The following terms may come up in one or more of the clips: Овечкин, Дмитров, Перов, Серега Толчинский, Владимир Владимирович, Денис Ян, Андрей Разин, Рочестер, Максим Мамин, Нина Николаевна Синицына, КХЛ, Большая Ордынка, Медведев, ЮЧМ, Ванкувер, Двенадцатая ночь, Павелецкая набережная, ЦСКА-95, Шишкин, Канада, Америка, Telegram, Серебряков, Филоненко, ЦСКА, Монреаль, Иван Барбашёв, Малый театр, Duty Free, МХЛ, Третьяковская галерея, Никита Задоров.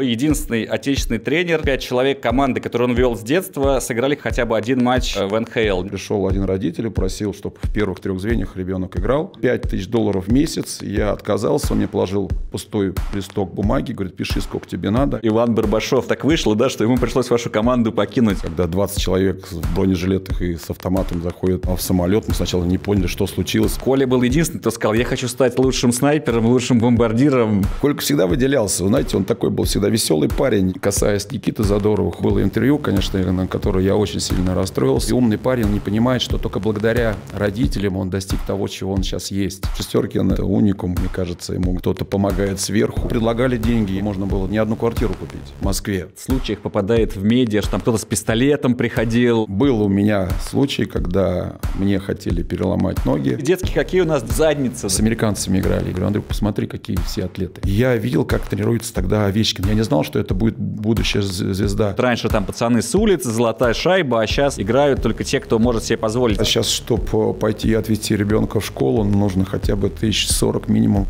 единственный отечественный тренер. 5 человек команды, которую он вел с детства, сыграли хотя бы один матч в НХЛ. Пришел один родитель и просил, чтобы в первых 3 звеньях ребенок играл. $5000 в месяц. Я отказался, он мне положил пустой листок бумаги, говорит, пиши, сколько тебе надо. Иван Барбашёв, так вышло, да, что ему пришлось вашу команду покинуть. Когда 20 человек в бронежилетах и с автоматом заходят в самолет, мы сначала не поняли, что случилось. Коля был единственный, кто сказал, я хочу стать лучшим снайпером, лучшим бомбардиром. Колька всегда выделялся, знаете, он такой был всегда веселый парень. Касаясь Никиты Задорова, было интервью, конечно, на которое я очень сильно расстроился. И умный парень не понимает, что только благодаря родителям он достиг того, чего он сейчас есть. Шестеркин — это уникум, мне кажется, ему кто-то помогает сверху. Предлагали деньги, можно было не одну квартиру купить в Москве. В случаях попадает в медиа, что там кто-то с пистолетом приходил. Был у меня случай, когда мне хотели переломать ноги. Детский хоккей у нас задница. С американцами играли. Я говорю, Андрюк, посмотри, какие все атлеты. Я видел, как тренируется тогда Овечкин. Я не знал, что это будет будущая звезда. Раньше там пацаны с улицы, золотая шайба, а сейчас играют только те, кто может себе позволить. А сейчас, чтобы пойти и отвезти ребенка в школу, нужно хотя бы 1040 минимум.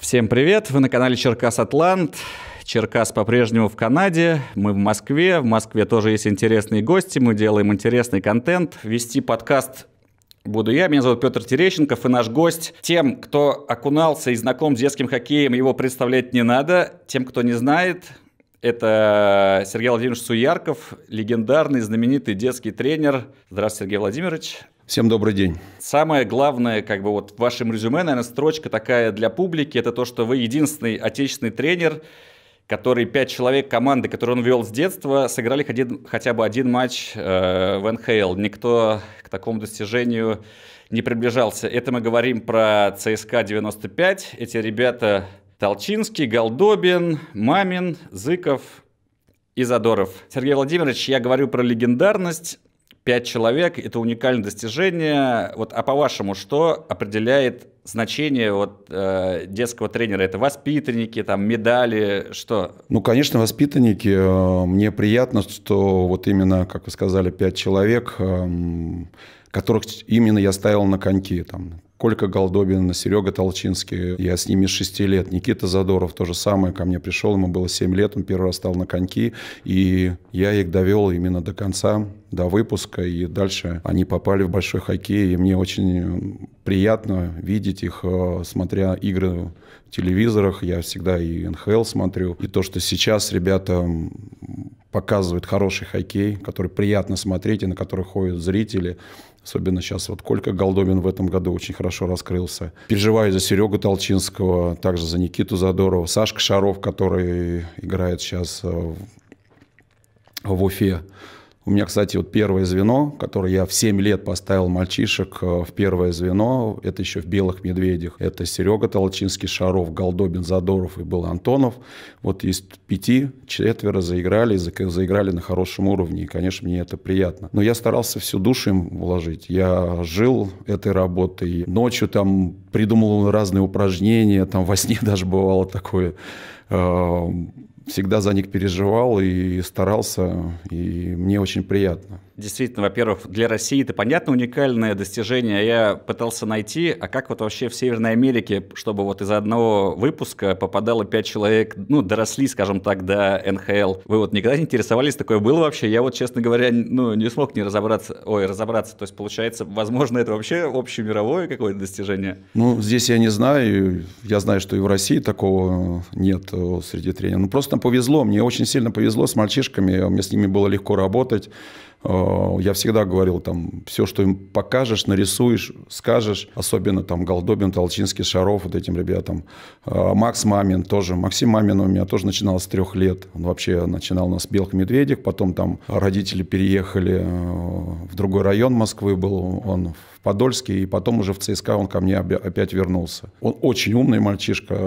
Всем привет! Вы на канале Черкас Атлант. Черкас по-прежнему в Канаде, мы в Москве. В Москве тоже есть интересные гости, мы делаем интересный контент. Вести подкаст буду я, меня зовут Петр Терещенков, и наш гость. Тем, кто окунался и знаком с детским хоккеем, его представлять не надо. Тем, кто не знает, это Сергей Владимирович Суярков, легендарный, знаменитый детский тренер. Здравствуйте, Сергей Владимирович. Всем добрый день. Самое главное, как бы вот в вашем резюме, наверное, строчка такая для публики, это то, что вы единственный отечественный тренер, который 5 человек команды, которую он вел с детства, сыграли хотя бы один матч в НХЛ. Никто к такому достижению не приближался. Это мы говорим про ЦСКА-95. Эти ребята Толчинский, Голдобин, Мамин, Зыков и Задоров. Сергей Владимирович, я говорю про легендарность. 5 человек — это уникальное достижение. Вот, а по-вашему, что определяет значение вот, детского тренера? Это воспитанники, там, медали, что? Ну, конечно, воспитанники. Мне приятно, что вот именно, как вы сказали, 5 человек, которых именно я ставил на коньки. Там, Колька Голдобин, Серега Толчинский, я с ними с 6 лет. Никита Задоров то же самое, ко мне пришел, ему было 7 лет, он первый раз стал на коньки, и я их довел именно до конца, до выпуска, и дальше они попали в большой хоккей, и мне очень приятно видеть их, смотря игры в телевизорах, я всегда и НХЛ смотрю, и то, что сейчас ребята показывают хороший хоккей, который приятно смотреть, и на который ходят зрители. Особенно сейчас вот Колька Голдобин в этом году очень хорошо раскрылся. Переживаю за Серегу Толчинского, также за Никиту Задорова. Сашка Шаров, который играет сейчас в Уфе. У меня, кстати, вот первое звено, которое я в 7 лет поставил мальчишек в первое звено, это еще в «Белых медведях». Это Серега Толчинский, Шаров, Голдобин, Задоров и был Антонов. Вот из 5 четверо заиграли на хорошем уровне, и, конечно, мне это приятно. Но я старался всю душу им вложить. Я жил этой работой. Ночью там придумывал разные упражнения, там во сне даже бывало такое. Всегда за них переживал и старался, и мне очень приятно. Действительно, во-первых, для России это, понятно, уникальное достижение. Я пытался найти, а как вот вообще в Северной Америке, чтобы вот из одного выпуска попадало 5 человек, ну, доросли, скажем так, до НХЛ. Вы вот никогда не интересовались, такое было вообще? Я вот, честно говоря, ну, не смог не разобраться. То есть, получается, возможно, это вообще общемировое какое-то достижение? Ну, здесь я не знаю. Я знаю, что и в России такого нет среди тренеров. Ну, просто повезло. Мне очень сильно повезло с мальчишками. Мне с ними было легко работать. Я всегда говорил, там, все, что им покажешь, нарисуешь, скажешь, особенно там Голдобин, Толчинский, Шаров, вот этим ребятам. Макс Мамин тоже. Максим Мамин у меня тоже начинал с 3 лет. Он вообще начинал у нас с «Белых медведей», потом там родители переехали в другой район Москвы, был он в Подольске, и потом уже в ЦСКА он ко мне опять вернулся. Он очень умный мальчишка,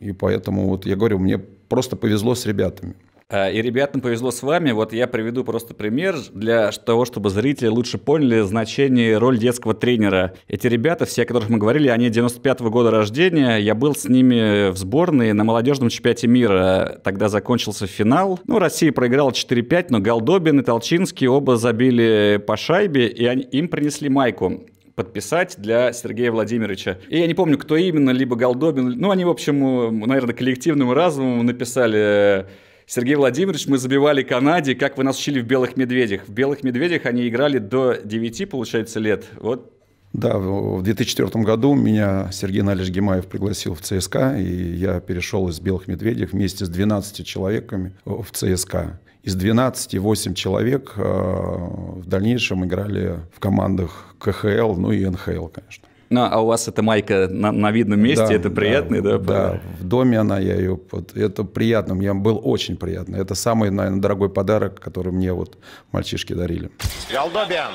и поэтому, вот я говорю, мне просто повезло с ребятами. И ребятам повезло с вами. Вот я приведу просто пример для того, чтобы зрители лучше поняли значение и роль детского тренера. Эти ребята, все, о которых мы говорили, они 95-го года рождения. Я был с ними в сборной на молодежном чемпионате мира. Тогда закончился финал. Ну, Россия проиграла 4-5, но Голдобин и Толчинский оба забили по шайбе, и им принесли майку подписать для Сергея Владимировича. И я не помню, кто именно, либо Голдобин. Ну, они, в общем, наверное, коллективным разумом написали: Сергей Владимирович, мы забивали Канаде, как вы нас учили в «Белых медведях». В «Белых медведях» они играли до 9, получается, лет. Вот. Да, в 2004 году меня Сергей Налич Гимаев пригласил в ЦСКА, и я перешел из «Белых медведей» вместе с 12 человеками в ЦСКА. Из 12 8 человек в дальнейшем играли в командах КХЛ, ну и НХЛ, конечно. Ну, а у вас эта майка на видном месте, да, это приятный, да? Да, да, в доме она, я ее... Это приятно, мне было очень приятно. Это самый, наверное, дорогой подарок, который мне вот мальчишки дарили. Голдобин.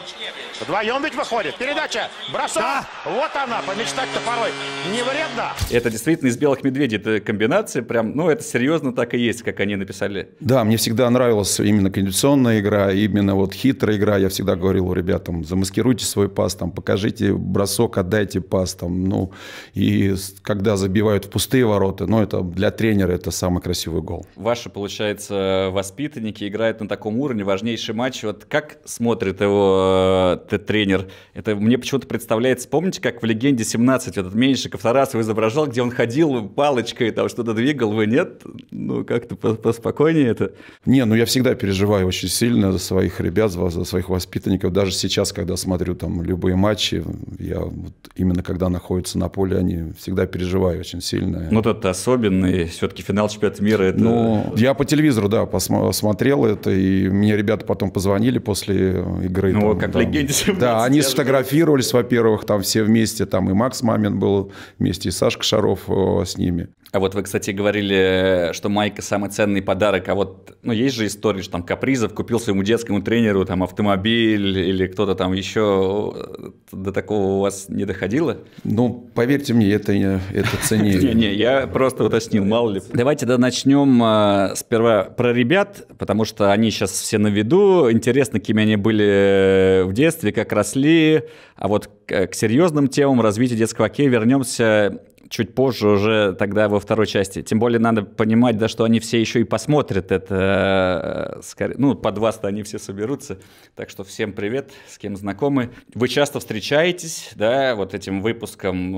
Вдвоем ведь выходит. Передача. Бросок. Да. Вот она. Помечтать-то порой не вредно. Это действительно из «Белых медведей». Это комбинация прям... Ну, это серьезно так и есть, как они написали. Да, мне всегда нравилась именно кондиционная игра, именно вот хитрая игра. Я всегда говорил ребятам: замаскируйте свой пас, там, покажите бросок, отдайте пас там, ну, и когда забивают в пустые ворота, ну, это для тренера это самый красивый гол. Ваши, получается, воспитанники играют на таком уровне, важнейший матч. Вот как смотрит его тренер? Это мне почему-то представляется, помните, как в «Легенде 17» вот этот Меньшиков Тарасов изображал, где он ходил палочкой, там что-то двигал, вы нет? Ну, как-то поспокойнее это? Не, ну, я всегда переживаю очень сильно за своих ребят, за своих воспитанников. Даже сейчас, когда смотрю там любые матчи, я... Именно когда находятся на поле, они всегда переживают очень сильно. Ну, это особенный, все-таки финал чемпионата мира. Это... Ну, я по телевизору, да, посмотрел это, и мне ребята потом позвонили после игры. Ну, там, как там, «Легенде 17». Да, они сфотографировались, во-первых, там все вместе, там и Макс Мамин был вместе, и Сашка Шаров с ними. А вот вы, кстати, говорили, что майка – самый ценный подарок. А вот, ну, есть же история, что там Капризов купил своему детскому тренеру там автомобиль или кто-то там еще. До такого у вас не доходило? Ну, поверьте мне, это ценнее. Не-не, я просто уточнил, мало ли. Давайте начнем сперва про ребят, потому что они сейчас все на виду. Интересно, кем они были в детстве, как росли. А вот к серьезным темам развития детского хоккея вернемся чуть позже, уже тогда во второй части. Тем более надо понимать, да, что они все еще и посмотрят это. Скорее, ну, под вас-то они все соберутся. Так что всем привет, с кем знакомы. Вы часто встречаетесь, да, вот этим выпуском,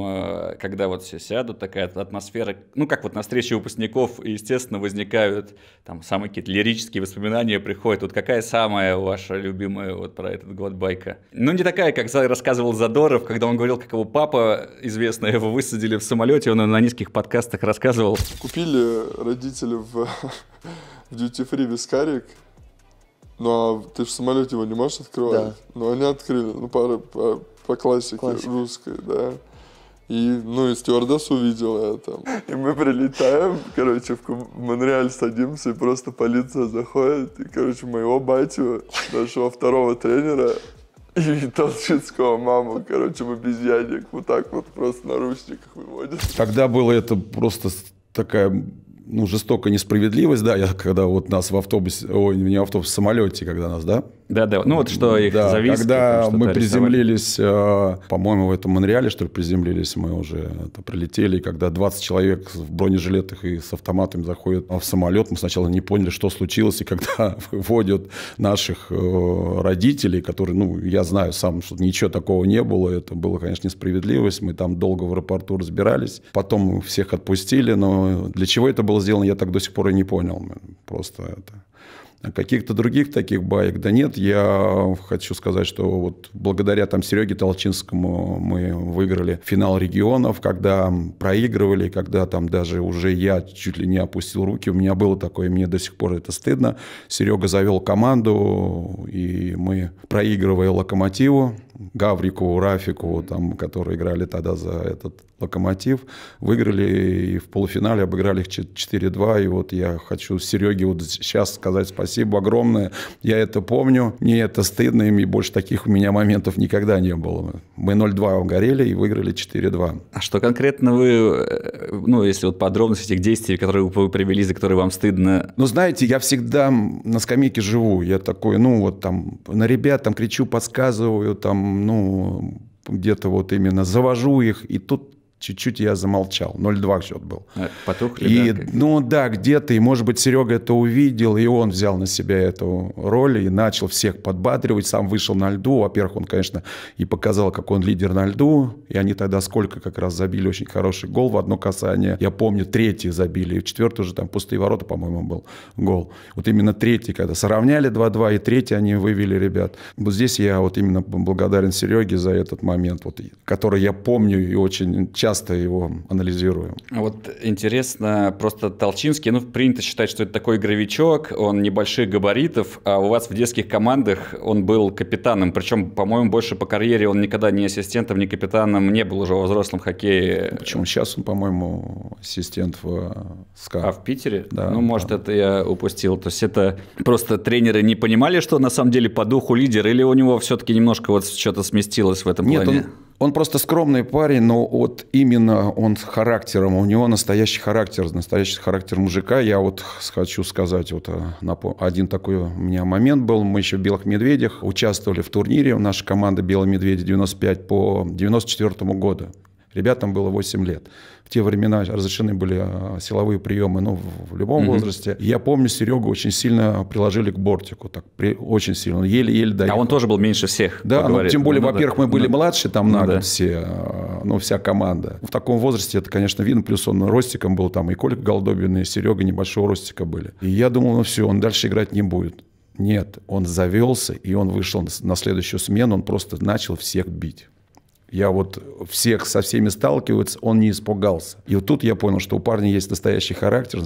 когда вот все сядут, такая атмосфера, ну, как вот на встрече выпускников, естественно, возникают там самые какие-то лирические воспоминания приходят. Вот какая самая ваша любимая вот про этот год байка? Ну, не такая, как рассказывал Задоров, когда он говорил, как его папа, известно, его высадили в самолет. Он на низких подкастах рассказывал. Купили родители в Duty Free вискарик. Ну, а ты же в самолете его не можешь открывать. Да. Но они открыли, ну, по классике русской, да. И, ну, и стюардесс увидела это. И мы прилетаем, короче, в Монреаль садимся, и просто полиция заходит. И, короче, моего батю, нашего второго тренера, и Толчинского маму, короче, в обезьянник, вот так вот просто в наручниках выводят. Тогда было это просто такая, ну, жестокая несправедливость, да, я когда вот нас в автобусе, ой, не в автобусе, в самолете, когда нас, да? Да-да, ну вот что их да, зависли. Когда мы приземлились, по-моему, в этом Монреале, что ли, приземлились, мы уже прилетели, когда 20 человек в бронежилетах и с автоматами заходят в самолет, мы сначала не поняли, что случилось, и когда выводят наших родителей, которые, ну, я знаю сам, что ничего такого не было, это было, конечно, несправедливость, мы там долго в аэропорту разбирались, потом всех отпустили, но для чего это было сделано, я так до сих пор и не понял, просто это... Каких-то других таких баек, да нет, я хочу сказать, что вот благодаря там Сереге Толчинскому мы выиграли финал регионов, когда проигрывали, когда там даже уже я чуть ли не опустил руки, у меня было такое, мне до сих пор это стыдно. Серега завел команду, и мы проигрывали Локомотиву, Гаврику, Рафику, там, которые играли тогда за этот «Локомотив», выиграли и в полуфинале обыграли их 4-2. И вот я хочу Сереге вот сейчас сказать спасибо огромное. Я это помню, мне это стыдно, и больше таких у меня моментов никогда не было. Мы 0-2 горели и выиграли 4-2. А что конкретно вы, ну, если вот подробности этих действий, которые вы привели, за которые вам стыдно? Ну, знаете, я всегда на скамейке живу. Я такой, ну, вот там на ребят там кричу, подсказываю, там, ну, где-то вот именно завожу их, и тут чуть-чуть я замолчал. 0-2 счет был. Потухли, и, да? Ну да, где-то, и может быть Серега это увидел, и он взял на себя эту роль и начал всех подбадривать, сам вышел на льду. Во-первых, он, конечно, и показал, как он лидер на льду, и они тогда сколько как раз забили очень хороший гол в одно касание. Я помню, третий забили, и в четвертый уже там пустые ворота, по-моему, был гол. Вот именно третий, когда сравняли 2-2, и третий они вывели ребят. Вот здесь я вот именно благодарен Сереге за этот момент, вот, который я помню и очень часто его анализируем. Вот интересно, просто Толчинский, ну, принято считать, что это такой игровичок, он небольших габаритов, а у вас в детских командах он был капитаном, причем, по-моему, больше по карьере он никогда ни ассистентом, ни капитаном не был уже во взрослом хоккее. Почему? Сейчас он, по-моему, ассистент в СКА. А в Питере? Да. Ну, может, да, это я упустил. То есть это просто тренеры не понимали, что на самом деле по духу лидер, или у него все-таки немножко вот что-то сместилось в этом плане? Нет, он просто скромный парень, но вот именно он с характером, у него настоящий характер мужика. Я вот хочу сказать, вот один такой у меня момент был. Мы еще в «Белых медведях» участвовали в турнире, наша команда «Белые медведи» 95 по 94 году. Ребятам было 8 лет. В те времена разрешены были силовые приемы, ну, в любом возрасте. Я помню, Серегу очень сильно приложили к бортику. Так, очень сильно. Он еле-еле доехал. А он тоже был меньше всех. Да, ну, тем более, ну, во-первых, мы были младше там на год все, ну, вся команда. В таком возрасте это, конечно, видно. Плюс он ростиком был там. И Коля Голдобин, и Серега небольшого ростика были. И я думал, ну все, он дальше играть не будет. Нет, он завелся, и он вышел на следующую смену. Он просто начал всех бить. Я вот всех со всеми сталкиваюсь, он не испугался. И вот тут я понял, что у парня есть настоящий характер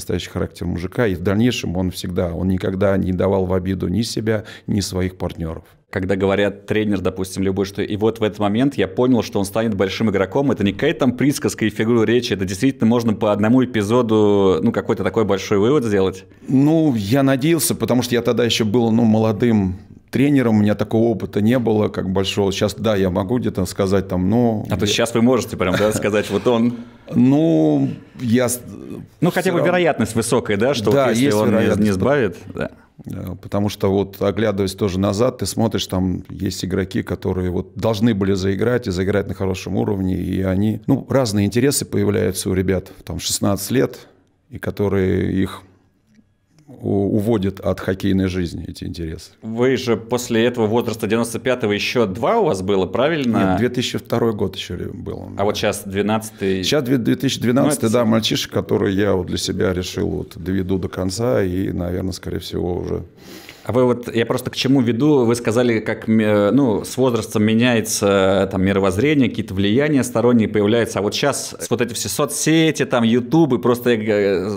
мужика. И в дальнейшем он всегда, он никогда не давал в обиду ни себя, ни своих партнеров. Когда говорят тренер, допустим, любой, что и вот в этот момент я понял, что он станет большим игроком, это не какая-то там присказка и фигура речи, это действительно можно по одному эпизоду, ну, какой-то такой большой вывод сделать? Ну, я надеялся, потому что я тогда еще был, ну, молодым тренером, у меня такого опыта не было, как большого. Сейчас, да, я могу где-то сказать там, ну... А то сейчас вы можете прям, да, сказать, вот он... Ну, я... Ну, хотя бы вероятность высокая, да, что если он не сбавит... Потому что вот, оглядываясь тоже назад, ты смотришь, там есть игроки, которые вот должны были заиграть и заиграть на хорошем уровне, и они... Ну, разные интересы появляются у ребят, там 16 лет, и которые их... уводит от хоккейной жизни эти интересы. Вы же после этого возраста 95-го еще 2 у вас было, правильно? Нет, 2002 год еще был. А вот сейчас 12-й... Сейчас 2012, ну, это... да, мальчишек, который я вот для себя решил, вот, доведу до конца и, наверное, скорее всего, уже... А вы вот, я просто к чему веду, вы сказали, как, ну, с возрастом меняется там мировоззрение, какие-то влияния сторонние появляются, а вот сейчас вот эти все соцсети, там, ютубы, просто,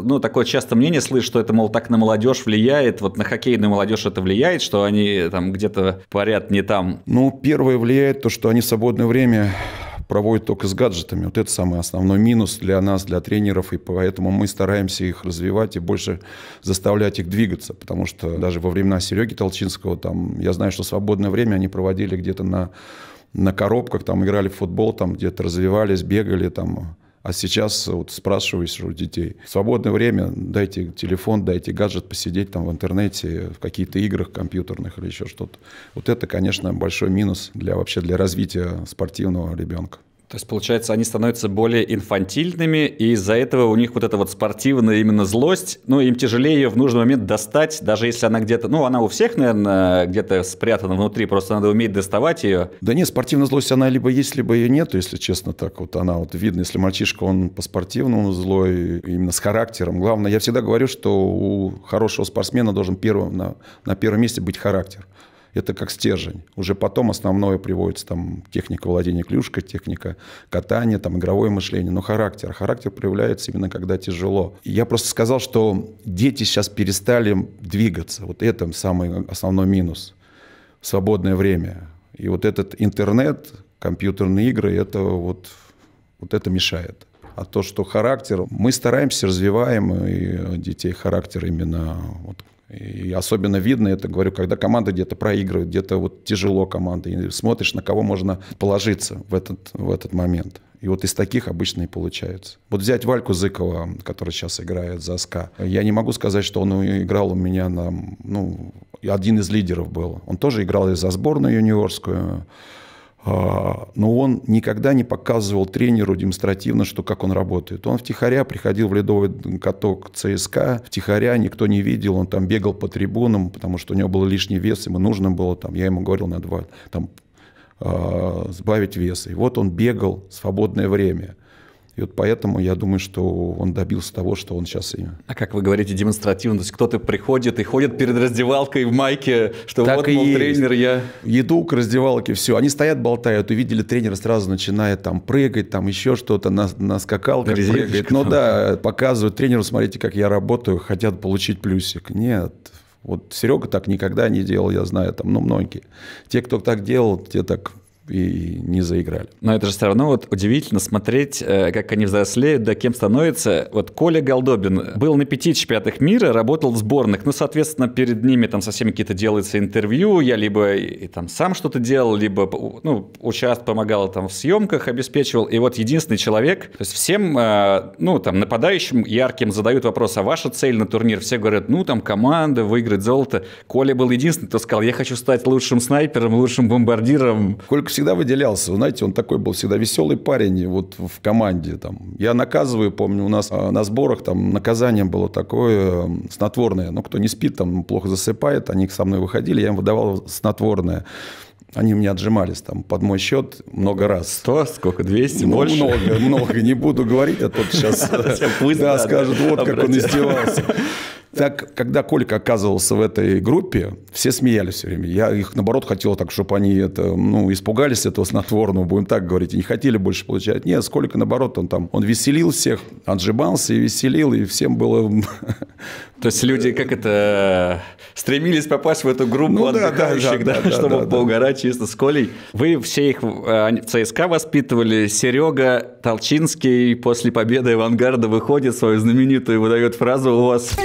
ну, такое часто мнение слышу, что это, мол, так на молодежь влияет, вот на хоккейную молодежь это влияет, что они там где-то парят не там. Ну, первое влияет то, что они в свободное время... проводят только с гаджетами. Вот это самый основной минус для нас, для тренеров, и поэтому мы стараемся их развивать и больше заставлять их двигаться, потому что даже во времена Сереги Толчинского, там, я знаю, что свободное время они проводили где-то на коробках, там, играли в футбол, там, где-то развивались, бегали, там. А сейчас вот спрашиваешь у детей. В свободное время дайте телефон, дайте гаджет посидеть там в интернете, в каких-то играх компьютерных или еще что-то. Вот это, конечно, большой минус для, вообще, для развития спортивного ребенка. То есть, получается, они становятся более инфантильными, и из-за этого у них вот эта вот спортивная именно злость, ну, им тяжелее ее в нужный момент достать, даже если она где-то, ну, она у всех, наверное, где-то спрятана внутри, просто надо уметь доставать ее. Да нет, спортивная злость, она либо есть, либо ее нет, если честно, так вот она вот видно, если мальчишка, он по-спортивному злой, именно с характером. Главное, я всегда говорю, что у хорошего спортсмена должен на первом месте быть характер. Это как стержень. Уже потом основное приводится там техника владения клюшкой, техника катания, там игровое мышление. Но характер. Характер проявляется именно когда тяжело. Я просто сказал, что дети сейчас перестали двигаться. Вот это самый основной минус. В свободное время. И вот этот интернет, компьютерные игры, это вот это мешает. А то, что характер, мы стараемся, развиваем и детей характер именно. И особенно видно это, говорю, когда команда где-то проигрывает, где-то тяжело команда, и смотришь, на кого можно положиться в этот момент. И вот из таких обычно и получается. Вот взять Вальку Зыкова, который сейчас играет за СКА. Я не могу сказать, что он играл у меня на... Ну, один из лидеров был. Он тоже играл и за сборную юниорскую. Но он никогда не показывал тренеру демонстративно, что как он работает. Он втихаря приходил в ледовый каток ЦСКА, втихаря никто не видел, он там бегал по трибунам, потому что у него был лишний вес, ему нужно было, там, я ему говорил, надо там, сбавить вес. И вот он бегал в свободное время. И вот поэтому я думаю, что он добился того, что он сейчас и... А как вы говорите, демонстративно? То есть кто-то приходит и ходит перед раздевалкой в майке, что так вот, мол, тренер, я... Еду к раздевалке, все. Они стоят, болтают, увидели тренера, сразу начинает там прыгать, там еще что-то, на скакалках прыгает. Ну да, показывают тренеру, смотрите, как я работаю, хотят получить плюсик. Нет, вот Серега так никогда не делал, я знаю, там, ну, многие. Те, кто так делал, те так... и не заиграли. Но это же все равно удивительно смотреть, как они взрослеют, да кем становятся. Вот Коля Голдобин был на 5 чемпионатах мира, работал в сборных. Ну, соответственно, перед ними там со всеми какие-то делаются интервью. Я либо и там сам что-то делал, либо участвовал, помогал там в съемках, обеспечивал. И вот единственный человек, то есть всем, там, нападающим ярким задают вопрос, а ваша цель на турнир? Все говорят, ну, там, команда, выиграть золото. Коля был единственный, кто сказал, я хочу стать лучшим снайпером, лучшим бомбардиром. Коля всегда выделялся, знаете, он такой был всегда веселый парень в команде. Там. Я наказываю, помню, у нас на сборах там наказание было такое снотворное. Ну, кто не спит, там плохо засыпает, они со мной выходили, я им выдавал снотворное. Они у меня отжимались там под мой счет много раз. 100, сколько, 200, ну, больше? Много, не буду говорить, а тот сейчас скажет, вот как он издевался. Так, когда Колька оказывался в этой группе, все смеялись все время. Я их, наоборот, хотел так, чтобы они испугались этого снотворного, будем так говорить, и не хотели больше получать. Нет, с Колькой, наоборот, он веселил всех, отжимался и веселил, и всем было... То есть люди, стремились попасть в эту группу отдыхающих, чтобы поугарать чисто с Колей. Вы все их в ЦСКА воспитывали. Серега Толчинский после победы «Авангарда» выходит, свою знаменитую выдает фразу у вас...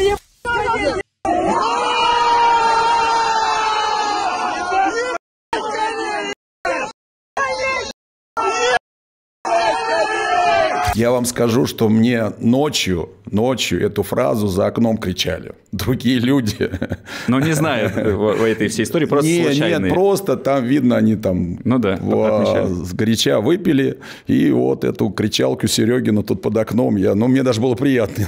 Я вам скажу, что мне ночью эту фразу за окном кричали. Другие люди. Ну, не знаю в этой всей истории, просто случайные. Нет, просто там видно, они там сгоряча выпили. И вот эту кричалку Серегину тут под окном. Мне даже было приятно,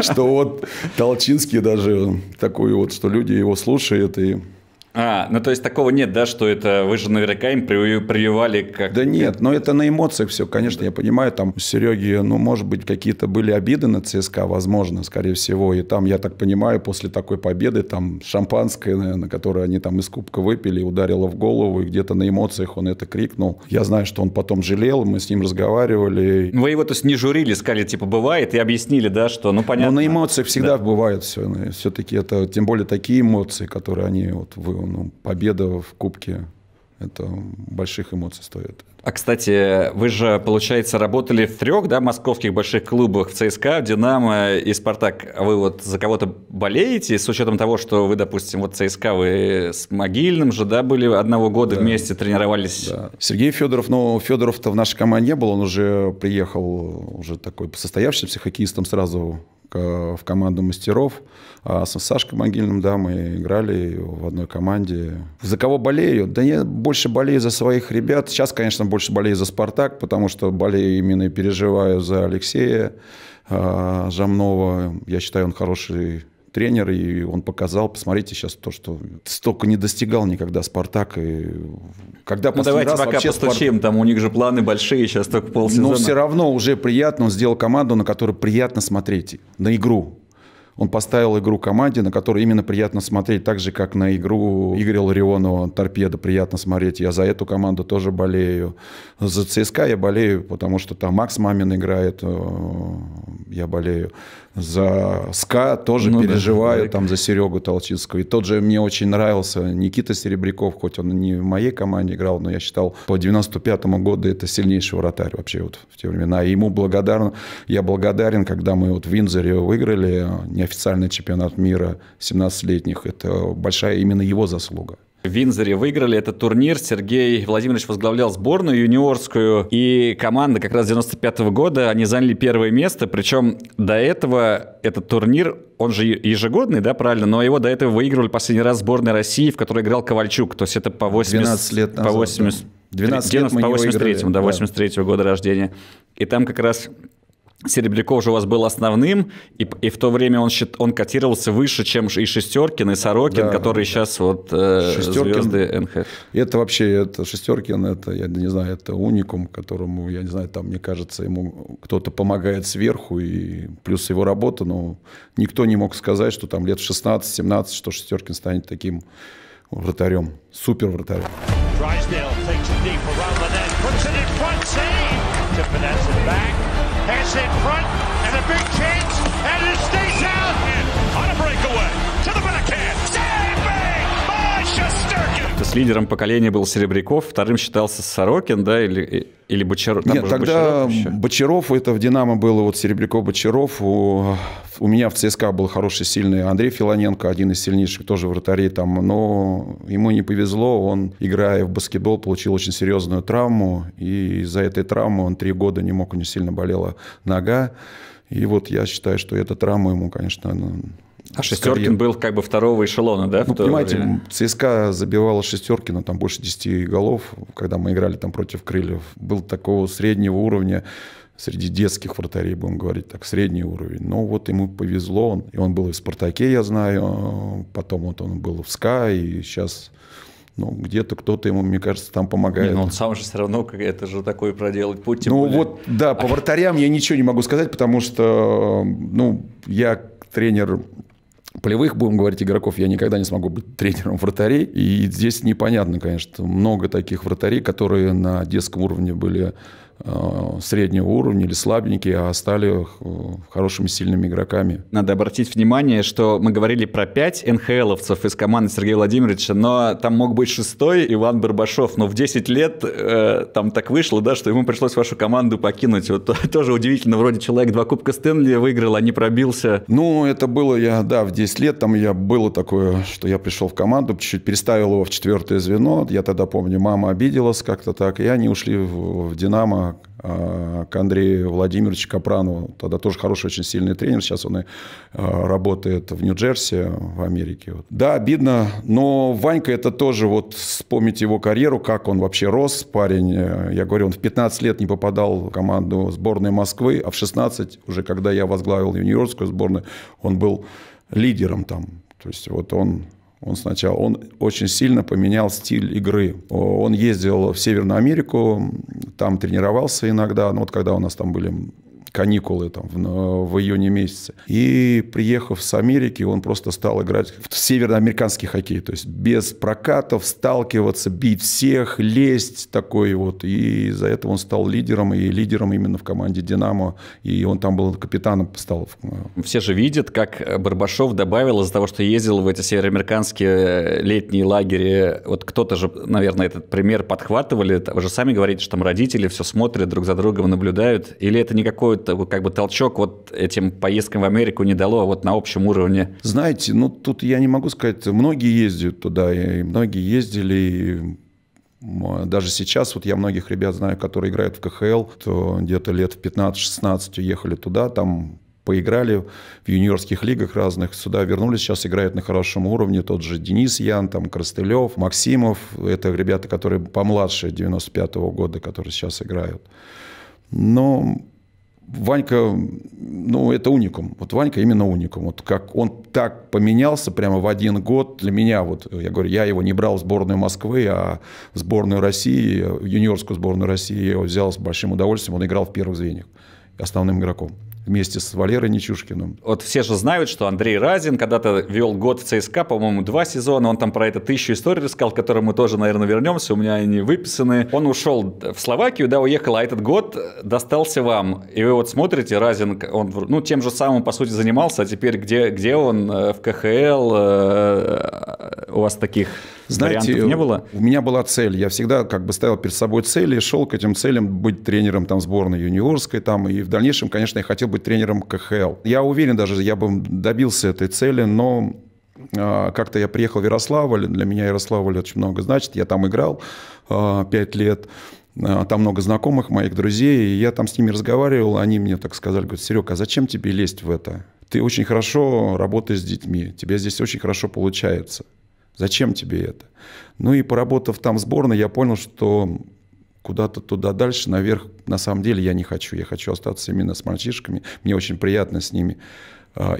что Толчинский даже такой что люди его слушают и... то есть такого нет, да, что это вы же наверняка им прививали как... Да нет, но это на эмоциях все, конечно, я понимаю, там у Сереги, может быть, какие-то были обиды на ЦСКА, возможно, скорее всего, и там, я так понимаю, после такой победы, там, шампанское, наверное, которое они там из кубка выпили, ударило в голову, и где-то на эмоциях он это крикнул. Я знаю, что он потом жалел, мы с ним разговаривали. Вы его, то есть, не журили, сказали, типа, бывает, и объяснили, да, что, понятно. Но на эмоциях всегда бывает все, все-таки это, тем более, такие эмоции, которые они победа в кубке, это больших эмоций стоит. А, кстати, вы же, получается, работали в 3, да, московских больших клубах, в ЦСКА, в Динамо и Спартак. А вы за кого-то болеете, с учетом того, что вы, допустим, ЦСКА, вы с Могильным же, да, были одного года, да, вместе тренировались? Да. Сергей Федоров, Федоров-то в нашей команде не был, он уже приехал, уже такой состоявшимся хоккеистом сразу в команду мастеров. А с Сашкой Могильным, да, мы играли в одной команде. За кого болею? Да я больше болею за своих ребят. Сейчас, конечно, больше болею за «Спартак», потому что болею именно и переживаю за Алексея Жамнова. Я считаю, он хороший тренер, и он показал, посмотрите сейчас то, что столько не достигал никогда «Спартак». И когда давайте раз, пока постучим, там у них же планы большие, сейчас только полсезона. Но все равно уже приятно, он сделал команду, на которую приятно смотреть, на игру. Он поставил игру команде, на которую именно приятно смотреть, так же, как на игру Игоря Ларионова «Торпедо» приятно смотреть. Я за эту команду тоже болею. За ЦСКА я болею, потому что там Макс Мамин играет, я болею. За СКА тоже переживаю, да, там за Серегу Толчинского. И тот же мне очень нравился Никита Серебряков, хоть он не в моей команде играл, но я считал, по 95-му году это сильнейший вратарь вообще вот в те времена. И ему благодарен, я благодарен, когда мы вот в Виндзоре выиграли неофициальный чемпионат мира 17-летних. Это большая именно его заслуга. В Виндзоре выиграли этот турнир. Сергей Владимирович возглавлял сборную юниорскую. И команда как раз 95-го года, они заняли первое место. Причем до этого этот турнир, он же ежегодный, да, правильно? Но его до этого выигрывали последний раз сборная России, в которой играл Ковальчук. То есть это по 83-му, да, 83-го года рождения. И там как раз... Серебряков же у вас был основным, и в то время он котировался выше, чем и Шестеркин, и Сорокин, да, которые сейчас вот звезды НХЛ. Это вообще, это Шестеркин, это, я не знаю, это уникум, которому, я не знаю, там, мне кажется, ему кто-то помогает сверху, и плюс его работа, но никто не мог сказать, что там лет в 16-17, что Шестеркин станет таким вратарем, супер вратарем. Pass in front, and a big chance, and it stays out on a breakaway to the backhand. То есть лидером поколения был Серебряков, вторым считался Сорокин, да, или Бочаров? Нет, тогда Бочаров, это в «Динамо» было, вот Серебряков, Бочаров. У меня в ЦСКА был хороший, сильный Андрей Филоненко, один из сильнейших тоже вратарей там, но ему не повезло, он, играя в баскетбол, получил очень серьезную травму, и из-за этой травмы он 3 года не мог, у него сильно болела нога, и вот я считаю, что эта травма ему, конечно... А Шестеркин был как бы второго эшелона, да? Ну, понимаете, ЦСКА забивала Шестеркина, там больше 10 голов, когда мы играли там против Крыльев. Был такого среднего уровня, среди детских вратарей, будем говорить так, средний уровень. Но вот ему повезло, он был и в «Спартаке», я знаю, потом вот он был в СКА, и сейчас... Ну, где-то кто-то ему, мне кажется, там помогает. Не, но он сам же все равно, это же такой проделать путь. Ну, более... вот, да, по вратарям я ничего не могу сказать, потому что, ну, я тренер... полевых, будем говорить, игроков, я никогда не смогу быть тренером вратарей. И здесь непонятно, конечно, много таких вратарей, которые на детском уровне были среднего уровня или слабенькие, а стали хорошими, сильными игроками. Надо обратить внимание, что мы говорили про 5 НХЛовцев из команды Сергея Владимировича, но там мог быть 6-й Иван Барбашёв, но в 10 лет там так вышло, да, что ему пришлось вашу команду покинуть. Вот тоже удивительно, вроде человек 2 Кубка Стэнли выиграл, а не пробился. Ну, это было, в 10 лет там было такое, что я пришел в команду, чуть-чуть переставил его в 4-е звено. Я тогда помню, мама обиделась как-то так, и они ушли в «Динамо» к Андрею Владимировичу Капранову. Тогда тоже хороший, очень сильный тренер. Сейчас он и работает в Нью-Джерси, в Америке. Да, обидно, но Ванька, это тоже вот вспомнить его карьеру, как он вообще рос, парень. Я говорю, он в 15 лет не попадал в команду сборной Москвы, а в 16, уже когда я возглавил юниорскую сборную, он был лидером там. То есть вот он очень сильно поменял стиль игры. Он ездил в Северную Америку, там тренировался иногда, ну, вот когда у нас там были каникулы там, в июне месяце. И, приехав с Америки, он просто стал играть в североамериканский хоккей. То есть без прокатов, сталкиваться, бить всех, лезть такой вот. И из-за этого он стал лидером, и лидером именно в команде «Динамо». И он там был капитаном. Все же видят, как Барбашёв добавил из-за того, что ездил в эти североамериканские летние лагеря. Вот кто-то же, наверное, этот пример подхватывали. Вы же сами говорите, что там родители все смотрят, друг за другом наблюдают. Или это никакой как бы толчок вот этим поездкам в Америку не дало, а вот на общем уровне? Знаете, ну тут я не могу сказать, многие ездят туда, и многие ездили, и даже сейчас, вот я многих ребят знаю, которые играют в КХЛ, то где-то лет в 15-16 уехали туда, там поиграли в юниорских лигах разных, сюда вернулись, сейчас играют на хорошем уровне, тот же Денис Ян, там, Крастылев, Максимов, это ребята, которые помладше 95-го года, которые сейчас играют. Но... Ванька, ну, это уникум. Вот Ванька именно уникум. Вот как он так поменялся прямо в 1 год. Для меня, вот, я говорю, я его не брал в сборную Москвы, а в сборную России, в юниорскую сборную России я его взял с большим удовольствием. Он играл в первых звеньях, основным игроком. вместе с Валерой Нечушкиным. Вот все же знают, что Андрей Разин когда-то вел год в ЦСКА, по-моему, 2 сезона. Он там про это 1000 историй рассказал, к которым мы тоже, наверное, вернемся. У меня они выписаны. Он ушел в Словакию, да, уехал, а этот год достался вам. И вы вот смотрите, Разин, он ну, тем же самым, по сути, занимался, а теперь где он? В КХЛ? У вас таких знаете, вариантов не было? У меня была цель. Я всегда как бы ставил перед собой цели и шел к этим целям быть тренером там, сборной юниорской. Там, и в дальнейшем, конечно, я хотел быть тренером КХЛ. Я уверен даже, я бы добился этой цели, но как-то я приехал в Ярославль. Для меня Ярославль очень много значит. Я там играл 5 лет. Там много знакомых моих друзей. И я там с ними разговаривал. Они мне так сказали, говорят, Серега, а зачем тебе лезть в это? Ты очень хорошо работаешь с детьми. Тебе здесь очень хорошо получается. Зачем тебе это? Ну и поработав там в сборной, я понял, что куда-то туда дальше, наверх, на самом деле я не хочу. Я хочу остаться именно с мальчишками. Мне очень приятно с ними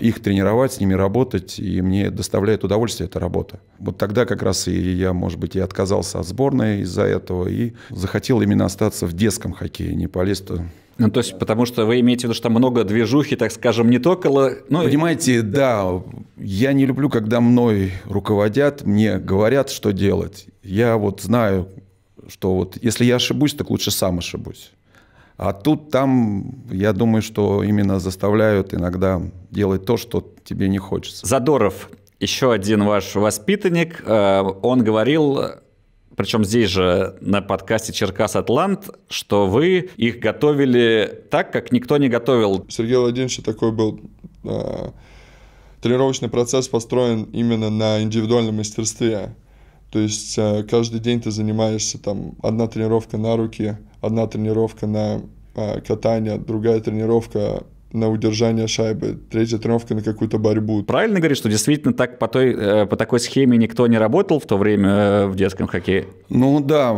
их тренировать, с ними работать. И мне доставляет удовольствие эта работа. Вот тогда как раз и я, может быть, и отказался от сборной из-за этого. И захотел именно остаться в детском хоккее, не полез-то. Ну, то есть, потому что вы имеете в виду, что там много движухи, так скажем, не только... Ну, понимаете, да, я не люблю, когда мной руководят, мне говорят, что делать. Я вот знаю, что вот если я ошибусь, так лучше сам ошибусь. А тут там, я думаю, что именно заставляют иногда делать то, что тебе не хочется. Задоров, еще один ваш воспитанник, он говорил... Причем здесь же на подкасте «Черкас-Атлант», что вы их готовили так, как никто не готовил. Сергей Владимирович такой был. Тренировочный процесс построен именно на индивидуальном мастерстве. То есть каждый день ты занимаешься, там, одна тренировка на руки, одна тренировка на катание, другая тренировка на удержание шайбы, третья тренировка на какую-то борьбу. Правильно говоришь, что действительно так по такой схеме никто не работал в то время в детском хоккее? Ну да,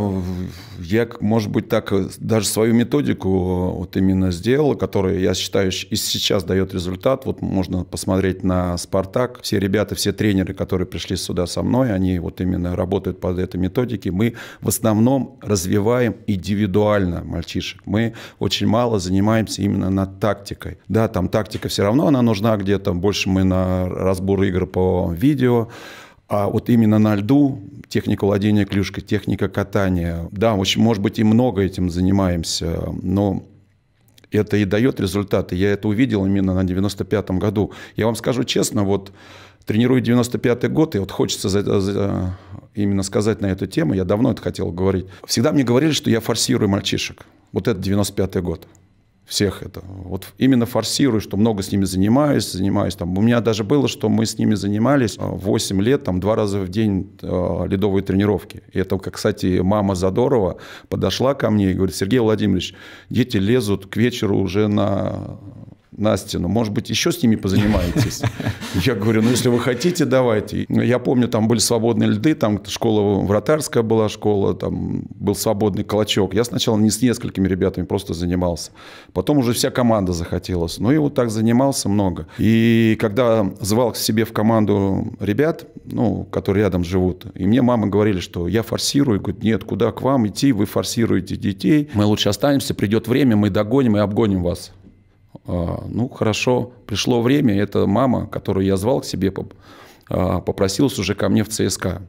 я, может быть, так даже свою методику вот именно сделал, которая, я считаю, и сейчас дает результат. Вот можно посмотреть на «Спартак». Все ребята, все тренеры, которые пришли сюда со мной, они вот именно работают под этой методикой. Мы в основном развиваем индивидуально мальчишек. Мы очень мало занимаемся именно над тактикой. Да, там тактика все равно, она нужна где-то. Больше мы на разбор игр по видео. А вот именно на льду техника владения клюшкой, техника катания. Да, очень, может быть, и много этим занимаемся, но это и дает результаты. Я это увидел именно на 95-м году. Я вам скажу честно, вот тренирую 95-й год, и вот хочется именно сказать на эту тему, я давно это хотел говорить. Всегда мне говорили, что я форсирую мальчишек. Вот это 95-й год. Всех это. Вот именно форсирую, что много с ними занимаюсь. Там. У меня даже было, что мы с ними занимались 8 лет, там, 2 раза в день ледовые тренировки. И это, кстати, мама Задорова подошла ко мне и говорит, Сергей Владимирович, дети лезут к вечеру уже на стену. Может быть, еще с ними позанимаетесь? Я говорю, ну, если вы хотите, давайте. Я помню, там были свободные льды, там школа вратарская была, школа, там был свободный клочок. Я сначала не с несколькими ребятами просто занимался. Потом уже вся команда захотелась. Ну, и вот так занимался много. И когда звал к себе в команду ребят, ну, которые рядом живут, и мне мама говорили, что я форсирую. Говорит, нет, куда к вам идти, вы форсируете детей. Мы лучше останемся, придет время, мы догоним и обгоним вас. Ну, хорошо, пришло время, эта мама, которую я звал к себе, попросилась уже ко мне в ЦСКА.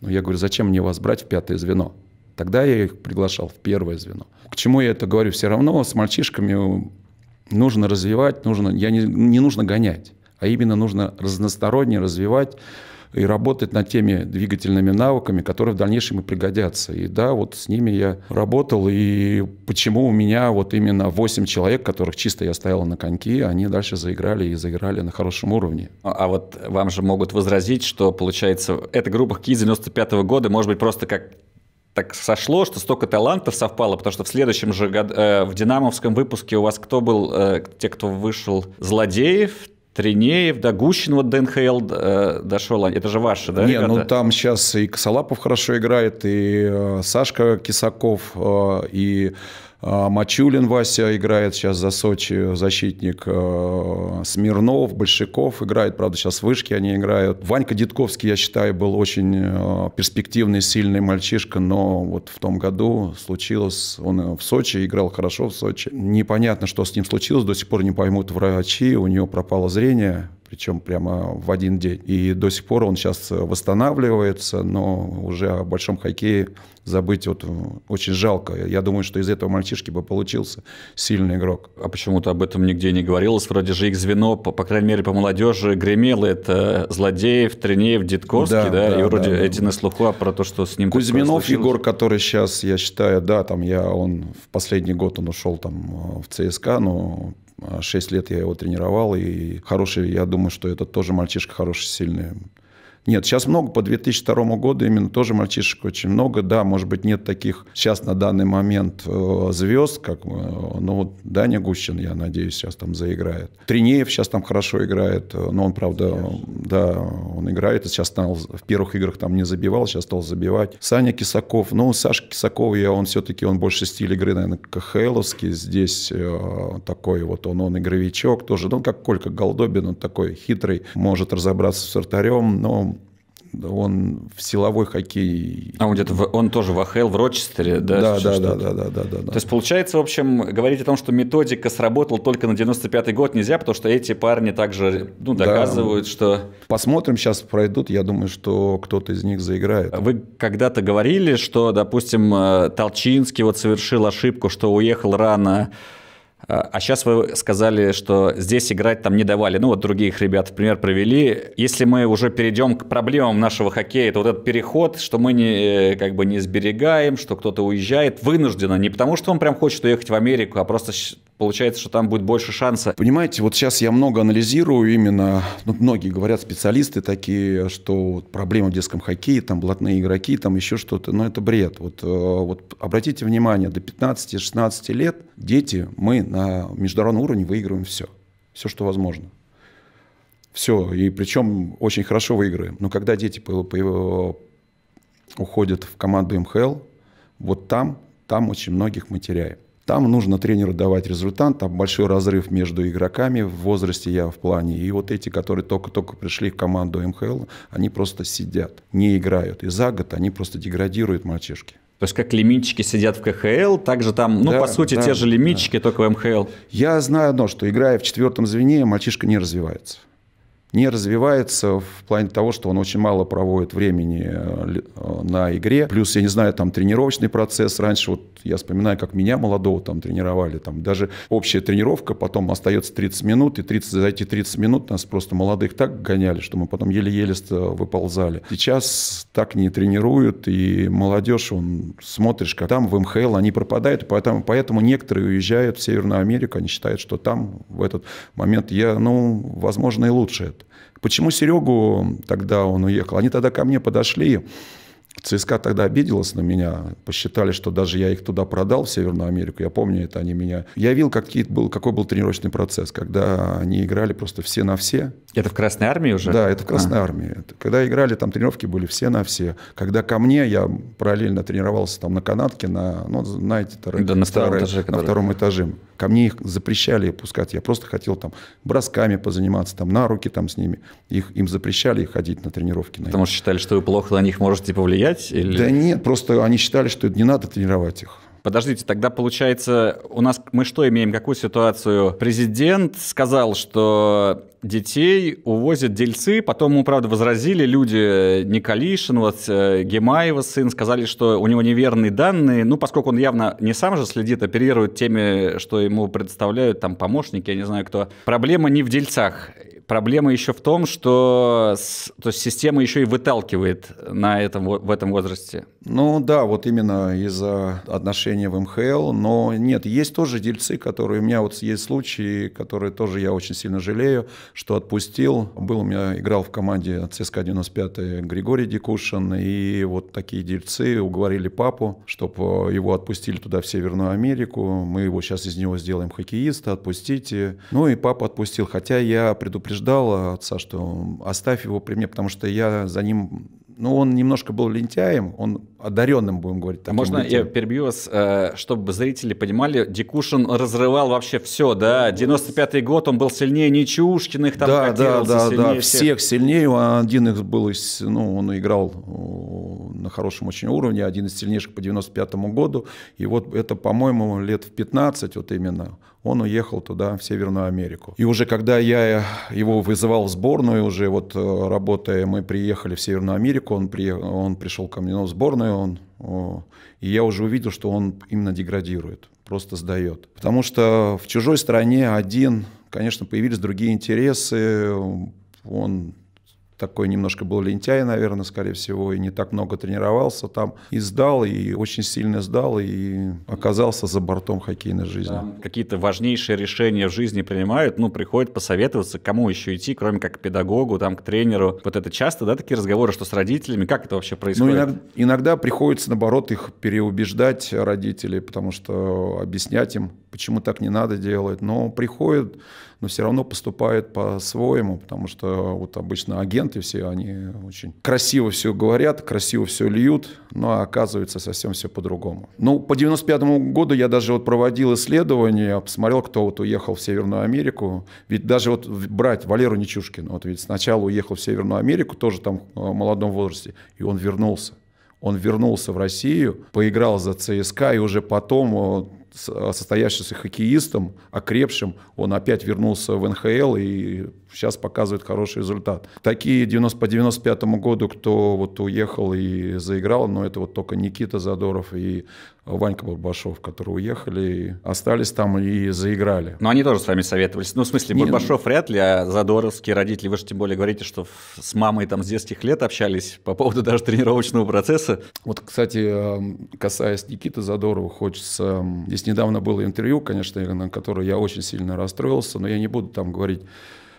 Но я говорю, зачем мне вас брать в 5-е звено? Тогда я их приглашал в 1-е звено. К чему я это говорю? Все равно с мальчишками нужно развивать, не нужно гонять, а именно нужно разносторонне развивать и работать над теми двигательными навыками, которые в дальнейшем и пригодятся. И да, вот с ними я работал, и почему у меня вот именно 8 человек, которых чисто я ставил на коньки, они дальше заиграли и заиграли на хорошем уровне. А вот вам же могут возразить, что, получается, эта группа хоккеистов 95-го года, может быть, просто как... Так сошло, что столько талантов совпало, потому что в следующем же году, в «Динамовском» выпуске у вас кто был, те, кто вышел, Злодеев, Тринеев, Дагущин, вот до НХЛ дошел. Это же ваши, да? Не, ребята? Ну там сейчас и Косолапов хорошо играет, и Сашка Кисаков, и Мачулин Вася играет сейчас за Сочи, защитник. Смирнов, Большаков играет, правда, сейчас в вышке они играют. Ванька Дедковский, я считаю, был очень перспективный, сильный мальчишка, но вот в том году случилось, он в Сочи, играл хорошо в Сочи. Непонятно, что с ним случилось, до сих пор не поймут врачи, у него пропало зрение. Причем прямо в один день. И до сих пор он сейчас восстанавливается, но уже о большом хоккее забыть вот очень жалко. Я думаю, что из этого мальчишки бы получился сильный игрок. А почему-то об этом нигде не говорилось. Вроде же их звено, по крайней мере, по молодежи гремело. Это Злодеев, Тренеев, Дедковский, да? И вроде эти на слуху, а про то, что с ним... Кузьминов Егор, который сейчас, я считаю, да, там он в последний год он ушел там в ЦСКА, но... 6 лет я его тренировал, и хороший, я думаю, что это тоже мальчишка хороший, сильный. Нет, сейчас много, по 2002 году именно тоже мальчишек очень много. Да, может быть, нет таких сейчас на данный момент звезд, как, ну, вот Даня Гущин, я надеюсь, сейчас там заиграет. Тринеев сейчас там хорошо играет, но он, правда, да, он играет, и сейчас стал, в первых играх там не забивал, сейчас стал забивать. Саня Кисаков, ну, Саша Кисаков, он все-таки, он больше стиль игры, наверное, КХЛовский, здесь такой вот, он игровичок тоже, ну, как Колька Голдобин, он такой хитрый, может разобраться с вратарем, но он в силовой хоккей. А он где-то он тоже в АХЛ, в Рочестере, да? Да. То есть, получается, в общем, говорить о том, что методика сработала только на 95-й год нельзя, потому что эти парни также, ну, доказывают, да. Что... Посмотрим, сейчас пройдут, я думаю, что кто-то из них заиграет. Вы когда-то говорили, что, допустим, Толчинский вот совершил ошибку, что уехал рано... А сейчас вы сказали, что здесь играть там не давали. Ну, вот других ребят, пример, провели. Если мы уже перейдем к проблемам нашего хоккея, это вот этот переход, что мы не, как бы не сберегаем, что кто-то уезжает вынужденно. Не потому, что он прям хочет уехать в Америку, а просто получается, что там будет больше шанса. Понимаете, вот сейчас я много анализирую именно, ну, многие говорят, специалисты такие, что проблема в детском хоккее, там блатные игроки, там еще что-то. Но это бред. Вот обратите внимание, до 15-16 лет дети, мы на международном уровне выигрываем все. Все, что возможно. Все. И причем очень хорошо выигрываем. Но когда дети уходят в команду МХЛ, вот там очень многих мы теряем. Там нужно тренеру давать результат, там большой разрыв между игроками в возрасте, я в плане. И вот эти, которые только-только пришли в команду МХЛ, они просто сидят, не играют. И за год они просто деградируют, мальчишки. То есть, как лимитчики сидят в КХЛ, также там, ну, да, по сути, да, те же лимитчики, да. Только в МХЛ. Я знаю одно, что, играя в четвертом звене, мальчишка не развивается. Не развивается в плане того, что он очень мало проводит времени на игре. Плюс, я не знаю, там тренировочный процесс. Раньше, вот я вспоминаю, как меня молодого там тренировали. Там даже общая тренировка, потом остается 30 минут. И за эти 30 минут нас просто молодых так гоняли, что мы потом еле-еле выползали. Сейчас так не тренируют. И молодежь, смотришь, как там в МХЛ они пропадают. Поэтому некоторые уезжают в Северную Америку. Они считают, что там в этот момент, возможно, и лучше это. Почему Серегу тогда он уехал? Они тогда ко мне подошли, ЦСКА тогда обиделась на меня, посчитали, что даже я их туда продал, в Северную Америку, я помню это, они меня... Я видел, какой был тренировочный процесс, когда они играли просто все на все. Это в Красной Армии уже? Да, это в Красной Армии. Когда играли, там тренировки были все на все. Когда ко мне, я параллельно тренировался там на канатке, на втором этаже. Ко мне их запрещали пускать, я просто хотел там бросками позаниматься, там на руки там с ними. Им запрещали ходить на тренировки. Потому что считали, что вы плохо на них можете повлиять? Или... Да нет, просто они считали, что не надо тренировать их. Подождите, тогда получается, у нас мы что имеем, какую ситуацию? Президент сказал, что детей увозят дельцы, потом ему, правда, возразили люди, Николишин, Гемаева сын, сказали, что у него неверные данные, ну, поскольку он явно не сам же следит, оперирует теми, что ему предоставляют, там, помощники, я не знаю кто. Проблема не в дельцах. Проблема еще в том, что система еще и выталкивает в этом возрасте. Ну да, вот именно из-за отношения в МХЛ. Но нет, есть тоже дельцы, которые... У меня вот есть случаи, которые тоже я очень сильно жалею, что отпустил. У меня играл в команде ЦСКА-95 Григорий Дикушин. И вот такие дельцы уговорили папу, чтобы его отпустили туда, в Северную Америку. Мы его сейчас из него сделаем хоккеиста, отпустите. Ну и папа отпустил. Хотя я предупреждал отца, что оставь его при мне, потому что я за ним ну, он немножко был лентяем, он одаренным, будем говорить. Можно я перебью вас, чтобы зрители понимали, Дикушин разрывал вообще все, да, 95-й год, он был сильнее Нечушкиных, там да, всех сильнее, один их был, ну, он играл на хорошем очень уровне, один из сильнейших по 95-му году, и вот это, по-моему, лет в 15 вот именно, он уехал туда, в Северную Америку. И уже когда я его вызывал в сборную, уже вот работая, мы приехали в Северную Америку, он пришел ко мне в сборную, и я уже увидел, что он именно деградирует, просто сдает. Потому что в чужой стране один, конечно, появились другие интересы, он такой немножко был лентяй, наверное, скорее всего, и не так много тренировался там. И сдал, и очень сильно сдал, и оказался за бортом хоккейной жизни. Да. Какие-то важнейшие решения в жизни принимают, ну, приходят посоветоваться, кому еще идти, кроме как к педагогу, там, к тренеру. Вот это часто, да, такие разговоры, что с родителями, как это вообще происходит? Ну, иногда приходится, наоборот, их переубеждать, родителей, потому что объяснять им, почему так не надо делать, но приходят, но все равно поступают по-своему, потому что вот обычно агенты все, они очень красиво все говорят, красиво все льют, но оказывается совсем все по-другому. Ну, по 95-му году я даже вот проводил исследование, посмотрел, кто вот уехал в Северную Америку, ведь даже вот брать Валеру Нечушкина, вот ведь сначала уехал в Северную Америку, тоже там в молодом возрасте, и он вернулся. Он вернулся в Россию, поиграл за ЦСКА, и уже потом, состоявшимся хоккеистом, окрепшим, он опять вернулся в НХЛ и сейчас показывает хороший результат. Такие по 95-му году, кто вот уехал и заиграл, но это вот только Никита Задоров и Ванька Барбашёв, которые уехали, остались там и заиграли. Но они тоже с вами советовались. Ну, в смысле, Барбашёв вряд ли, а задоровские родители, вы же тем более говорите, что с мамой там с детских лет общались по поводу даже тренировочного процесса. Вот, кстати, касаясь Никиты Задорова, хочется... Здесь недавно было интервью, конечно, на которое я очень сильно расстроился, но я не буду там говорить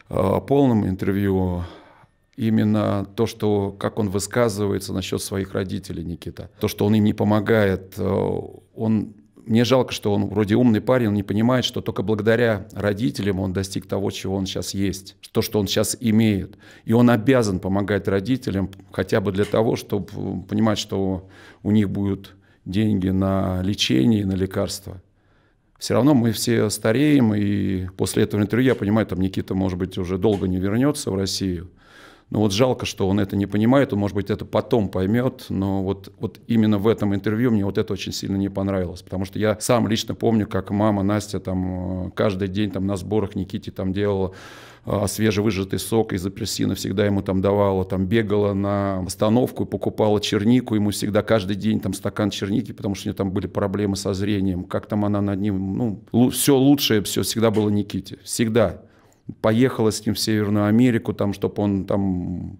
о полном интервью. Именно то, что, как он высказывается насчет своих родителей, Никита. То, что он им не помогает. Мне жалко, что он вроде умный парень, он не понимает, что только благодаря родителям он достиг того, чего он сейчас есть, то, что он сейчас имеет. И он обязан помогать родителям хотя бы для того, чтобы понимать, что у них будут деньги на лечение, на лекарства. Все равно мы все стареем, и после этого интервью, я понимаю, там Никита, может быть, уже долго не вернется в Россию. Но вот жалко, что он это не понимает, он, может быть, это потом поймет, но вот именно в этом интервью мне вот это очень сильно не понравилось, потому что я сам лично помню, как мама Настя там каждый день там на сборах Никите там делала свежевыжатый сок из апельсина, всегда ему там давала, там бегала на остановку и покупала чернику, ему всегда каждый день там стакан черники, потому что у нее там были проблемы со зрением, как там она над ним, ну, все лучшее, все всегда было Никите, всегда. Поехала с ним в Северную Америку, там, чтобы он там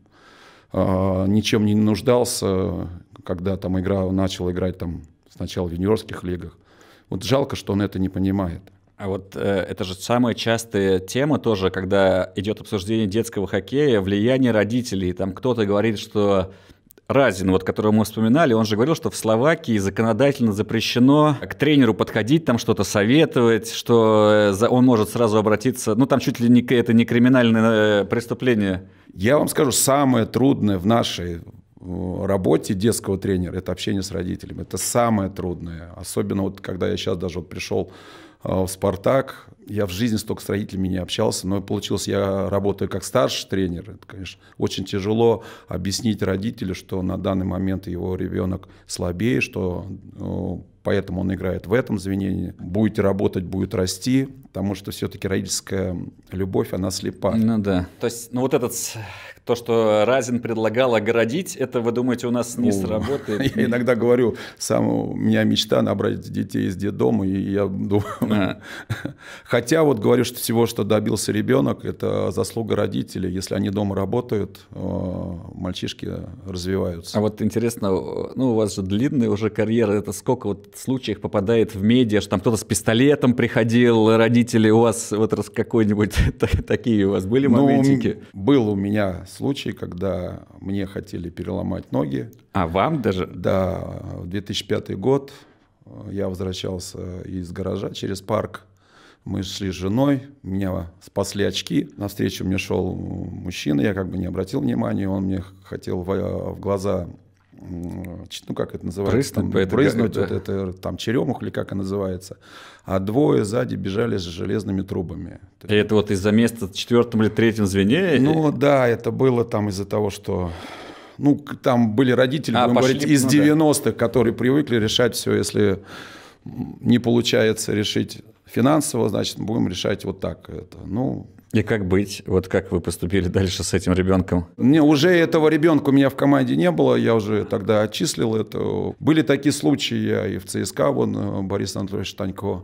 ничем не нуждался, когда там начал играть там, сначала в юниорских лигах. Вот жалко, что он это не понимает. А вот это же самая частая тема тоже, когда идет обсуждение детского хоккея, влияние родителей. Там кто-то говорит, что... Разин, вот, которого мы вспоминали, он же говорил, что в Словакии законодательно запрещено к тренеру подходить, там что-то советовать, что он может сразу обратиться, ну там чуть ли не это не криминальное преступление. Я вам скажу, самое трудное в нашей работе детского тренера – это общение с родителями, это самое трудное, особенно вот когда я сейчас даже вот пришел в «Спартак». Я в жизни столько с родителями не общался, но получилось, я работаю как старший тренер. Это, конечно, очень тяжело объяснить родителю, что на данный момент его ребенок слабее, что поэтому он играет в этом звенении. Будете работать, будет расти, потому что все-таки родительская любовь, она слепа. Ну да. То есть, ну вот то, что Разин предлагал огородить, это, вы думаете, у нас не сработает? Я иногда говорю, у меня мечта набрать детей из детдома, и я думаю... Хотя вот говорю, что всего, что добился ребенок, это заслуга родителей. Если они дома работают, мальчишки развиваются. А вот интересно, ну у вас же длинная уже карьера, это сколько вот случаев попадает в медиа, что там кто-то с пистолетом приходил, родители у вас, вот какой-нибудь такие у вас были моментики? Был у меня случай, когда мне хотели переломать ноги. А вам даже? Да, 2005 год я возвращался из гаража через парк. Мы шли с женой, меня спасли очки. Навстречу мне шел мужчина, я как бы не обратил внимания, он мне хотел в глаза, ну как это называется, брызнуть, это там черемух или как это называется. А двое сзади бежали с железными трубами. И это вот из-за места в четвертом или третьем звене? Ну да, это было там из-за того, что... Ну, там были родители, будем говорить, из 90-х, которые привыкли решать все, если не получается решить финансово, значит, будем решать вот так. Это, ну... И как быть? Вот как вы поступили дальше с этим ребенком? Не, уже этого ребенка у меня в команде не было, я уже тогда отчислил это. Были такие случаи, я и в ЦСКА, вон, Борис Анатольевич Танько,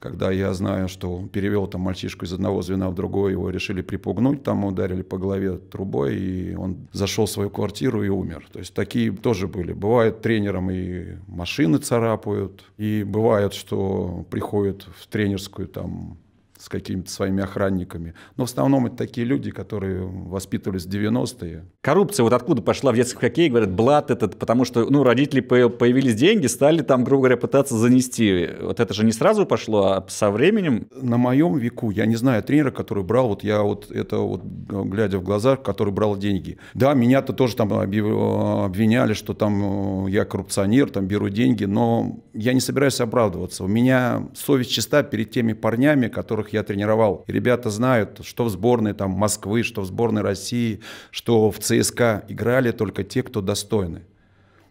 когда я знаю, что он перевел там мальчишку из одного звена в другое, его решили припугнуть, там ударили по голове трубой, и он зашел в свою квартиру и умер. То есть такие тоже были. Бывает, тренером и машины царапают, и бывает, что приходят в тренерскую там с какими-то своими охранниками. Но в основном это такие люди, которые воспитывались в 90-е. Коррупция вот откуда пошла в детском хоккее, говорят, блат этот, потому что ну, родители появились деньги, стали там, грубо говоря, пытаться занести. Вот это же не сразу пошло, а со временем. На моем веку я не знаю тренера, который брал, вот я вот это вот, глядя в глаза, который брал деньги. Да, меня-то тоже там обвиняли, что там я коррупционер, там беру деньги, но я не собираюсь оправдываться. У меня совесть чиста перед теми парнями, которых я тренировал. И ребята знают, что в сборной там, Москвы, что в сборной России, что в ЦСКА играли только те, кто достойны.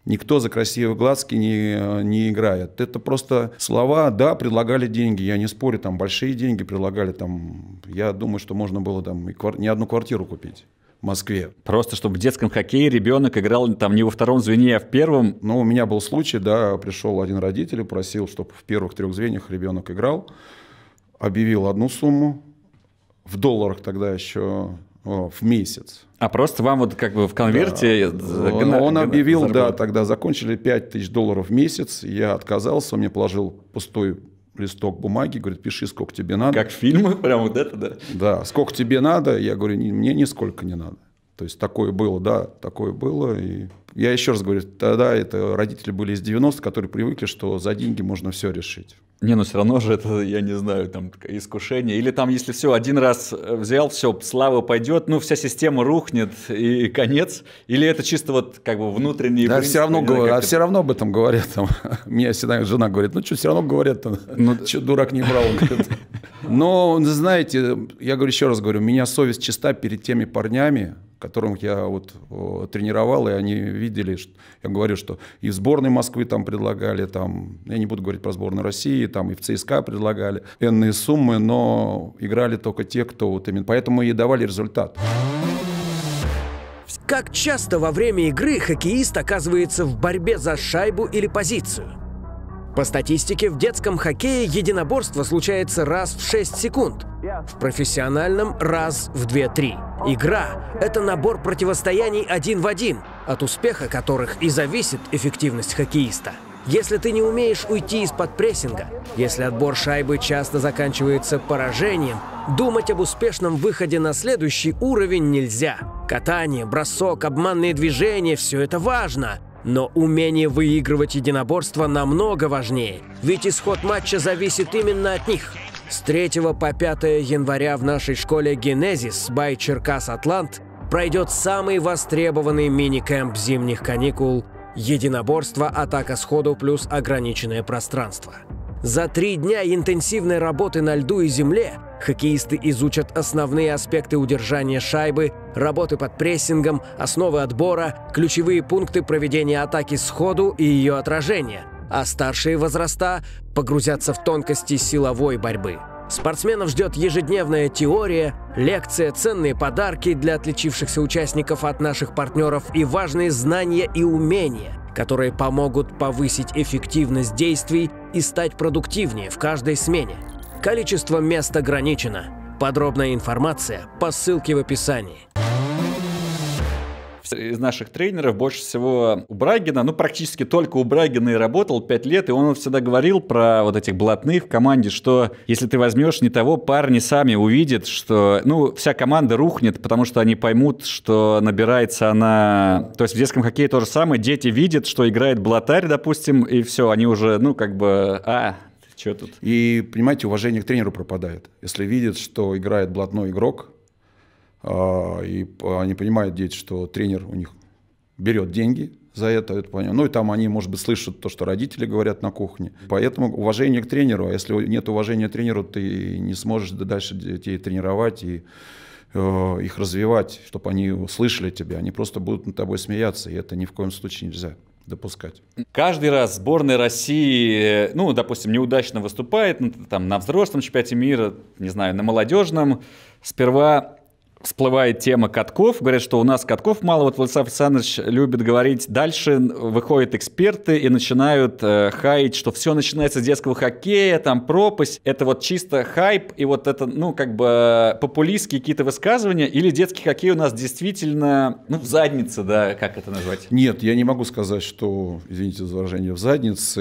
Никто за красивые глазки не играет. Это просто слова, да, предлагали деньги, я не спорю, там большие деньги предлагали, там, я думаю, что можно было там не одну квартиру купить в Москве. Просто чтобы в детском хоккее ребенок играл там не во втором звене, а в первом? Ну, у меня был случай, да, пришел один родитель и просил, чтобы в первых трех звеньях ребенок играл. Объявил одну сумму, в долларах тогда еще, в месяц. А просто вам вот как бы в конверте... Да. Он объявил, заработал. Да, тогда закончили $5000 в месяц, я отказался, он мне положил пустой листок бумаги, говорит, пиши, сколько тебе надо. Как в фильмах, прям вот это, да? Да, сколько тебе надо, я говорю, мне нисколько не надо. То есть такое было, да, такое было. И я еще раз говорю, тогда это родители были из 90-х, которые привыкли, что за деньги можно все решить. Не, ну все равно же это, я не знаю, там искушение. Или там, если все, один раз взял, все, слава пойдет, ну вся система рухнет и конец. Или это чисто вот как бы внутренний... Да, принцип, все равно говорю, а это... все равно об этом говорят. Там. Меня всегда жена говорит, ну что, все равно говорят, ну, что дурак не брал. Но, знаете, я говорю еще раз, говорю, у меня совесть чиста перед теми парнями, которых я вот тренировал, и они видели, что, я говорю, что и в сборной Москвы там предлагали, там, я не буду говорить про сборную России, там и в ЦСКА предлагали энные суммы, но играли только те, кто вот именно, поэтому и давали результат. Как часто во время игры хоккеист оказывается в борьбе за шайбу или позицию? По статистике, в детском хоккее единоборство случается раз в 6 секунд, в профессиональном – раз в 2-3. Игра – это набор противостояний один в один, от успеха которых и зависит эффективность хоккеиста. Если ты не умеешь уйти из-под прессинга, если отбор шайбы часто заканчивается поражением, думать об успешном выходе на следующий уровень нельзя. Катание, бросок, обманные движения – все это важно. Но умение выигрывать единоборство намного важнее, ведь исход матча зависит именно от них. С 3 по 5 января в нашей школе «Генезис» by «Черкас-Атлант» пройдет самый востребованный мини-кэмп зимних каникул «Единоборство, атака сходу плюс ограниченное пространство». За 3 дня интенсивной работы на льду и земле хоккеисты изучат основные аспекты удержания шайбы, работы под прессингом, основы отбора, ключевые пункты проведения атаки сходу и ее отражения. А старшие возраста погрузятся в тонкости силовой борьбы. Спортсменов ждет ежедневная теория, лекция, ценные подарки для отличившихся участников от наших партнеров и важные знания и умения, которые помогут повысить эффективность действий и стать продуктивнее в каждой смене. Количество мест ограничено. Подробная информация по ссылке в описании. Из наших тренеров больше всего у Брагина, ну практически только у Брагина и работал 5 лет, и он всегда говорил про вот этих блатных в команде, что если ты возьмешь не того, парни сами увидят, что, ну, вся команда рухнет, потому что они поймут, что набирается она... То есть в детском хоккее то же самое, дети видят, что играет блатарь, допустим, и все, они уже, ну, как бы, Че тут? И, понимаете, уважение к тренеру пропадает. Если видят, что играет блатной игрок, и они понимают, дети, что тренер у них берет деньги за это понятно. Ну и там они, может быть, слышат то, что родители говорят на кухне. Поэтому уважение к тренеру. А если нет уважения к тренеру, ты не сможешь дальше детей тренировать и их развивать, чтобы они услышали тебя. Они просто будут над тобой смеяться, и это ни в коем случае нельзя допускать. Каждый раз сборная России, ну, допустим, неудачно выступает там, на взрослом чемпионате мира, не знаю, на молодежном. Сперва всплывает тема катков. Говорят, что у нас катков мало. Вот Владислав Александрович любит говорить. Дальше выходят эксперты и начинают хаять, что все начинается с детского хоккея, там пропасть. Это вот чисто хайп и вот это, ну, как бы популистские какие-то высказывания. Или детский хоккей у нас действительно, ну, в заднице, да, как это назвать? Нет, я не могу сказать, что, извините за выражение, в заднице.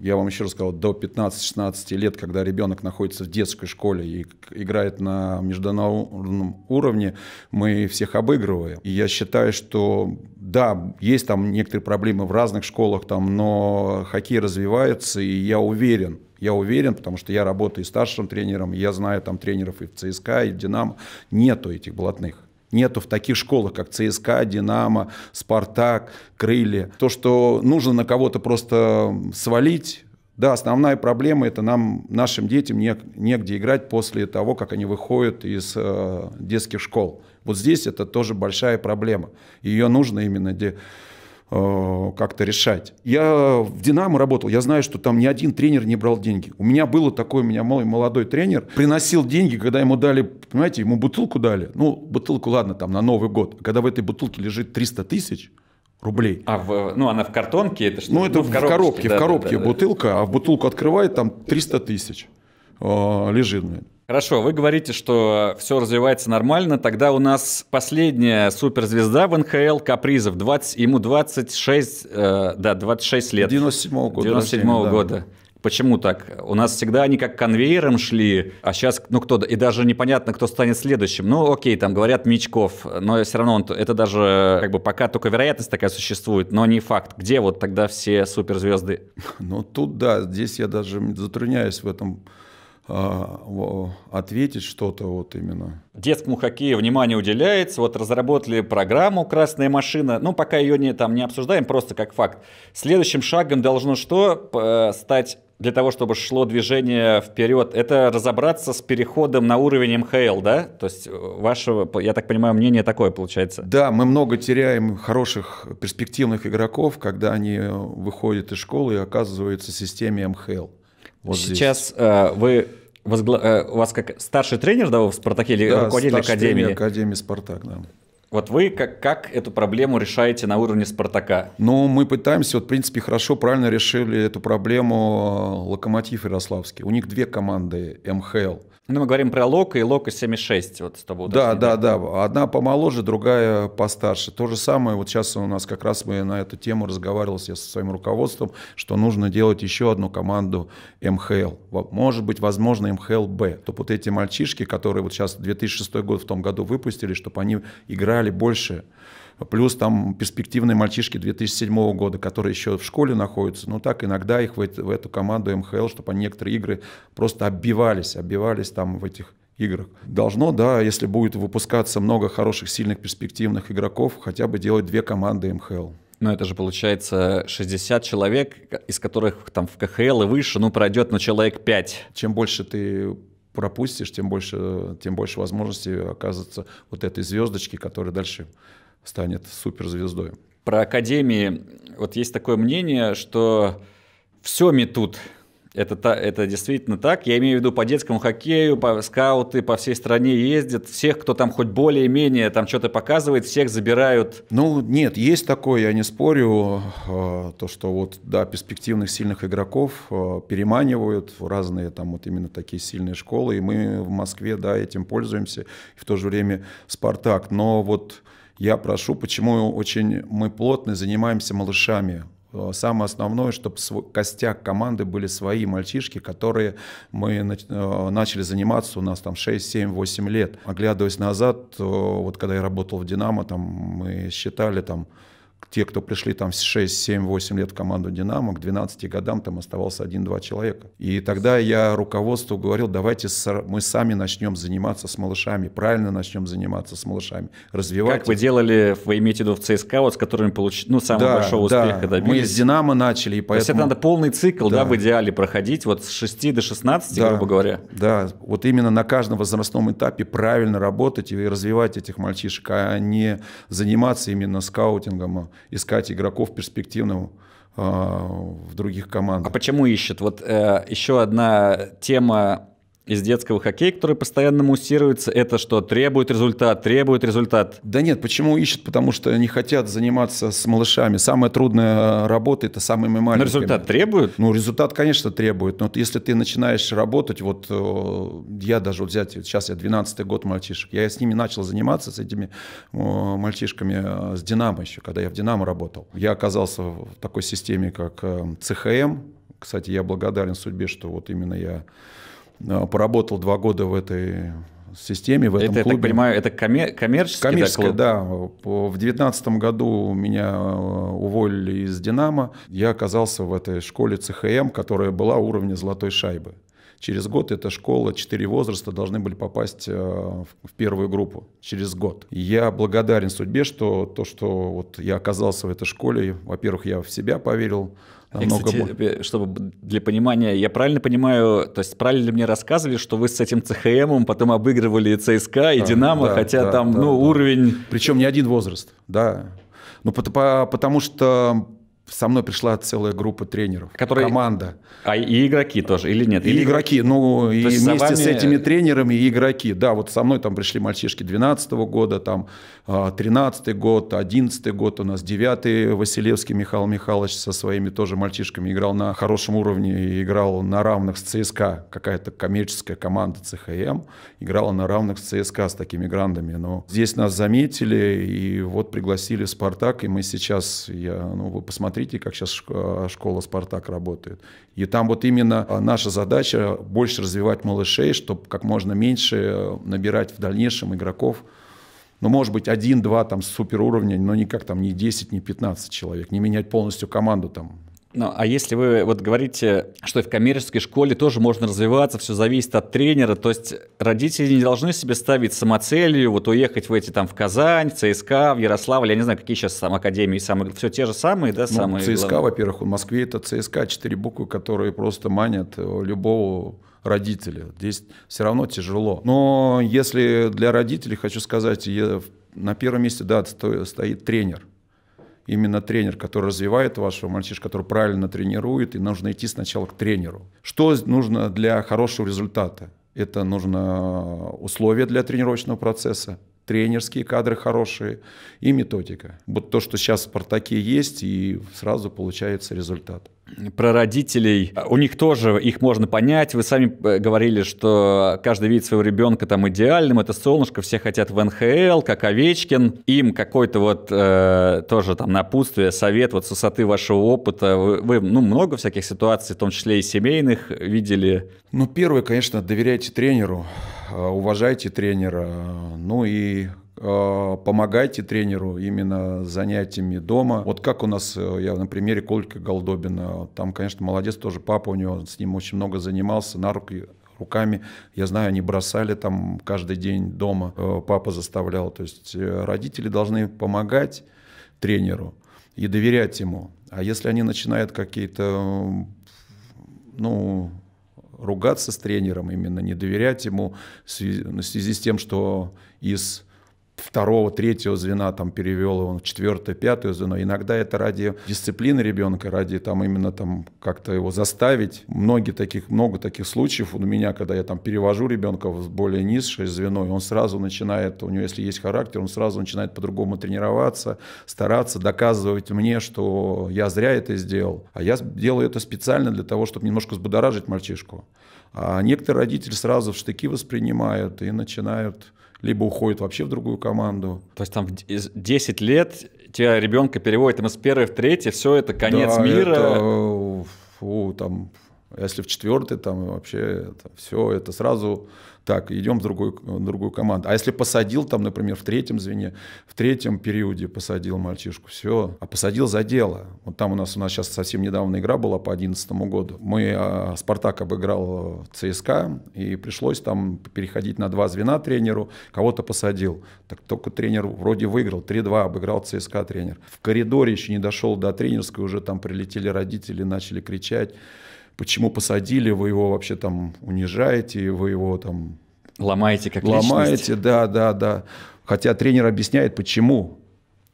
Я вам еще раз сказал, до 15-16 лет, когда ребенок находится в детской школе и играет на международном уровне, мы всех обыгрываем. И я считаю, что да, есть там некоторые проблемы в разных школах, там, но хоккей развивается, и я уверен, потому что я работаю старшим тренером, я знаю там тренеров и в ЦСКА, и в Динамо, нету этих блатных. Нету в таких школах, как ЦСКА, Динамо, Спартак, Крылья. То, что нужно на кого-то просто свалить. Да, основная проблема – это нашим детям негде играть после того, как они выходят из детских школ. Вот здесь это тоже большая проблема. Ее нужно именно как-то решать. Я в «Динамо» работал, я знаю, что там ни один тренер не брал деньги. У меня было такое, у меня молодой тренер приносил деньги, когда ему дали, понимаете, ему бутылку дали. Ну, бутылку, ладно, там на Новый год. Когда в этой бутылке лежит 300 тысяч рублей. А ну, она в картонке? Это что? Ну, это в коробке бутылка, а в бутылку открывает, там 300 тысяч лежит. Хорошо, вы говорите, что все развивается нормально. Тогда у нас последняя суперзвезда в НХЛ Капризов. Ему 26 лет. 97-го года. 97-го года. Да. Почему так? У нас всегда они как конвейером шли, а сейчас, ну, кто, и даже непонятно, кто станет следующим. Ну, окей, там говорят Мячков, но все равно это даже, как бы, пока только вероятность такая существует, но не факт. Где вот тогда все суперзвезды? Ну, тут, да, здесь я даже затрудняюсь в этом ответить что-то вот именно. Детскому хоккею внимание уделяется. Вот разработали программу «Красная машина». Ну, пока ее не обсуждаем, просто как факт. Следующим шагом должно что стать для того, чтобы шло движение вперед? Это разобраться с переходом на уровень МХЛ, да? То есть ваше, я так понимаю, мнение такое получается. Да, мы много теряем хороших перспективных игроков, когда они выходят из школы и оказываются в системе МХЛ. Вот сейчас у вас как старший тренер, да, в «Спартаке» или да, руководитель академии? Да, академии «Спартак», да. Вот вы как эту проблему решаете на уровне «Спартака»? Ну, мы пытаемся, вот, в принципе, хорошо, правильно решили эту проблему «Локомотив» Ярославский. У них две команды МХЛ. Ну, мы говорим про «Локо» и «Локо-76». Вот, да. Одна помоложе, другая постарше. То же самое, вот сейчас у нас как раз мы на эту тему разговаривали со своим руководством, что нужно делать еще одну команду МХЛ. Может быть, возможно, МХЛ-Б. Чтобы вот эти мальчишки, которые вот сейчас 2006 год в том году выпустили, чтобы они играли больше. Плюс там перспективные мальчишки 2007 года, которые еще в школе находятся. Но так иногда их в эту команду МХЛ, чтобы они некоторые игры просто оббивались там в этих играх. Должно, да, если будет выпускаться много хороших, сильных, перспективных игроков, хотя бы делать две команды МХЛ. Но это же получается 60 человек, из которых там в КХЛ и выше, ну, пройдет, ну, человек 5. Чем больше ты пропустишь, тем больше возможностей оказывается вот этой звездочки, которая дальше станет суперзвездой. Про академии вот есть такое мнение, что все метут. Это действительно так. Я имею в виду по детскому хоккею, скауты по всей стране ездят. Всех, кто там хоть более-менее там что-то показывает, всех забирают. Ну, нет, есть такое, я не спорю. То, что вот, да, перспективных сильных игроков переманивают в разные там вот именно такие сильные школы. И мы в Москве, да, этим пользуемся. И в то же время «Спартак». Но вот я прошу, почему очень мы плотно занимаемся малышами. Самое основное, чтобы костяк команды были свои мальчишки, которые мы начали заниматься, у нас там 6, 7, 8 лет. Оглядываясь назад, вот когда я работал в «Динамо», там мы считали там те, кто пришли там 6, 7, 8 лет в команду «Динамо», к 12 годам там оставался 1-2 человека. И тогда я руководству говорил, давайте мы сами начнем заниматься с малышами, правильно начнем заниматься с малышами, развивать. Как вы делали, вы имеете в виду в ЦСКА, вот, с которыми получили, ну, самого большого успеха добились? Мы с «Динамо» начали, и поэтому... То есть это надо полный цикл, да, в идеале проходить, вот с 6 до 16, грубо говоря? Да, вот именно на каждом возрастном этапе правильно работать и развивать этих мальчишек, а не заниматься именно скаутингом, искать игроков перспективного в других командах. А почему ищут? Вот еще одна тема из детского хоккея, который постоянно муссируется, это что, требует результат, требует результат? Да нет, почему ищут? Потому что не хотят заниматься с малышами. Самая трудная работа – это самыми маленькими. Но результат требует? Ну, результат, конечно, требует. Но если ты начинаешь работать, вот я даже взять, сейчас я 12-й год мальчишек, я с ними начал заниматься, с этими мальчишками, с «Динамо» еще, когда я в «Динамо» работал. Я оказался в такой системе, как ЦХМ. Кстати, я благодарен судьбе, что вот именно я поработал 2 года в этой системе, в этом клубе. Я так понимаю, это коммерческий, клуб? Да. В 2019 году меня уволили из «Динамо». Я оказался в этой школе ЦХМ, которая была уровня «Золотой шайбы». Через год эта школа, 4 возраста должны были попасть в первую группу. Через год. Я благодарен судьбе, что вот я оказался в этой школе. Во-первых, я в себя поверил. Кстати, чтобы для понимания, я правильно понимаю, то есть правильно мне рассказывали, что вы с этим ЦХМом потом обыгрывали и ЦСКА, и «Динамо», хотя там уровень... Причем не один возраст, Ну, потому что со мной пришла целая группа тренеров, команда. А и игроки тоже, или нет? Или игроки, ну, и вместе с этими тренерами и игроки. Да, вот со мной там пришли мальчишки 12-го года, там 13-й год, 11-й год у нас, 9-й Василевский Михаил Михайлович со своими тоже мальчишками играл на хорошем уровне, и играл на равных с ЦСКА. Какая-то коммерческая команда ЦХМ играла на равных с ЦСКА, с такими грандами. Но здесь нас заметили, и вот пригласили в «Спартак», и мы сейчас, ну, вы посмотрите, как сейчас школа «Спартак» работает. И там вот именно наша задача больше развивать малышей, чтобы как можно меньше набирать в дальнейшем игроков. Ну, может быть, 1-2 там супер уровня, но никак там не 10, не 15 человек, не менять полностью команду там. Ну, а если вы вот говорите, что в коммерческой школе тоже можно развиваться, все зависит от тренера, то есть родители не должны себе ставить самоцелью вот уехать в эти там в Казань, в ЦСКА, в Ярославль, я не знаю, какие сейчас там академии, самые, все те же самые, да? Ну, самые ЦСКА, во-первых, в Москве это ЦСКА, 4 буквы, которые просто манят любого родителя. Здесь все равно тяжело. Но если для родителей, хочу сказать, на первом месте, да, стоит тренер. Именно тренер, который развивает вашего мальчишку, который правильно тренирует, и нужно идти сначала к тренеру. Что нужно для хорошего результата? Это нужно условия для тренировочного процесса, тренерские кадры хорошие и методика. Вот то, что сейчас в «Спартаке» есть, и сразу получается результат. Про родителей. У них тоже, их можно понять. Вы сами говорили, что каждый видит своего ребенка там идеальным. Это солнышко, все хотят в НХЛ, как Овечкин. Им какой-то вот тоже там напутствие, совет вот с высоты вашего опыта. Вы ну, много всяких ситуаций, в том числе и семейных, видели? Ну, первое, конечно, доверяйте тренеру, уважайте тренера, ну и... помогайте тренеру именно занятиями дома. Вот как у нас, я на примере Колика Голдобина, там, конечно, молодец тоже папа у него, с ним очень много занимался, на руки, руками, я знаю, они бросали там каждый день дома, папа заставлял. То есть родители должны помогать тренеру и доверять ему. А если они начинают какие-то, ну, ругаться с тренером, именно не доверять ему, в связи с тем, что из 2-3 звена там перевел его в 4-5 звено. Иногда это ради дисциплины ребенка, ради там именно там как-то его заставить. Много таких случаев у меня, когда я там перевожу ребенка в более низшее звено, и он сразу начинает, у него если есть характер, он сразу начинает по-другому тренироваться, стараться доказывать мне, что я зря это сделал. А я делаю это специально для того, чтобы немножко взбудоражить мальчишку. А некоторые родители сразу в штыки воспринимают и начинают... либо уходит вообще в другую команду. То есть там 10 лет тебя ребенка переводит из 1-й в 3-й, все это конец мира. Это, фу, там, Если в четвертый, там вообще это, все, это сразу так, идем в другую команду. А если посадил, там, например, в третьем звене, в третьем периоде посадил мальчишку, все. А посадил за дело. Вот там у нас сейчас совсем недавно игра была по 2011 году. Спартак обыграл ЦСКА, и пришлось там переходить на два звена тренеру, кого-то посадил. Так только тренер вроде выиграл, 3-2 обыграл ЦСКА тренер. В коридоре еще не дошел до тренерской, уже там прилетели родители, начали кричать. Почему посадили, вы его вообще там унижаете, вы его там... Ломаете как личность. Ломаете, да. Хотя тренер объясняет, почему.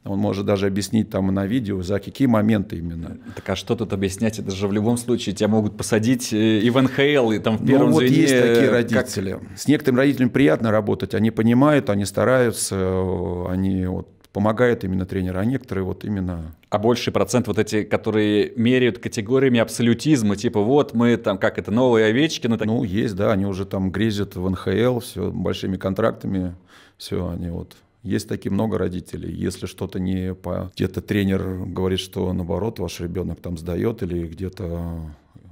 Он может даже объяснить там на видео, за какие моменты именно. Так а что тут объяснять? Это же в любом случае тебя могут посадить и в НХЛ, и там в первом звене. Вот есть такие родители. Как... С некоторыми родителями приятно работать. Они понимают, они стараются, они вот... Помогает именно тренер, а некоторые вот именно... А больший процент вот эти, которые меряют категориями абсолютизма, типа вот мы там, как это, новые Овечкины? Так... Ну, есть, да, они уже там грезят в НХЛ, все, большими контрактами, все, они вот... Есть такие много родителей. Если что-то не по... Где-то тренер говорит, что наоборот, ваш ребенок там сдает, или где-то...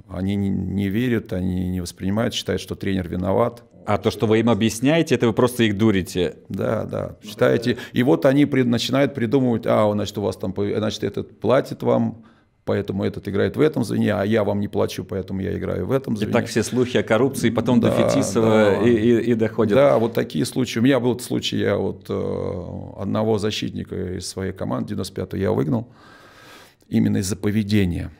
Они не верят, они не воспринимают, считают, что тренер виноват. А то, что вы им объясняете, это вы просто их дурите. Да. Считаете. И вот они начинают придумывать, значит, у вас там, значит, этот платит вам, поэтому этот играет в этом звене, а я вам не плачу, поэтому я играю в этом звене. И так все слухи о коррупции потом до Фетисова и доходят. Да, вот такие случаи. У меня был случай, я вот одного защитника из своей команды, 95-го, я выгнал именно из-за поведения.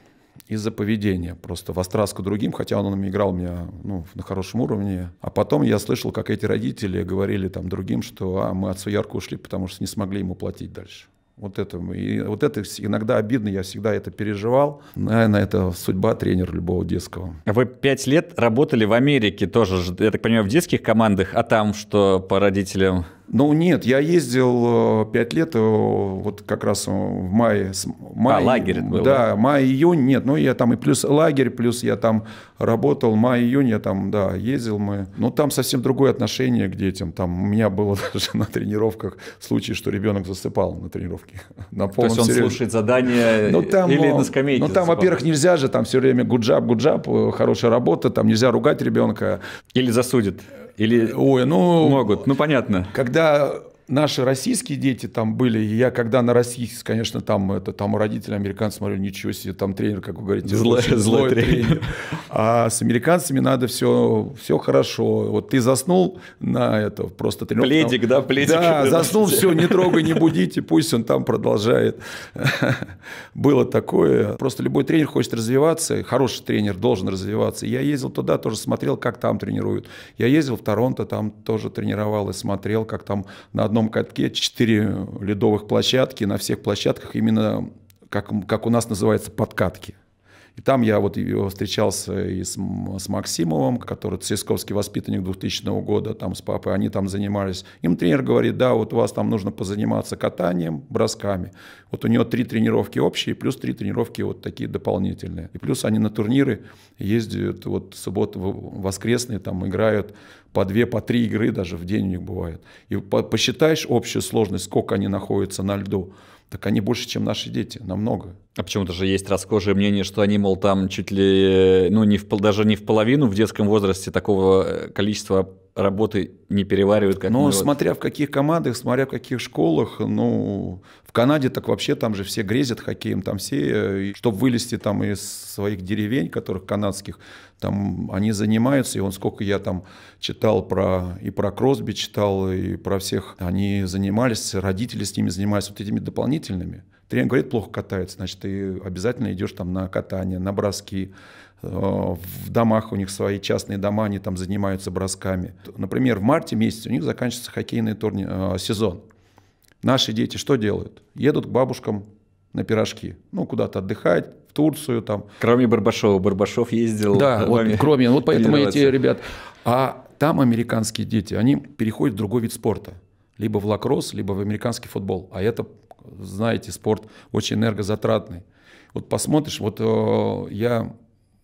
Просто в острастку другим, хотя он играл меня на хорошем уровне. А потом я слышал, как эти родители говорили там другим, что мы от Суярка ушли, потому что не смогли ему платить дальше. Вот это иногда обидно, я всегда это переживал. Наверное, это судьба тренера любого детского. Вы 5 лет работали в Америке тоже, я так понимаю, в детских командах, а там что по родителям? Ну нет, я ездил 5 лет, вот как раз в мае. Лагерь был? Да, май-июнь, нет, я там и плюс лагерь, плюс я там работал, май-июнь я там, ездил мы. Но там совсем другое отношение к детям, там у меня было даже на тренировках случай, что ребенок засыпал на тренировке. На полном серьезе. То есть он слушает задания или на скамейке засыпал? Ну там, во-первых, нельзя же, там все время гуджаб, хорошая работа, там нельзя ругать ребенка. Или засудит. Или могут, понятно. Когда наши российские дети там были, и я когда на российских, конечно, там родители американцев, смотрю, ничего себе, там тренер, как вы говорите, злой тренер. А с американцами надо все хорошо. Вот ты заснул на это, просто тренер. Пледик, да, пледик. Да, заснул, все, не трогай, не будите, пусть он там продолжает. Было такое. Просто любой тренер хочет развиваться, хороший тренер должен развиваться. Я ездил туда, тоже смотрел, как там тренируют. Я ездил в Торонто, там тоже тренировал и смотрел, как там на одном катке 4 ледовых площадки, на всех площадках именно, как у нас называется, подкатки. И там я вот встречался и с Максимовым, который цисковский воспитанник 2000 года, там с папой, они там занимались. Им тренер говорит, вот у вас там нужно позаниматься катанием, бросками. Вот у него 3 тренировки общие, плюс 3 тренировки вот такие дополнительные. И плюс они на турниры ездят, вот субботы, воскресные, там играют по 2, по 3 игры даже в день у них бывает. И посчитаешь общую сложность, сколько они находятся на льду. Так они больше, чем наши дети, намного. А почему-то же есть расхожее мнение, что они, мол, там чуть ли, даже не в половину в детском возрасте такого количества работы не переваривают. Как смотря в каких командах, смотря в каких школах, в Канаде так вообще там же все грезят хоккеем, там все, чтобы вылезти там из своих деревень, которых канадских, там они занимаются, и сколько я там читал про Кросби, читал и про всех, они занимались, родители с ними занимались вот этими дополнительными. Тренер говорит, плохо катается, значит, ты обязательно идешь там на катание, на броски. В домах у них свои частные дома, они там занимаются бросками. Например, в марте месяце у них заканчивается хоккейный сезон. Наши дети что делают? Едут к бабушкам на пирожки, куда-то отдыхать. Турцию там. Кроме Барбашёва. Барбашёв ездил. Да, кроме. Вот поэтому эти ребят. А там американские дети, они переходят в другой вид спорта. Либо в лакросс, либо в американский футбол. А это, знаете, спорт очень энергозатратный. Вот посмотришь,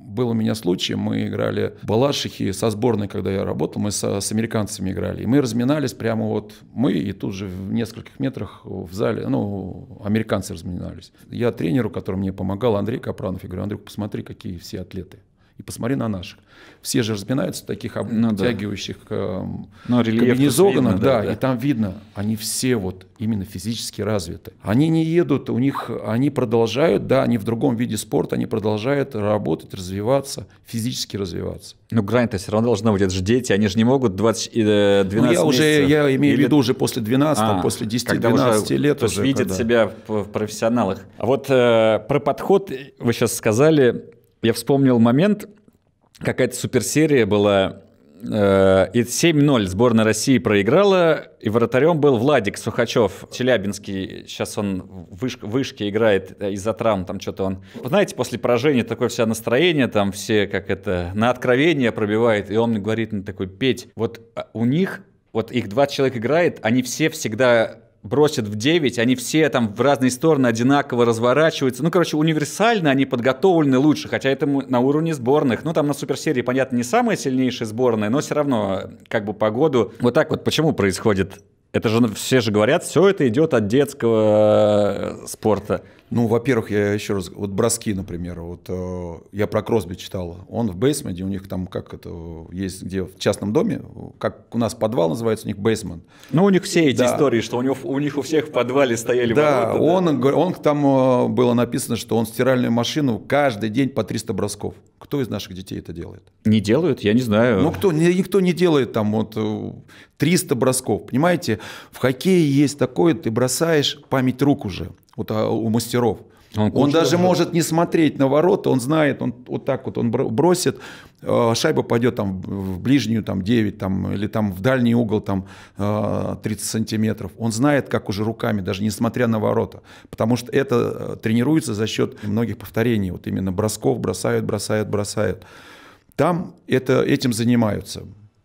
был у меня случай, мы играли балашихи со сборной, когда я работал, мы с американцами играли. И мы разминались прямо и тут же в нескольких метрах в зале, американцы разминались. Я тренеру, который мне помогал, Андрей Капранов, я говорю, Андрюк, посмотри, какие все атлеты. и посмотри на наших. Все же разминаются в таких обтягивающих комбинезонах, да, и там видно, они все вот именно физически развиты. Они не едут, у них, они продолжают, да, они в другом виде спорта, они продолжают работать, развиваться, физически развиваться. Но грань-то все равно должна быть, это же дети, они же не могут 12 месяцев. Уже, я имею в виду уже после 12, после 10-12 лет. То есть видят себя в профессионалах. А вот про подход вы сейчас сказали, я вспомнил момент, какая-то суперсерия была, и 7-0 сборная России проиграла, и вратарем был Владик Сухачев, челябинский, сейчас он в вышке играет из-за травм, там что-то он, знаете, после поражения такое все настроение, там все как это, на откровение пробивает, и он мне говорит, на такой, Петь, вот у них, вот их 20 человек играет, они все всегда... бросят в 9, они все там в разные стороны одинаково разворачиваются. Ну, короче, универсально они подготовлены лучше, хотя это на уровне сборных. Ну, там на суперсерии, понятно, не самая сильнейшая сборная, но все равно как бы по году. Вот так вот почему происходит? Это же все же говорят, все это идет от детского спорта. Ну, во-первых, я еще раз, вот броски, например, вот я про Кросби читал, он в бейсменте, у них там как это, есть где в частном доме, как у нас подвал называется, у них бейсмент. Ну, у них все эти истории, что у них у всех в подвале стояли ворота. Он там было написано, что он стиральную машину каждый день по 300 бросков. Кто из наших детей это делает? Не делают, я не знаю. Ну, никто не делает там вот 300 бросков, понимаете? В хоккее есть такое, ты бросаешь, память рук уже. Вот у мастеров. Он даже может не смотреть на ворота, он знает, он вот так вот он бросит, шайба пойдет там в ближнюю там 9 там, или там в дальний угол там 30 сантиметров. Он знает, как уже руками, даже несмотря на ворота. Потому что это тренируется за счет многих повторений. Вот именно бросков бросают, бросают, бросают. Там этим занимаются.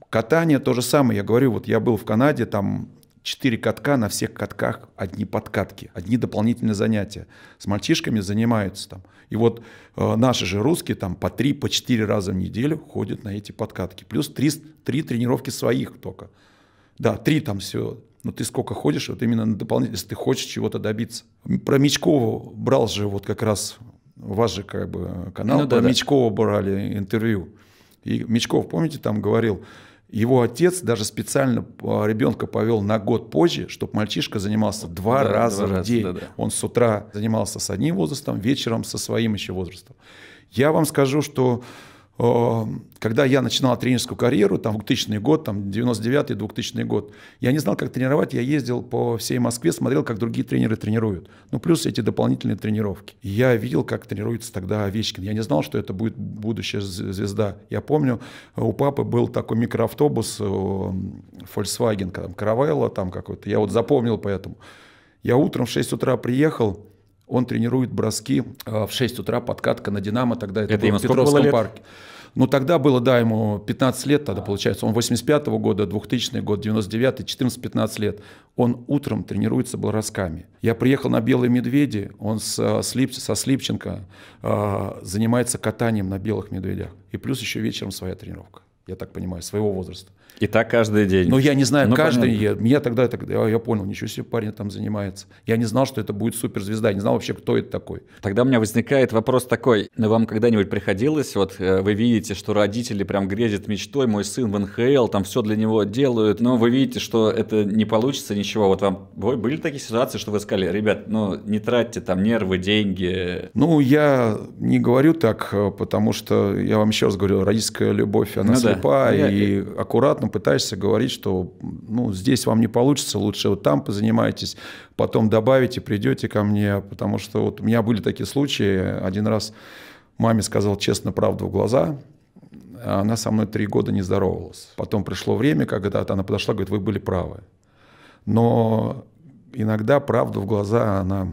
Катание то же самое. Я говорю, вот я был в Канаде, там 4 катка, на всех катках одни подкатки, одни дополнительные занятия. С мальчишками занимаются там. И вот наши же русские там по 3-4 раза в неделю ходят на эти подкатки. Плюс 3 тренировки своих только. Да, 3 там все. Но ты сколько ходишь, вот именно на дополнительность, если ты хочешь чего-то добиться. Про Мечкова брал же вот как раз ваш же как бы канал, про Мечкова брали интервью. И Мечков, помните, там говорил... Его отец даже специально ребенка повел на год позже, чтобы мальчишка занимался два раза в день. Он с утра занимался с одним возрастом, вечером со своим еще возрастом. Я вам скажу, что когда я начинал тренерскую карьеру, там 2000 год, там 99-2000 год, я не знал, как тренировать, я ездил по всей Москве, смотрел, как другие тренеры тренируют. Ну, плюс эти дополнительные тренировки. И я видел, как тренируется тогда Овечкин. Я не знал, что это будет будущая звезда. Я помню, у папы был такой микроавтобус Volkswagen, там каравелла там какой-то. Я вот запомнил поэтому. Я утром в 6 утра приехал, он тренирует броски в 6 утра, подкатка на «Динамо». Тогда это было в Петровском парке. Ну, тогда было, да, ему 15 лет тогда, получается. Он 85-го года, 2000 год, 99-й, 14-15 лет. Он утром тренируется бросками. Я приехал на «Белые медведи», он со Слипченко занимается катанием на «Белых медведях». И плюс еще вечером своя тренировка, я так понимаю, своего возраста. И так каждый день. Ну, я не знаю, каждый день. Я тогда я понял, ничего себе парень там занимается. Я не знал, что это будет суперзвезда, я не знал вообще, кто это такой. Тогда у меня возникает вопрос такой. Вам когда-нибудь приходилось, вот вы видите, что родители прям грезят мечтой, мой сын в НХЛ, там все для него делают, но вы видите, что это не получится ничего. Вот вам были такие ситуации, что вы сказали, ребят, ну, не тратьте там нервы, деньги? Ну, я не говорю так, потому что, я вам еще раз говорю, родительская любовь, она слепая, и аккуратно пытаешься говорить, что ну, здесь вам не получится, лучше вот там позанимайтесь, потом добавите, придете ко мне, потому что вот у меня были такие случаи. Один раз маме сказал честно правду в глаза, она со мной 3 года не здоровалась. Потом пришло время, когда она подошла, говорит, вы были правы. Но иногда правду в глаза, она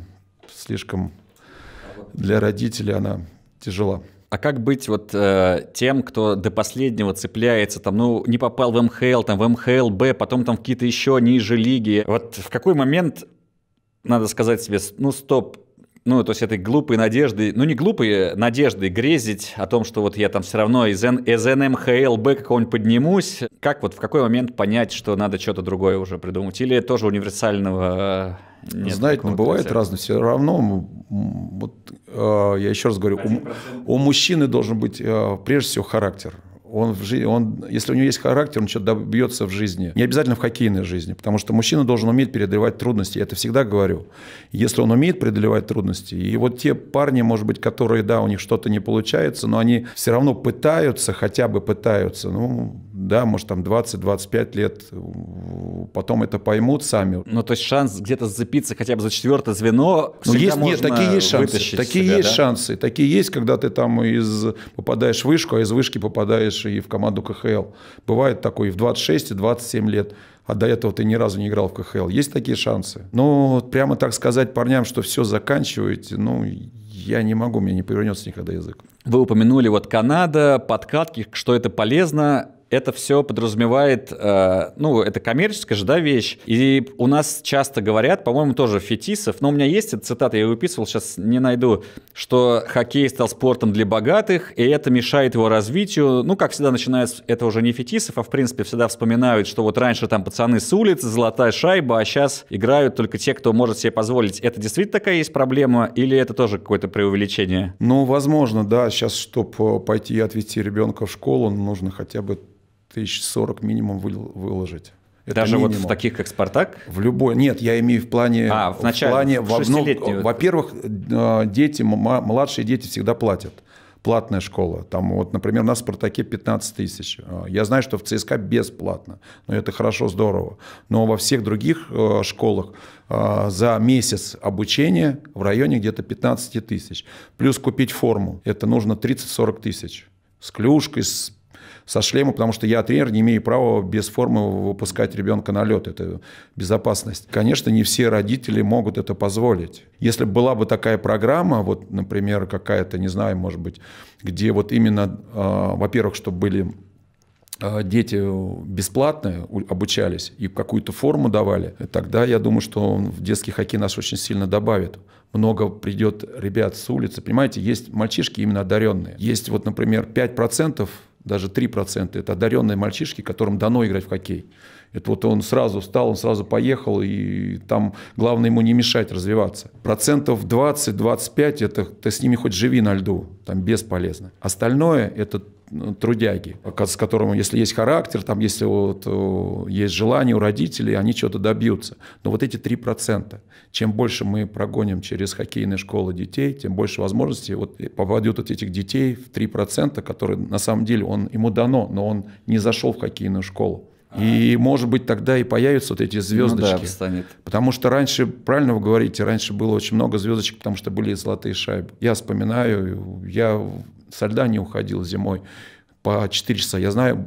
слишком для родителей, она тяжела. А как быть вот тем, кто до последнего цепляется, там, ну, не попал в МХЛ, там, в МХЛБ, потом там в какие-то еще ниже лиги? Вот в какой момент надо сказать себе, ну, стоп, ну, то есть этой глупой надежды, ну, не глупой надежды грезить о том, что вот я там все равно из НМХЛБ какого-нибудь поднимусь. Как вот в какой момент понять, что надо что-то другое уже придумать? Или тоже универсального... Нет, знаете, ну, бывает разное. Все равно, вот, я еще раз говорю, у мужчины должен быть, прежде всего, характер. Если у него есть характер, он что-то добьется в жизни. Не обязательно в хоккейной жизни, потому что мужчина должен уметь преодолевать трудности. Я это всегда говорю. Если он умеет преодолевать трудности, и вот те парни, может быть, которые, да, у них что-то не получается, но они все равно пытаются, хотя бы пытаются, ну, да, может, там 20-25 лет, потом это поймут сами. Ну, то есть шанс где-то зацепиться хотя бы за четвертое звено, ну, есть, нет, такие есть шансы, такие себя, есть, да? Шансы, такие есть, когда ты там попадаешь в вышку, а из вышки попадаешь и в команду КХЛ. Бывает такое и в 26, и 27 лет. А до этого ты ни разу не играл в КХЛ. Есть такие шансы. Но прямо так сказать парням, что все, заканчиваете, ну, я не могу, мне не повернется никогда язык. Вы упомянули вот Канада, подкатки, что это полезно. Это все подразумевает, ну, это коммерческая же, да, вещь. И у нас часто говорят, по-моему, тоже Фетисов, но у меня есть эта цитата, я ее выписывал, сейчас не найду, что хоккей стал спортом для богатых, и это мешает его развитию. Ну, как всегда, начинается, это уже не Фетисов, а, в принципе, всегда вспоминают, что вот раньше там пацаны с улицы, золотая шайба, а сейчас играют только те, кто может себе позволить. Это действительно такая есть проблема, или это тоже какое-то преувеличение? Ну, возможно, да. Сейчас, чтобы пойти и отвезти ребенка в школу, нужно хотя бы 1040 минимум выложить. Это даже минимум. Вот в таких, как «Спартак»? В любой. Нет, я имею в плане... А, в начале, во-первых, дети, младшие дети всегда платят. Платная школа. Там вот, например, на «Спартаке» 15 тысяч. Я знаю, что в ЦСКА бесплатно. Но это хорошо, здорово. Но во всех других школах за месяц обучения в районе где-то 15 тысяч. Плюс купить форму. Это нужно 30-40 тысяч. С клюшкой, со шлема, потому что я, тренер, не имею права без формы выпускать ребенка на лед. Это безопасность. Конечно, не все родители могут это позволить. Если была бы такая программа, вот, например, какая-то, не знаю, может быть, где вот именно, во-первых, чтобы были дети бесплатно обучались и какую-то форму давали, тогда, я думаю, что в детский хоккей нас очень сильно добавит. Много придет ребят с улицы. Понимаете, есть мальчишки именно одаренные. Есть, вот, например, 5%, даже 3% – это одаренные мальчишки, которым дано играть в хоккей. Это вот он сразу встал, он сразу поехал, и там главное ему не мешать развиваться. Процентов 20-25 – это ты с ними хоть живи на льду, там бесполезно. Остальное – это трудяги, с которым, если есть характер, там, если вот есть желание у родителей, они чего-то добьются. Но вот эти 3%, чем больше мы прогоним через хоккейные школы детей, тем больше возможностей вот попадет от этих детей в 3%, которые на самом деле ему дано, но он не зашел в хоккейную школу. И, может быть, тогда и появятся вот эти звездочки. Ну, да, потому что раньше, правильно вы говорите, раньше было очень много звездочек, потому что были и золотые шайбы. Я вспоминаю, я со льда не уходил зимой по 4 часа. Я знаю,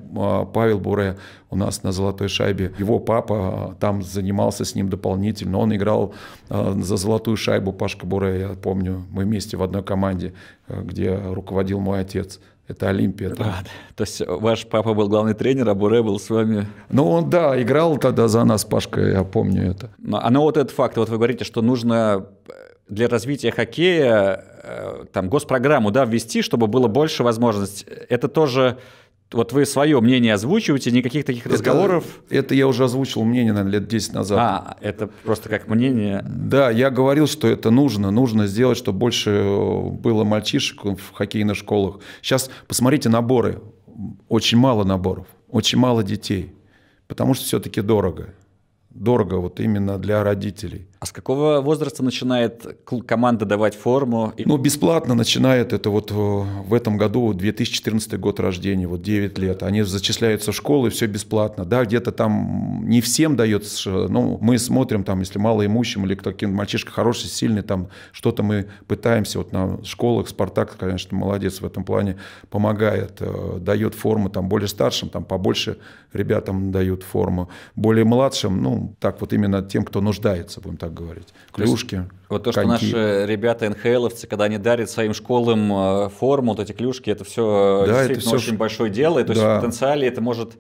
Павел Буре у нас на золотой шайбе, его папа там занимался с ним дополнительно. Он играл за золотую шайбу, Пашка Буре, я помню. Мы вместе в одной команде, где руководил мой отец. Это Олимпия. Да, то есть ваш папа был главный тренер, а Буре был с вами... Ну, он, да, играл тогда за нас, Пашка, я помню это. Но вот этот факт, вот вы говорите, что нужно для развития хоккея там госпрограмму, да, ввести, чтобы было больше возможностей. Это тоже... Вот вы свое мнение озвучиваете, никаких таких разговоров? Это я уже озвучил мнение, наверное, лет 10 назад. А, это просто как мнение? Да, я говорил, что это нужно. Нужно сделать, чтобы больше было мальчишек в хоккейных школах. Сейчас посмотрите наборы. Очень мало наборов, очень мало детей. Потому что все-таки дорого. Дорого вот именно для родителей. А с какого возраста начинает команда давать форму? Ну, бесплатно начинает это вот в этом году, 2014 год рождения, вот 9 лет. Они зачисляются в школу, и все бесплатно. Да, где-то там не всем дается, ну, мы смотрим там, если малоимущим или каким-то мальчишка хороший, сильный, там что-то мы пытаемся вот на школах. «Спартак», конечно, молодец в этом плане, помогает, дает форму там более старшим, там побольше ребятам дают форму, более младшим, ну, так вот именно тем, кто нуждается, будем так говорить. Клюшки, то есть, вот то, что коньки. Наши ребята НХЛовцы, когда они дарят своим школам форму, вот эти клюшки, это все, да, действительно это все очень большое дело. И, то есть в потенциале это может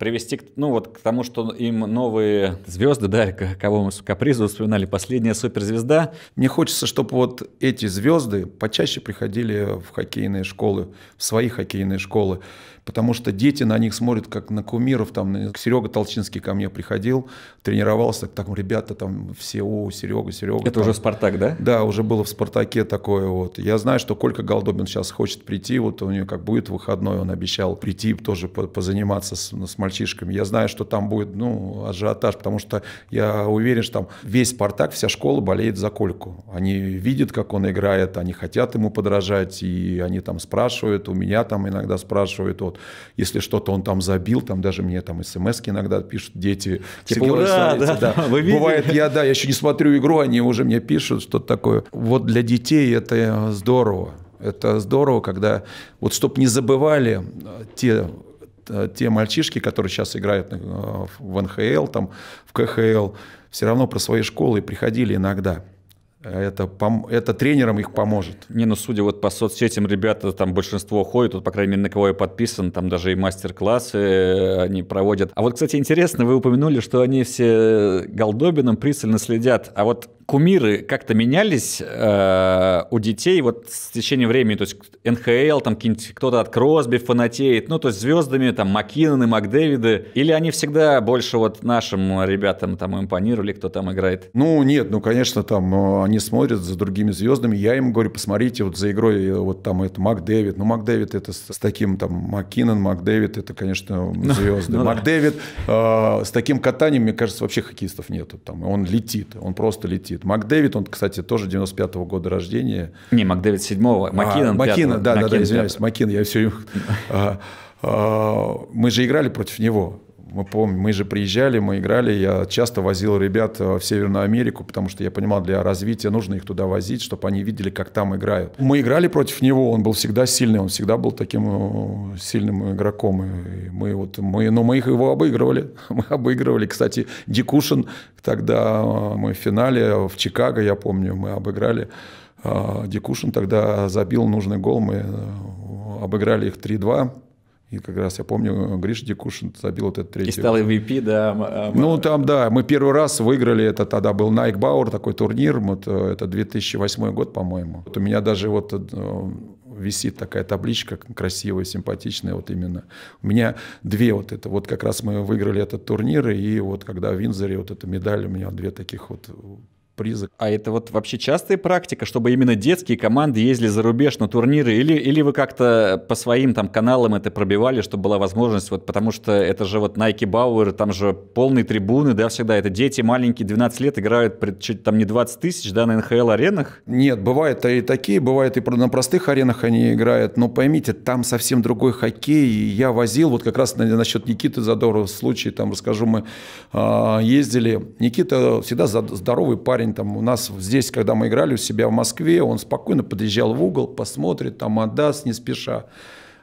привести, ну, вот, к тому, что им новые звезды, да, кого мы с капризу вспоминали, последняя суперзвезда. Мне хочется, чтобы вот эти звезды почаще приходили в хоккейные школы, в свои хоккейные школы, потому что дети на них смотрят как на кумиров. Там Серега Толчинский ко мне приходил, тренировался, там ребята там все, о, Серега. Это там уже Спартак, да? Да, уже было в Спартаке такое вот. Я знаю, что Колька Голдобин сейчас хочет прийти, вот у него как будет выходной, он обещал прийти тоже позаниматься с мальчишками. Я знаю, что там будет, ну, ажиотаж, потому что я уверен, что там весь Спартак, вся школа болеет за Кольку. Они видят, как он играет, они хотят ему подражать, и они там спрашивают, у меня там иногда спрашивают, вот, если что-то он там забил, там даже мне там смс-ки иногда пишут дети. Типа, ура, да, да. Бывает, я еще не смотрю игру, они уже мне пишут, что-то такое. Вот для детей это здорово. Это здорово, когда, вот чтобы не забывали те мальчишки, которые сейчас играют в НХЛ, там, в КХЛ, все равно про свои школы приходили иногда. Это тренерам их поможет. Не, ну, судя вот по соцсетям, ребята там большинство ходят, вот, по крайней мере, на кого я подписан, там даже и мастер-классы они проводят. А вот, кстати, интересно, вы упомянули, что они все Голдобином пристально следят, а вот кумиры как-то менялись у детей вот с течением времени, то есть НХЛ, там кто-то от Кросби фанатеет, ну, то есть звездами, там, Маккинон и Макдэвиды, или они всегда больше вот нашим ребятам там импонировали, кто там играет? Ну, нет, ну, конечно, там они смотрят за другими звездами, я им говорю, посмотрите, вот за игрой, вот там это Макдэвид, ну, Макдэвид это с таким, там, Маккинон, Макдэвид, это, конечно, звезды. Ну, Макдэвид, да, с таким катанием, мне кажется, вообще хоккеистов нету, там, он летит, он просто летит. Макдэвид, он, кстати, тоже 95-го года рождения. Не, Макдэвид 7-го, Маккинон 5-го. Маккинон, да, извиняюсь, Маккинон, я все... Мы же играли против него. Мы помним, мы же приезжали, мы играли. Я часто возил ребят в Северную Америку, потому что я понимал, для развития нужно их туда возить, чтобы они видели, как там играют. Мы играли против него, он был всегда сильный, он всегда был таким сильным игроком. И мы его обыгрывали. Мы обыгрывали. Кстати, Дикушин, тогда мы в финале в Чикаго, я помню, мы обыграли. Дикушин тогда забил нужный гол, мы обыграли их 3-2. И как раз я помню, Гриша Дикушин забил вот этот третий. И стал MVP, да. Ну, там, да, мы первый раз выиграли, это тогда был Nike Bauer, такой турнир, вот, это 2008 год, по-моему. Вот у меня даже вот висит такая табличка красивая, симпатичная, вот именно. У меня две вот это, вот как раз мы выиграли этот турнир, и вот когда в Виндзоре вот эта медаль, у меня две таких вот... призы. А это вот вообще частая практика, чтобы именно детские команды ездили за рубеж на турниры? Или вы как-то по своим там каналам это пробивали, чтобы была возможность, вот, потому что это же вот Nike Bauer, там же полные трибуны, да, всегда это дети маленькие, 12 лет играют чуть там не 20 тысяч, да, на НХЛ-аренах? Нет, бывают и такие, бывают и на простых аренах они играют, но поймите, там совсем другой хоккей, и я возил, вот как раз насчет Никиты Задорова случай, там расскажу, мы ездили, Никита всегда здоровый парень, там у нас здесь, когда мы играли у себя в Москве, он спокойно подъезжал в угол, посмотрит, там отдаст, не спеша.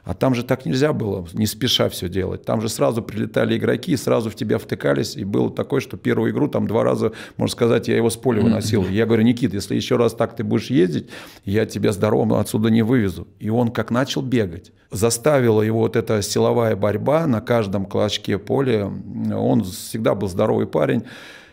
А там же так нельзя было, не спеша все делать. Там же сразу прилетали игроки, сразу в тебя втыкались. И было такое, что первую игру там 2 раза, можно сказать, я его с поля выносил. Я говорю, Никит, если еще раз так ты будешь ездить, я тебя здоровым отсюда не вывезу. И он как начал бегать. Заставила его вот эта силовая борьба на каждом клочке поля. Он всегда был здоровый парень.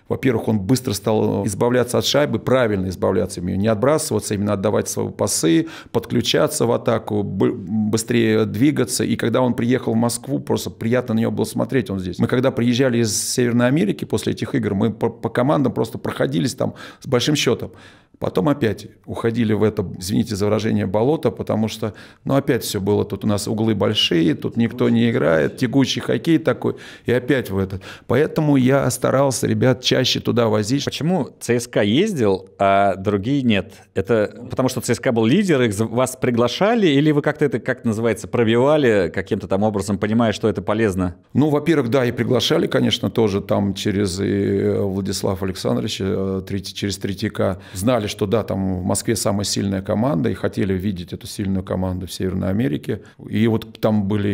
Во-первых, он быстро стал избавляться от шайбы, правильно избавляться, не отбрасываться, именно отдавать свои пасы, подключаться в атаку, быстрее двигаться. И когда он приехал в Москву, просто приятно на него было смотреть, он здесь. Мы когда приезжали из Северной Америки после этих игр, мы по командам просто проходились там с большим счетом. Потом опять уходили в это, извините за выражение, болото, потому что, ну, опять все было. Тут у нас углы большие, тут никто не играет, тягучий хоккей такой, и опять в этот. Поэтому я старался ребят чаще туда возить. Почему ЦСКА ездил, а другие нет? Это потому что ЦСКА был лидер, их вас приглашали, или вы как-то это, как называется, пробивали каким-то там образом, понимая, что это полезно? Ну, во-первых, да, и приглашали, конечно, тоже там через Владислава Александровича, через Третьяка. Знали, что да, там в Москве самая сильная команда, и хотели видеть эту сильную команду в Северной Америке. И вот там были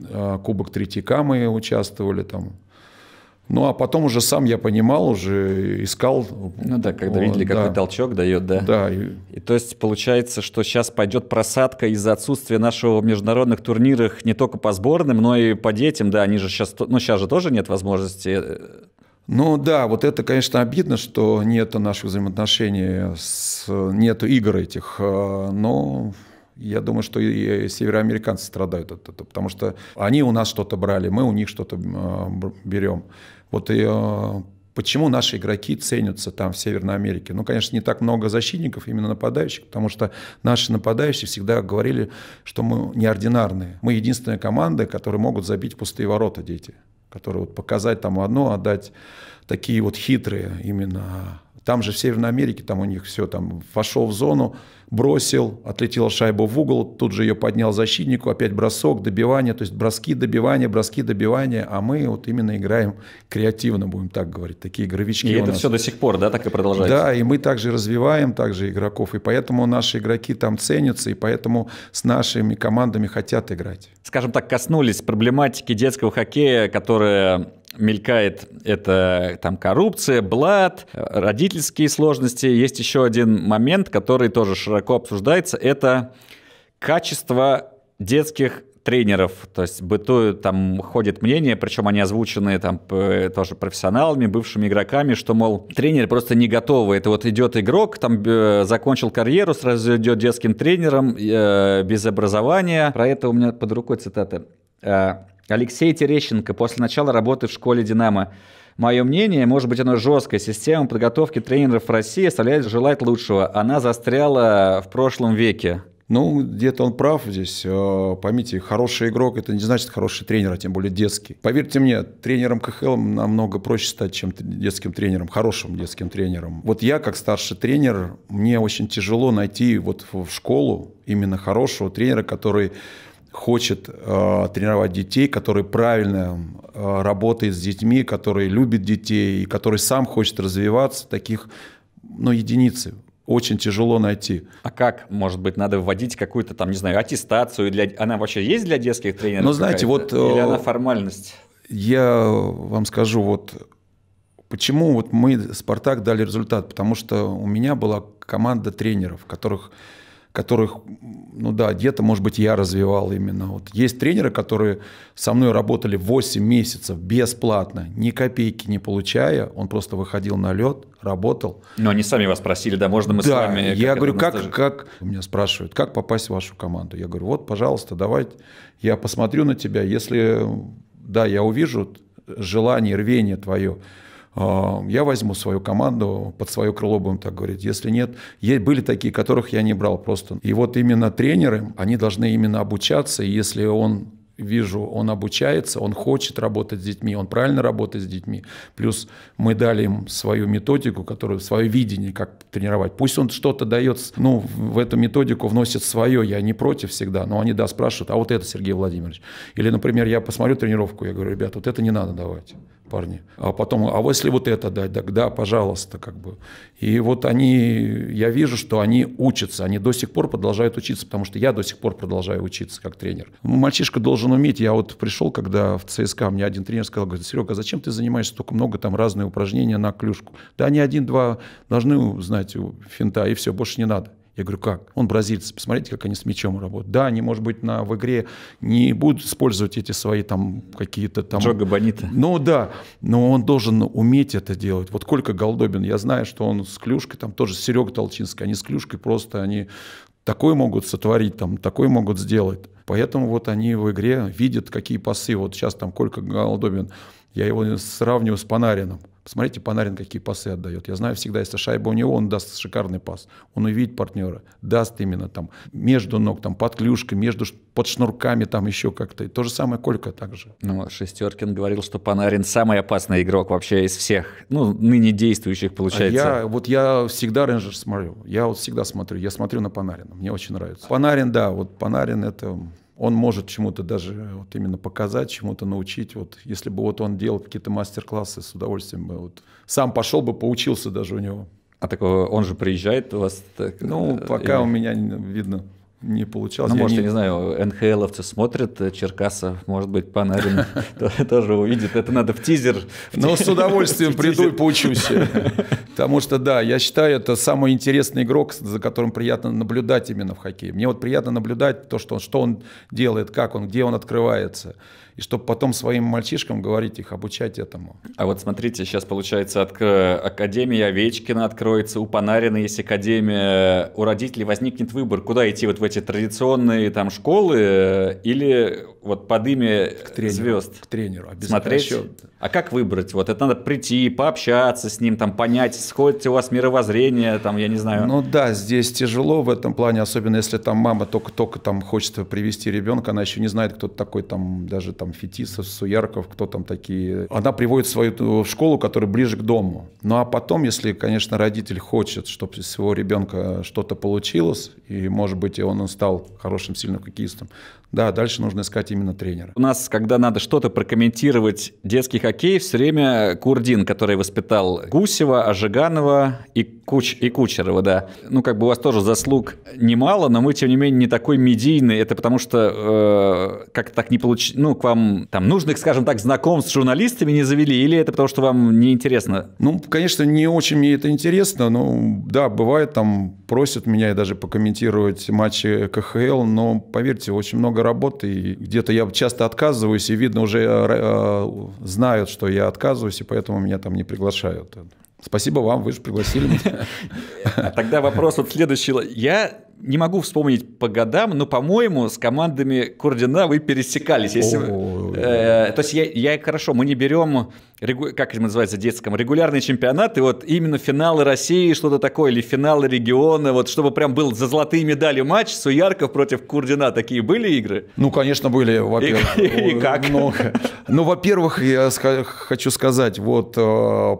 и Кубок Третьяка, мы участвовали там. Ну, а потом уже сам я понимал, уже искал. Ну да, когда видели, какой толчок дает, да. Да. И то есть получается, что сейчас пойдет просадка из-за отсутствия нашего в международных турнирах не только по сборным, но и по детям, да, они же сейчас, ну сейчас же тоже нет возможности. Ну да, вот это, конечно, обидно, что нет наших взаимоотношений, нет игр этих, но... Я думаю, что и североамериканцы страдают от этого, потому что они у нас что-то брали, мы у них что-то берем. Вот и почему наши игроки ценятся там в Северной Америке? Ну, конечно, не так много защитников, именно нападающих, потому что наши нападающие всегда говорили, что мы неординарные. Мы единственная команда, которая могут забить пустые ворота дети, которые вот показать там одно, отдать такие вот хитрые именно. Там же в Северной Америке, там у них все, там вошел в зону, бросил, отлетела шайба в угол, тут же ее поднял защитнику, опять бросок, добивание, то есть броски, добивание, а мы вот именно играем креативно, будем так говорить, такие игровички. И это все до сих пор, да, так и продолжается? Да, и мы также развиваем также игроков, и поэтому наши игроки там ценятся, и поэтому с нашими командами хотят играть. Скажем так, коснулись проблематики детского хоккея, которая... мелькает, это там коррупция, блат, родительские сложности. Есть еще один момент, который тоже широко обсуждается, это качество детских тренеров. То есть бытует, там ходит мнение, причем они озвучены там тоже профессионалами, бывшими игроками, что, мол, тренер просто не готовы. Это вот идет игрок, там закончил карьеру, сразу идет детским тренером, без образования. Про это у меня под рукой цитата. Алексей Терещенко после начала работы в школе «Динамо». Мое мнение, может быть, оно жесткое. Система подготовки тренеров в России оставляет желать лучшего. Она застряла в прошлом веке. Ну, где-то он прав здесь. Поймите, хороший игрок – это не значит хороший тренер, а тем более детский. Поверьте мне, тренером КХЛ намного проще стать, чем детским тренером, хорошим детским тренером. Вот я, как старший тренер, мне очень тяжело найти вот в школу именно хорошего тренера, который... хочет тренировать детей, который правильно работает с детьми, который любит детей и который сам хочет развиваться, таких, ну, единицы. Очень тяжело найти. А как, может быть, надо вводить какую-то там, не знаю, аттестацию? Она вообще есть для детских тренеров? Ну, знаете, вот... Или она формальность? Я вам скажу, вот почему вот мы, «Спартак», дали результат. Потому что у меня была команда тренеров, которых, ну да, где-то, может быть, я развивал именно. Вот есть тренеры, которые со мной работали 8 месяцев бесплатно, ни копейки не получая, он просто выходил на лед, работал. Но они сами вас просили, да, можно мы с вами... Да, я говорю, как... Меня спрашивают, как попасть в вашу команду? Я говорю, вот, пожалуйста, давай, я посмотрю на тебя, если, да, я увижу желание, рвение твое, я возьму свою команду под свое крыло, будем так говорить. Если нет, были такие, которых я не брал просто. И вот именно тренеры, они должны именно обучаться. И если он, вижу, он обучается, он хочет работать с детьми, он правильно работает с детьми. Плюс мы дали им свою методику, которую, свое видение, как тренировать. Пусть он что-то дает, ну, в эту методику вносит свое, я не против всегда, но они, да, спрашивают, а вот это, Сергей Владимирович. Или, например, я посмотрю тренировку, я говорю, ребят, вот это не надо давать. Парни. А потом, а если вот это дать, да, пожалуйста, как бы. И вот они, я вижу, что они учатся, они до сих пор продолжают учиться, потому что я до сих пор продолжаю учиться как тренер. Мальчишка должен уметь. Я вот пришел, когда в ЦСКА, мне один тренер сказал, говорит, Серега, зачем ты занимаешься столько много там разные упражнения на клюшку? Да они один-два должны знать финта, и все, больше не надо. Я говорю, как? Он бразильцы, посмотрите, как они с мячом работают. Да, они, может быть, в игре не будут использовать эти свои там какие-то там... Джога-бонита. Ну да, но он должен уметь это делать. Вот Колька Голдобин, я знаю, что он с клюшкой, там тоже Серега Толчинский, они с клюшкой просто, они такое могут сотворить, там, такое могут сделать. Поэтому вот они в игре видят, какие пасы. Вот сейчас там Колька Голдобин, я его сравниваю с Панарином. Посмотрите, Панарин какие пасы отдает. Я знаю всегда, если шайба у него, он даст шикарный пас. Он увидит партнера, даст именно там между ног, там под клюшкой, под шнурками, там еще как-то. И то же самое Колька также. Ну, Шестеркин говорил, что Панарин самый опасный игрок вообще из всех, ну, ныне действующих, получается. Я всегда Рейнджерс смотрю. Я вот всегда смотрю. Я смотрю на Панарина. Мне очень нравится. Панарин, да, вот Панарин это... Он может чему-то даже вот именно показать, чему-то научить. Вот, если бы вот он делал какие-то мастер-классы, с удовольствием бы вот, сам пошел бы, поучился даже у него. А так он же приезжает у вас? Так, ну, пока у меня видно. не получалось. Ну, может, я не знаю, НХЛовцы смотрят Черкасов, может быть, Панарин тоже увидит. Это надо в тизер. Но с удовольствием приду и поучусь. Потому что, да, я считаю, это самый интересный игрок, за которым приятно наблюдать именно в хоккее. Мне вот приятно наблюдать то, что он делает, как он, где он открывается. И чтобы потом своим мальчишкам говорить их, обучать этому. А вот смотрите, сейчас получается Академия Овечкина откроется, у Панарина есть Академия, у родителей возникнет выбор, куда идти вот в эти традиционные там школы или вот под имя звезд. К тренеру обязательно. Смотреть. Еще. А как выбрать? Вот это надо прийти, пообщаться с ним, там понять, сходится у вас мировоззрение, там я не знаю. Ну да, здесь тяжело в этом плане, особенно если там мама только там хочет привести ребенка, она еще не знает, кто такой там даже там Фетисов, Суярков, кто там такие. Она приводит свою школу, которая ближе к дому. Ну а потом, если, конечно, родитель хочет, чтобы из своего ребенка что-то получилось, и, может быть, он стал хорошим, сильным хоккеистом, да, дальше нужно искать именно тренера. У нас, когда надо что-то прокомментировать детский хоккей, все время Курдин, который воспитал Гусева, Ажиганова и Кучерова, да. Ну, как бы у вас тоже заслуг немало, но мы, тем не менее, не такой медийный. Это потому что как-то так не получилось. Ну, к вам там нужных, скажем так, знакомств с журналистами не завели, или это потому что вам неинтересно? Ну, конечно, не очень мне это интересно, но да, бывает, там просят меня и даже покомментировать матчи КХЛ, но, поверьте, очень много работы, и где-то я часто отказываюсь, и видно, уже знают, что я отказываюсь, и поэтому меня там не приглашают. Спасибо вам, вы же пригласили меня. Тогда вопрос вот следующий. Я не могу вспомнить по годам, но, по-моему, с командами Курдина вы пересекались. То есть я хорошо, мы не берем, как это называется в детском, регулярные чемпионаты, вот именно финалы России, что-то такое, или финалы региона, вот чтобы прям был за золотые медали матч, Суярков против Курдина, такие были игры? Ну, конечно, были, во-первых. И как? Ну, во-первых, я хочу сказать, вот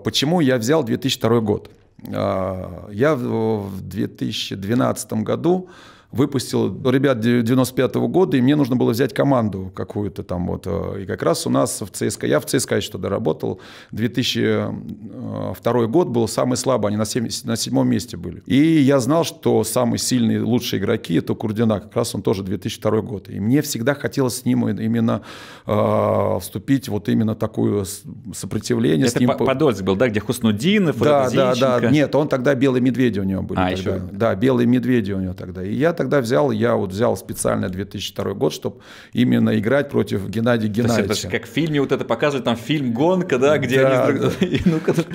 почему я взял 2002 год. Я в 2012 году выпустил ребят 95-го года, и мне нужно было взять команду какую-то там вот. И как раз у нас в ЦСКА, я в ЦСКА еще тогда работал, 2002 год был самый слабый, они на седьмом месте были. И я знал, что самые сильные, лучшие игроки — это Курдина, как раз он тоже 2002 год. И мне всегда хотелось с ним именно вступить вот именно такое сопротивление. Это с ним... Подольск был, да, где Хуснудинов, да, да, да. Нет, он тогда «Белые медведи» у него были. А, еще... Да, «Белые медведи» у него тогда. И я тогда взял специально 2002 год, чтобы именно играть против Геннадия Геннадьевича. То есть, как в фильме вот это показывают, там фильм «Гонка», да, где да, они... Да.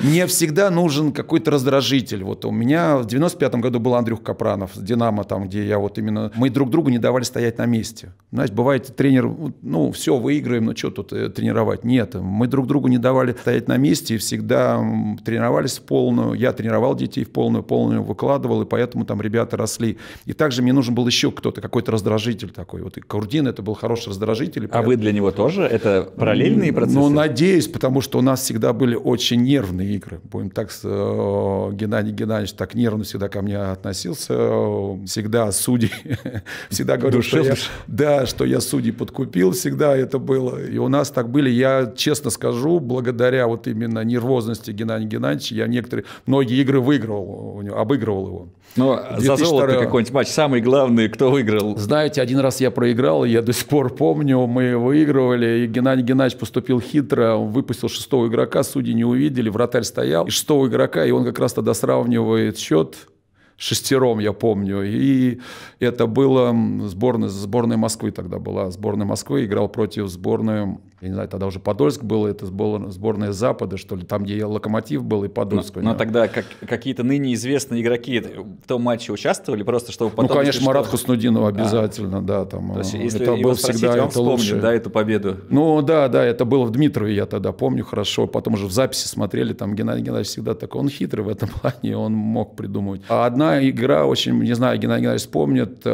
Мне всегда нужен какой-то раздражитель. Вот у меня в 95-м году был Андрюх Капранов, «Динамо», там, где я вот именно... Мы друг другу не давали стоять на месте. Знаешь, бывает тренер, ну, все, выиграем, ну, что тут тренировать? Нет, мы друг другу не давали стоять на месте и всегда тренировались в полную. Я тренировал детей в полную выкладывал, и поэтому там ребята росли. И также мне нужен был еще кто-то, какой-то раздражитель такой. Вот и Курдин — это был хороший раздражитель. А вы для него тоже? Это параллельные процессы? Ну, надеюсь, потому что у нас всегда были очень нервные игры. Будем так, Геннадий Геннадьевич так нервно всегда ко мне относился. Всегда судьи. Всегда говорил, что я судьи подкупил. Всегда это было. И у нас так были. Я честно скажу, благодаря вот именно нервозности Геннадия Геннадьевича, я многие игры выигрывал, обыгрывал его. Но за золото какой-нибудь матч самый главный, кто выиграл? Знаете, один раз я проиграл, я до сих пор помню, мы выигрывали, и Геннадий Геннадьевич поступил хитро, он выпустил шестого игрока, судьи не увидели, вратарь стоял, и шестого игрока, и он как раз тогда сравнивает счет шестером, я помню, и это было сборная Москвы тогда была, сборная Москвы играл против сборной, я не знаю, тогда уже Подольск был, это была сборная Запада, что ли, там, где Локомотив был и Подольск. Но тогда какие-то ныне известные игроки в том матче участвовали, просто чтобы потом... Ну, конечно, Марат Хуснудинов обязательно, да, там. То есть, если это его был спросить, всегда он вспомнит, да, эту победу? Ну, да, да, это было в Дмитрове, я тогда помню хорошо, потом уже в записи смотрели, там Геннадий Геннадьевич всегда такой, он хитрый в этом плане, он мог придумывать. А одна игра очень, не знаю, Геннадий Геннадьевич помнит,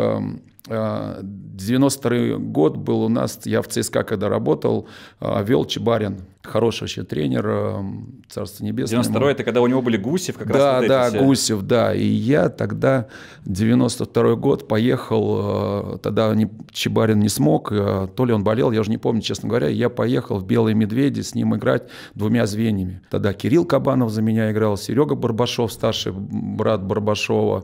92-й год был у нас, я в ЦСКА когда работал, вел Чебарин. Хороший вообще тренер, царство небесное. 92-й это когда у него были Гусев, как раз вот эти все. Гусев, да. И я тогда, 92-й год, поехал, тогда Чебарин не смог, то ли он болел, я уже не помню, честно говоря. Я поехал в «Белые медведи» с ним играть двумя звеньями. Тогда Кирилл Кабанов за меня играл, Серега Барбашёв, старший брат Барбашёва.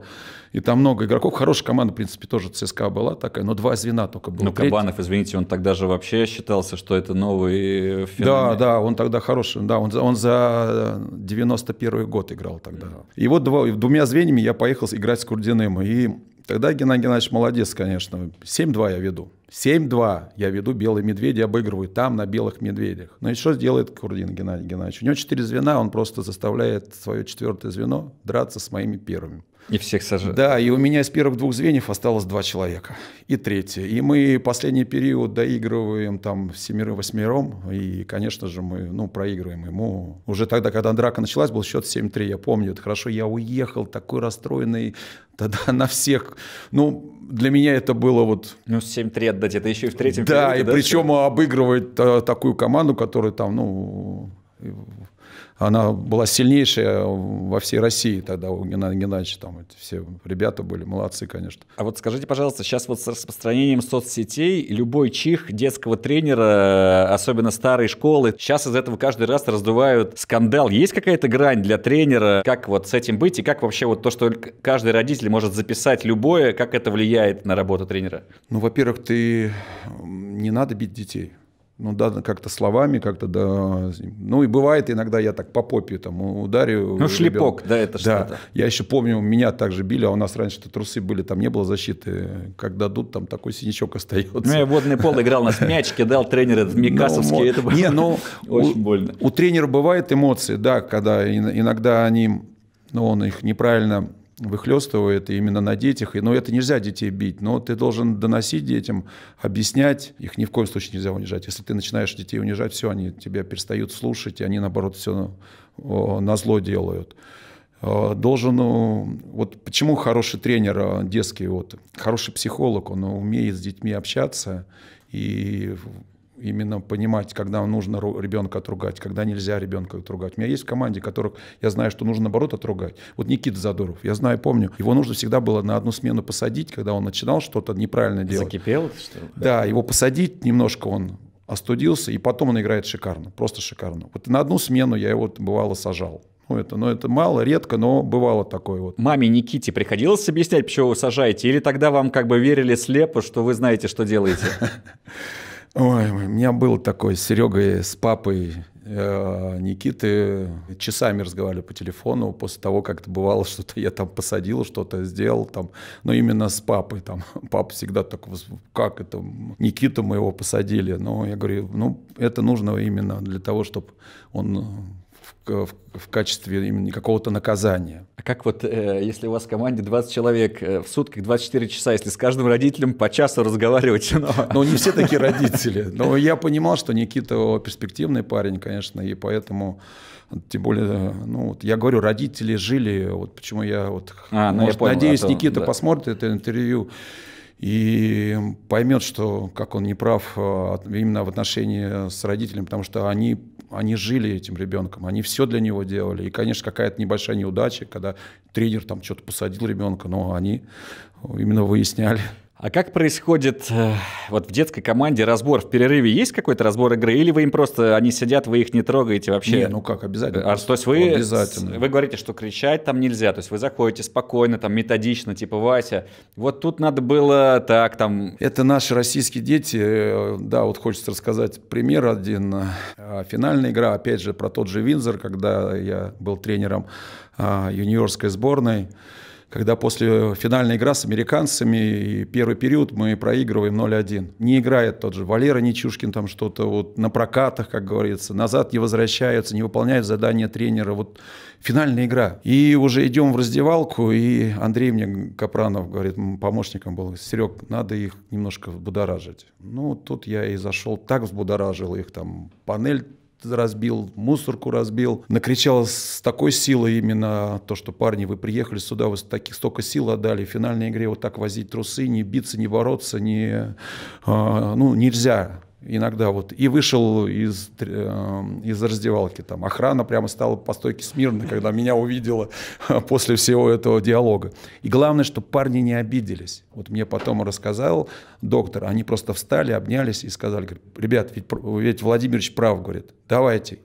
И там много игроков. Хорошая команда, в принципе, тоже ЦСКА была такая, но два звена только было. Ну, Кабанов, извините, он тогда же вообще считался, что это новый феномен. Да, да, он тогда хороший. Да, он за 91-й год играл тогда. Да. И вот двумя звеньями я поехал играть с Курдиным. И тогда Геннадий Геннадьевич молодец, конечно. 7-2 я веду. 7-2 я веду «Белые медведи», обыгрываю там на «Белых медведях». Но и что сделает Курдин Геннадий Геннадьевич? У него 4 звена, он просто заставляет свое 4-е звено драться с моими первыми. И всех сажают. Да, и у меня из первых двух звеньев осталось 2 человека. И третье. И мы последний период доигрываем там семерым-восьмером. И, конечно же, мы проигрываем ему. Уже тогда, когда драка началась, был счет 7-3, я помню. Это хорошо, я уехал такой расстроенный тогда на всех. Ну, для меня это было вот... Ну, 7-3 отдать, это еще и в третьем периоде. Да, и причем обыгрывать такую команду, которая там, она была сильнейшая во всей России тогда у Геннадия Геннадьевича. Там все ребята были молодцы, конечно. А вот скажите, пожалуйста, сейчас вот с распространением соцсетей любой чих детского тренера, особенно старой школы, сейчас из этого каждый раз раздувают скандал. Есть какая-то грань для тренера? Как вот с этим быть? И как вообще вот то, что каждый родитель может записать любое, как это влияет на работу тренера? Ну, во-первых, не надо бить детей. Ну да, как-то словами, как-то да. Ну и бывает иногда я так по попе там ударю. Ну шлепок, да, это что-то. Я еще помню, меня также били, а у нас раньше-то трусы были, там не было защиты. Когда дадут, там такой синячок остается. Ну я водный пол играл, нас мяч кидал тренер микасовский, это было очень больно. У тренера бывают эмоции, да, когда иногда он их неправильно выхлестывает именно на детях. Но это нельзя детей бить, но ты должен доносить детям, объяснять. Их ни в коем случае нельзя унижать. Если ты начинаешь детей унижать, все, они тебя перестают слушать, и они, наоборот, все назло делают. Вот почему хороший тренер детский, хороший психолог, он умеет с детьми общаться и именно понимать, когда нужно ребенка отругать, когда нельзя ребенка отругать. У меня есть в команде, которых я знаю, что нужно, наоборот, отругать. Вот Никита Задоров, я знаю, помню, его нужно всегда было на одну смену посадить, когда он начинал что-то неправильно делать. Закипел, что ли? Да, его посадить немножко, он остудился, и потом он играет шикарно, просто шикарно. Вот на одну смену я его, бывало, сажал. Это мало, редко, но бывало такое. Маме Никите приходилось объяснять, почему вы сажаете? Или тогда вам как бы верили слепо, что вы знаете, что делаете? Ой, у меня был такой с Серегой, с папой Никиты. Часами разговаривали по телефону после того, как это бывало, что-то я там посадил, что-то сделал. Но именно с папой. Папа всегда так, как это? Никиту мы его посадили. Но я говорю, это нужно именно для того, чтобы он... в качестве именно какого-то наказания. А как если у вас в команде 20 человек, в сутках 24 часа, если с каждым родителем по часу разговаривать? Ну, не все такие родители. Но я понимал, что Никита перспективный парень, конечно, и поэтому, тем более, я говорю, родители жили, почему я надеюсь, Никита посмотрит это интервью и поймет, что как он не прав именно в отношении с родителями, потому что они жили этим ребенком, они все для него делали. И, конечно, какая-то небольшая неудача, когда тренер там что-то посадил ребенка, но они именно выясняли. А как происходит в детской команде разбор в перерыве? Есть какой-то разбор игры? Или вы им просто, они сидят, вы их не трогаете вообще? Не, обязательно. То есть вы говорите, что кричать там нельзя, то есть вы заходите спокойно, там методично, типа Вася. Вот тут надо было так, там... Это наши российские дети, да, хочется рассказать пример один. Финальная игра, опять же, про тот же Виндзор, когда я был тренером юниорской сборной. Когда после финальной игры с американцами, первый период мы проигрываем 0-1. Не играет тот же Валера Нечушкин, там что-то на прокатах, как говорится, назад не возвращаются, не выполняют задания тренера. Финальная игра. И уже идем в раздевалку, и Андрей мне, Капранов, говорит, помощником был, Серег, надо их немножко взбудоражить. Тут я и зашел, так взбудоражил их, там панель разбил, мусорку разбил. Накричал с такой силой именно то, что парни, вы приехали сюда, вы столько сил отдали, в финальной игре так возить трусы, не биться, не бороться, нельзя. иногда вот, и вышел из раздевалки, там охрана прямо стала по стойке смирно, когда меня увидела после всего этого диалога. И главное, что парни не обиделись. Вот мне потом рассказал доктор, они просто встали, обнялись и сказали, говорит, ребят, ведь Владимирович прав, говорит, давайте.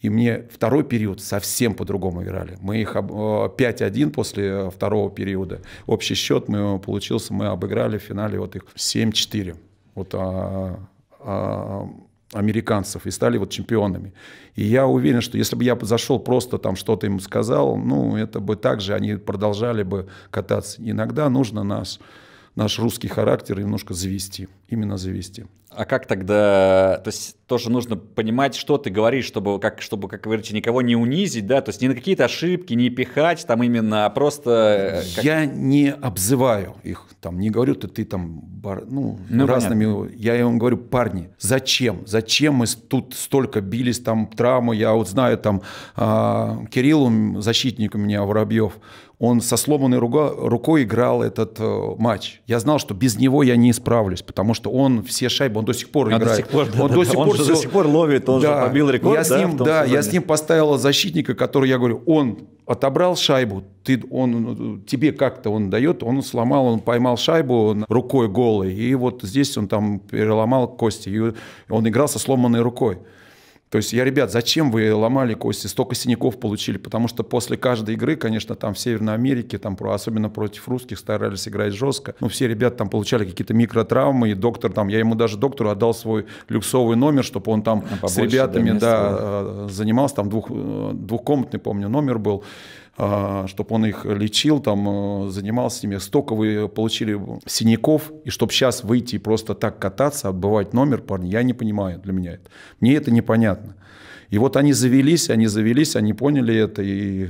И мне второй период совсем по-другому играли. Мы их 5-1 после второго периода. Общий счет мы, получился, мы обыграли в финале вот их 7-4. Вот американцев и стали вот чемпионами. И я уверен, что если бы я зашел просто там что-то им сказал, ну, это бы так же, они продолжали бы кататься. Иногда нужно наш русский характер немножко завести, именно завести. А как тогда, то есть тоже нужно понимать, что ты говоришь, чтобы, как вы говорите, никого не унизить, да, то есть ни на какие-то ошибки не пихать, там именно, а просто... Как... Я не обзываю их, там, не говорю, ты там, ну разными, понятно. Я им говорю, парни, зачем мы тут столько бились, там, травму, я вот знаю, там, Кирилл, защитник у меня, Воробьев, он со сломанной рукой играл этот матч. Я знал, что без него я не исправлюсь, потому что он все шайбы, он до сих пор играет. Он до сих пор ловит, он же побил рекорд. Я с ним поставил защитника, который, я говорю, он отобрал шайбу, тебе как-то он дает, он сломал, он поймал шайбу рукой голой, и вот здесь он там переломал кости, и он играл со сломанной рукой. То есть я, ребят, зачем вы ломали кости, столько синяков получили, потому что после каждой игры, конечно, там в Северной Америке, там, особенно против русских, старались играть жестко, но все ребята там получали какие-то микротравмы, и доктор там, я ему даже доктору отдал свой люксовый номер, чтобы он там побольше, с ребятами занимался, там двухкомнатный, помню, номер был, чтобы он их лечил, там, занимался с ними. Столько вы получили синяков, и чтобы сейчас выйти и просто так кататься, отбывать номер, парни, я не понимаю, для меня это. Мне это непонятно. И вот они завелись, они поняли это, и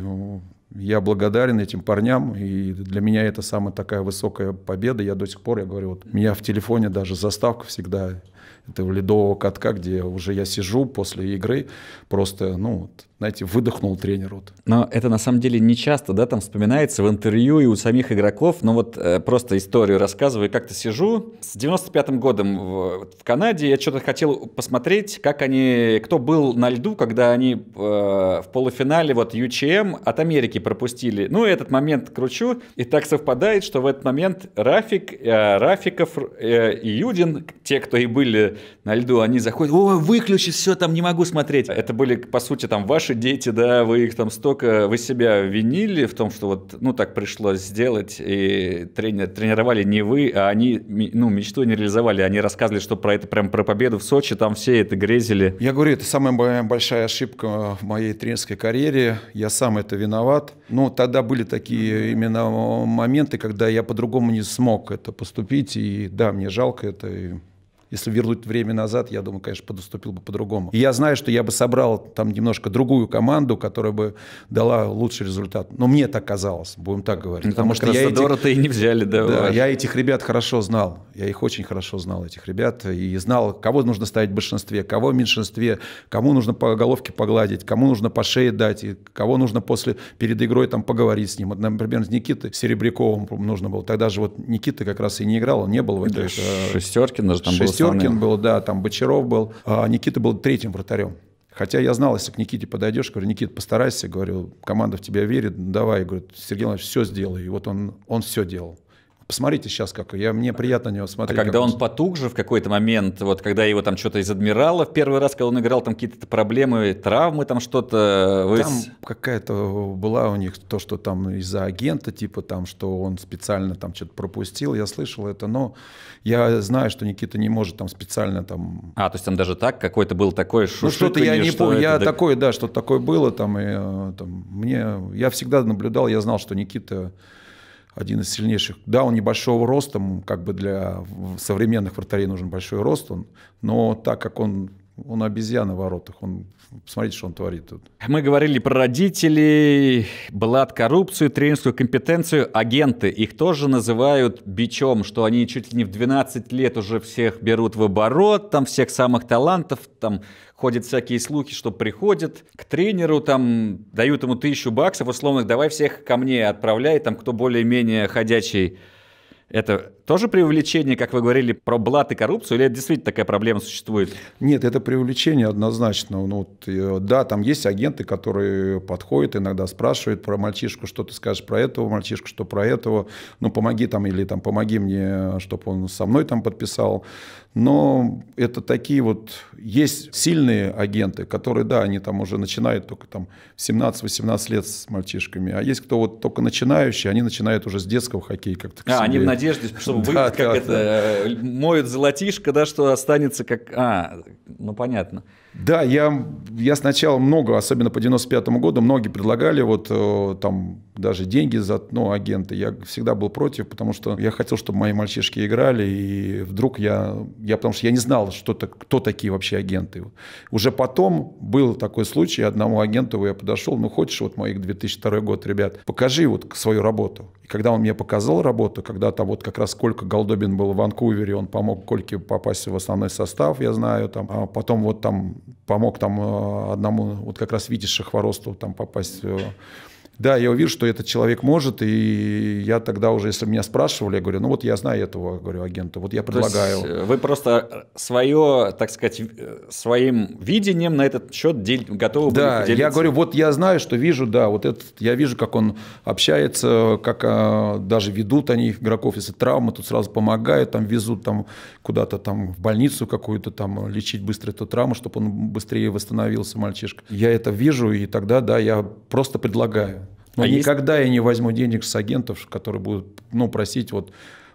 я благодарен этим парням, и для меня это самая такая высокая победа. Я до сих пор, я говорю, вот, у меня в телефоне даже заставка всегда этого ледового катка, где уже я сижу после игры, просто, ну, вот, знаете, выдохнул тренер. Вот. Но это на самом деле не часто, да, там вспоминается в интервью и у самих игроков, но вот просто историю рассказываю, как-то сижу. С 95-м годом в Канаде я что-то хотел посмотреть, как они, кто был на льду, когда они в полуфинале вот ЮЧМ от Америки пропустили. Ну, этот момент кручу, и так совпадает, что в этот момент Рафиков и Юдин, те, кто и были на льду, они заходят, о, выключи все, там не могу смотреть. Это были, по сути, там ваши дети, да, вы их там столько, вы себя винили в том, что вот, ну, так пришлось сделать, и тренировали не вы, а они, ну, мечту не реализовали, они рассказывали, что про это, прям про победу в Сочи, там все это грезили. Я говорю, это самая большая ошибка в моей тренерской карьере, я сам это виноват, но тогда были такие именно моменты, когда я по-другому не смог это поступить, и да, мне жалко это, и... Если вернуть время назад, я думаю, конечно, подступил бы по-другому. И я знаю, что я бы собрал там немножко другую команду, которая бы дала лучший результат. Но мне так казалось, будем так говорить. Ну, потому что Краснодара-то и не взяли, да. Да, я этих ребят хорошо знал. Я их очень хорошо знал, этих ребят. И знал, кого нужно ставить в большинстве, кого в меньшинстве, кому нужно по головке погладить, кому нужно по шее дать, и кого нужно перед игрой там поговорить с ним. Вот, например, с Никитой Серебряковым нужно было. Тогда же вот Никита как раз и не играл, он не был в этой... Шестеркин же там был. Северкин был, да, там Бочаров был, а Никита был третьим вратарем. Хотя я знал, если к Никите подойдешь, говорю, Никита, постарайся, говорю, команда в тебя верит, давай, говорю, Сергей Владимирович, все сделай. И вот он все делал. Посмотрите сейчас, как мне приятно на него смотреть. А когда он потух же в какой-то момент, вот когда его там что-то из «Адмирала» в первый раз, когда он играл, там какие-то проблемы, травмы, там что-то... Там какая-то была у них то, что там из-за агента, типа там, что он специально там что-то пропустил, я слышал это, но я знаю, что Никита не может там специально там... А, то есть там даже так какой-то был такой шушик? Ну что-то я не помню, я такое, да, что-то такое было там, и там мне... Я всегда наблюдал, я знал, что Никита... Один из сильнейших. Да, он небольшого роста, как бы для современных вратарей нужен большой рост, но так как он обезьяна в воротах, посмотрите, что он творит тут. Мы говорили про родителей, блат, коррупцию, тренерскую компетенцию, агенты. Их тоже называют бичом, что они чуть ли не в 12 лет уже всех берут в оборот, там всех самых талантов, там... Ходят всякие слухи, что приходят к тренеру, там, дают ему $1000, условно, давай всех ко мне отправляй, там, кто более-менее ходячий. Это тоже преувеличение, как вы говорили, про блат и коррупцию, или это действительно такая проблема существует? Нет, это преувеличение однозначно. Ну, вот, да, там есть агенты, которые подходят, иногда спрашивают про мальчишку, что ты скажешь про этого мальчишку, что про этого, ну, помоги там, или там, помоги мне, чтобы он со мной там подписал. Но это такие вот, есть сильные агенты, которые, да, они там уже начинают только там 17-18 лет с мальчишками, а есть кто вот только начинающий, они начинают уже с детского хоккея как-то. А, они в надежде, что вы, да, как это, да, моют золотишко, да, что останется как... А, ну понятно. Да, я сначала много, особенно по 95-му году, многие предлагали вот там даже деньги за, ну, агенты. Я всегда был против, потому что я хотел, чтобы мои мальчишки играли, и вдруг потому что я не знал, кто такие вообще агенты. Уже потом был такой случай, одному агенту я подошел, ну хочешь, вот моих 2002 год, ребят, покажи вот свою работу. И когда он мне показал работу, когда там вот как раз Колька Голдобин был в Ванкувере, он помог Кольке попасть в основной состав, я знаю, там, а потом вот там помог там одному, вот как раз Вите Шахворосту там попасть. Да, я увидел, что этот человек может, и я тогда уже, если меня спрашивали, я говорю, ну вот я знаю этого, говорю, агента, вот я предлагаю. То есть вы просто свое, так сказать, своим видением на этот счет готовы были поделиться? Да, я говорю, вот я знаю, что вижу, да, вот этот, я вижу, как он общается, как даже ведут они игроков, если травма, тут сразу помогают, там везут там куда-то там в больницу какую-то там лечить быстро эту травму, чтобы он быстрее восстановился, мальчишка. Я это вижу, и тогда, да, я просто предлагаю. Но никогда я не возьму денег с агентов, которые будут, ну, просить, вот,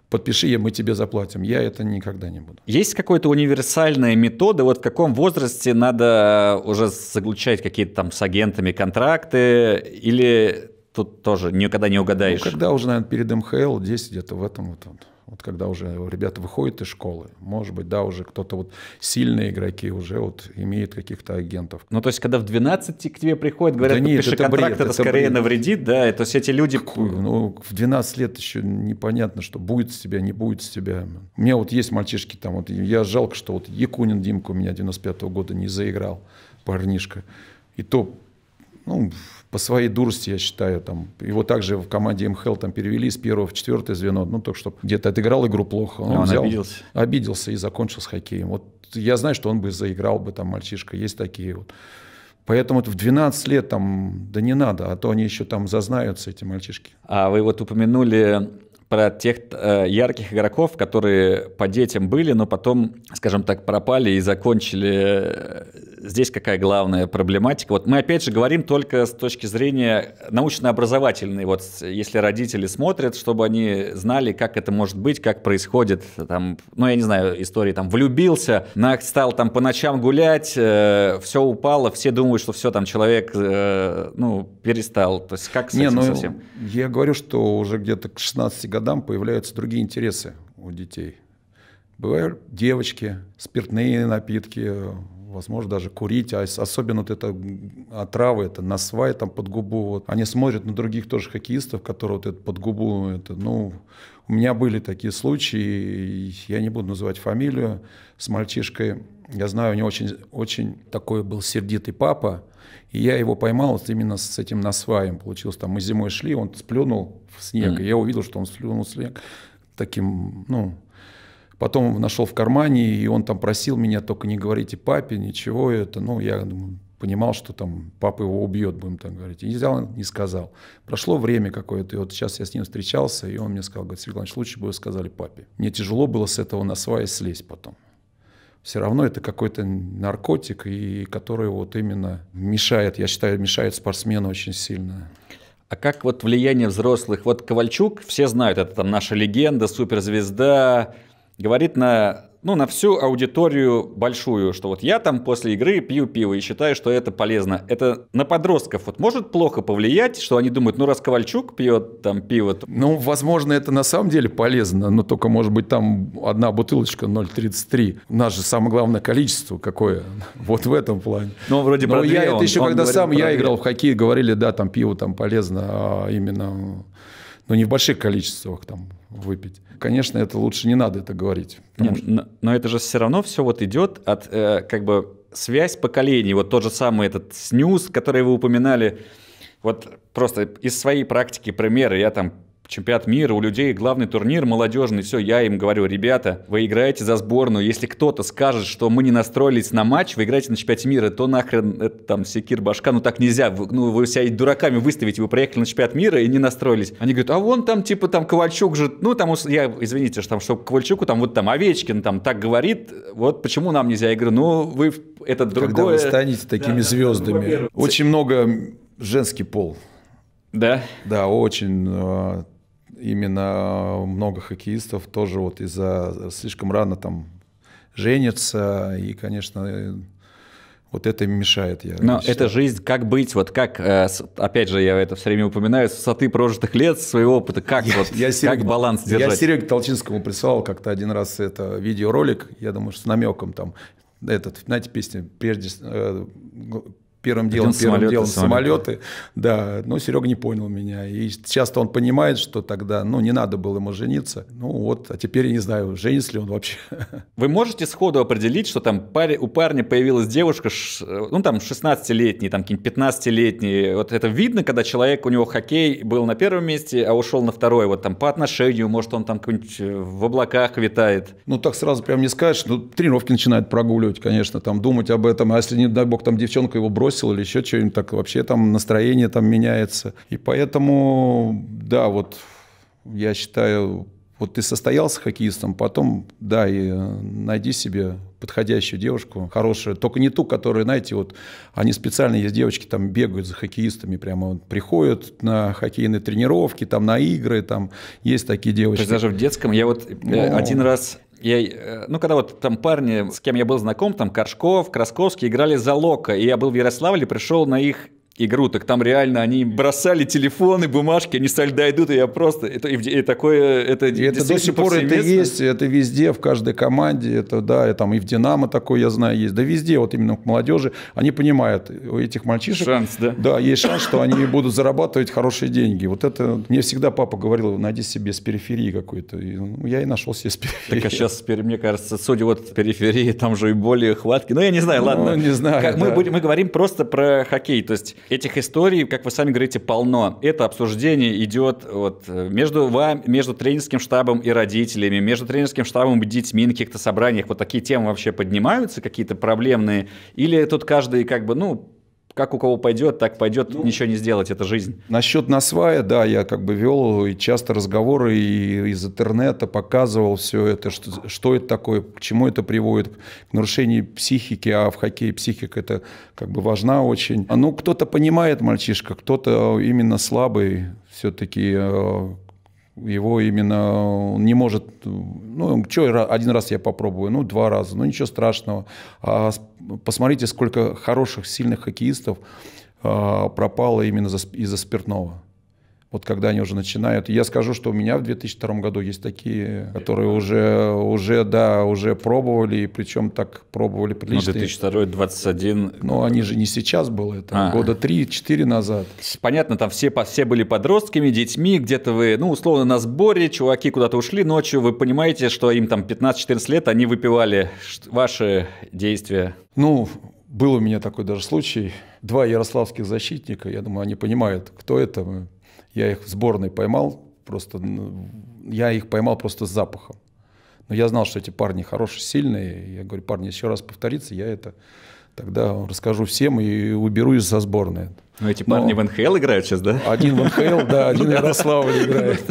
подпиши, мы тебе заплатим. Я это никогда не буду. Есть какая-то универсальная метода, вот в каком возрасте надо уже заключать какие-то там с агентами контракты, или тут тоже никогда не угадаешь? Ну, когда уже, наверное, перед МХЛ, здесь где-то в этом вот когда уже ребята выходят из школы, может быть, да, уже кто-то вот сильные игроки уже вот имеет каких-то агентов. Ну, то есть, когда в 12 к тебе приходят, говорят, да нет, подпиши контракт, бред, это скорее бред. Навредит, да, и, то есть эти люди... Какую? Ну, в 12 лет еще непонятно, что будет с тебя, не будет с тебя. У меня вот есть мальчишки там, вот я жалко, что вот Якунин Димка у меня 95-го года не заиграл, парнишка, и то... Ну, по своей дурости, я считаю, там, его также в команде МХЛ там перевели с 1-го в 4-е звено, ну, только что где-то отыграл игру плохо, он взял, обиделся и закончил с хоккеем. Вот я знаю, что он бы заиграл бы, там, мальчишка, есть такие вот. Поэтому в 12 лет там, да не надо, а то они еще там зазнаются, эти мальчишки. А вы вот упомянули про тех ярких игроков, которые по детям были, но потом, скажем так, пропали и закончили. Здесь какая главная проблематика? Вот мы опять же говорим только с точки зрения научно-образовательной. Вот если родители смотрят, чтобы они знали, как это может быть, как происходит. Там, ну, я не знаю, истории там влюбился, стал там по ночам гулять, все упало, все думают, что все, там человек ну, перестал. То есть как с этим совсем? Я говорю, что уже где-то к 16 годам появляются другие интересы у детей. Бывают девочки, спиртные напитки, возможно, даже курить, а особенно вот это отравы, это насвай там под губу. Вот. Они смотрят на других тоже хоккеистов, которые вот это под губу, это, ну, у меня были такие случаи, я не буду называть фамилию, с мальчишкой, я знаю, у него очень такой был сердитый папа, и я его поймал вот именно с этим насваем, получилось, там мы зимой шли, он сплюнул в снег, и я увидел, что он сплюнул в снег таким, ну... Потом нашел в кармане, и он там просил меня, только не говорите папе, ничего. Это, ну, я понимал, что там папа его убьет, будем так говорить. И взял, не сказал. Прошло время какое-то, и вот сейчас я с ним встречался, и он мне сказал, говорит, Сергей Владимирович, лучше бы вы сказали папе. Мне тяжело было с этого насвая слезть потом. Все равно это какой-то наркотик, и который вот именно мешает, я считаю, мешает спортсмену очень сильно. А как вот влияние взрослых? Вот Ковальчук, все знают, это там наша легенда, суперзвезда, говорит на, ну, на всю аудиторию большую, что вот я там после игры пью пиво и считаю, что это полезно. Это на подростков вот может плохо повлиять, что они думают, ну, раз Ковальчук пьет там пиво... То... Ну, возможно, это на самом деле полезно, но только, может быть, там одна бутылочка 0,33. У нас же самое главное количество какое, вот в этом плане. Ну, вроде бы... Я это еще, когда сам я играл в хоккей, говорили, да, там пиво там полезно, а именно... Но не в больших количествах там выпить. Конечно, это лучше не надо это говорить. Нет, что... но это же все равно все вот идет от как бы связь поколений. Вот тот же самый этот снюс, который вы упоминали. Вот просто из своей практики примеры. Я там чемпионат мира, у людей главный турнир молодежный, все, я им говорю, ребята, вы играете за сборную, если кто-то скажет, что мы не настроились на матч, вы играете на чемпионате мира, то нахрен, это там секир башка, ну так нельзя, ну вы себя и дураками выставите, вы проехали на чемпионат мира и не настроились. Они говорят, а вон там, типа, там Ковальчук же, ну там, я, извините, что там, что Ковальчуку, там, вот там Овечкин там так говорит, вот почему нам нельзя, я говорю, ну вы, это другое. Когда вы станете такими звездами. Ну, очень много женский пол. Да? Да, очень. Именно много хоккеистов тоже вот из-за слишком рано там женятся, и, конечно, вот это им мешает. Но это жизнь, как быть, вот как, опять же, я это все время упоминаю, с высоты прожитых лет, своего опыта, как, как баланс держать? Я Сереге Толчинскому прислал как-то один раз это видеоролик, я думаю, с намеком там, этот, знаете, песня «Прежде...» Первым делом самолеты. Да, но Серега не понял меня. И сейчас-то он понимает, что тогда, ну, не надо было ему жениться. Ну вот, а теперь я не знаю, женится ли он вообще. Вы можете сходу определить, что там у парня появилась девушка, ну там 16-летний, там 15-летний. Вот это видно, когда человек, у него хоккей был на первом месте, а ушел на второе. Вот там по отношению, может, он там какой-нибудь в облаках витает. Ну так сразу прям не скажешь. Ну, тренировки начинают прогуливать, конечно, там думать об этом. А если, не дай бог, там девчонка его бросит, или еще что-нибудь, так вообще там настроение там меняется. И поэтому, да, вот я считаю, вот ты состоялся хоккеистом, потом, да, и найди себе подходящую девушку, хорошую, только не ту, которая, знаете, вот, они специально, есть девочки, там бегают за хоккеистами, прямо приходят на хоккейные тренировки, там на игры, там есть такие девочки. То есть даже в детском, я вот один раз... Ну, когда вот там парни, с кем я был знаком, там Коршков, Красковский, играли за Локо, и я был в Ярославле, пришел на их игру, так там реально они бросали телефоны, бумажки, они со льда идут, и я просто... Это до сих пор это есть, это везде, в каждой команде, это, да, и там и в «Динамо» такое, я знаю, есть, да везде, вот именно к молодежи, они понимают, у этих мальчишек... Шанс, да? Да, есть шанс, что они будут зарабатывать хорошие деньги. Вот это... Мне всегда папа говорил, найди себе с периферии какой-то. Ну, я и нашел себе с периферии. Так, а сейчас, мне кажется, судя вот с периферии, там же и более хватки. Ну, я не знаю, ладно. Ну, не знаю, как, да. мы говорим просто про хоккей, то есть... Этих историй, как вы сами говорите, полно. Это обсуждение идет вот между вами, между тренерским штабом и родителями, между тренерским штабом и детьми на каких-то собраниях. Вот такие темы вообще поднимаются, какие-то проблемные? Или тут каждый как бы, ну, как у кого пойдет, так пойдет, тут ничего не сделать, это жизнь? Насчет насвая, да, я как бы вел и часто разговоры и из интернета показывал все это, что это такое, к чему это приводит, к нарушению психики, а в хоккее психика это как бы важна очень. Ну, кто-то понимает мальчишка, кто-то именно слабый все-таки... Его именно он не может... Ну, что, один раз я попробую, ну, два раза, ну, ничего страшного. А посмотрите, сколько хороших, сильных хоккеистов пропало именно из-за спиртного. Вот когда они уже начинают... Я скажу, что у меня в 2002 году есть такие, которые уже пробовали, причем так пробовали прилично. Ну, 2002-21... Ну, они же не сейчас было, это года 3-4 назад. Понятно, там все были подростками, детьми, где-то вы, ну, условно, на сборе, чуваки куда-то ушли ночью, вы понимаете, что им там 15-14 лет, они выпивали ваши действия? Ну... Был у меня такой даже случай. Два ярославских защитника, я думаю, они понимают, кто это. Я их в сборной поймал, просто с запахом. Но я знал, что эти парни хорошие, сильные. Я говорю, парни, еще раз повторится, я это тогда расскажу всем и уберу из со сборной. Но эти парни в НХЛ играют сейчас, да? Один в НХЛ, да, один в Ярославле играет.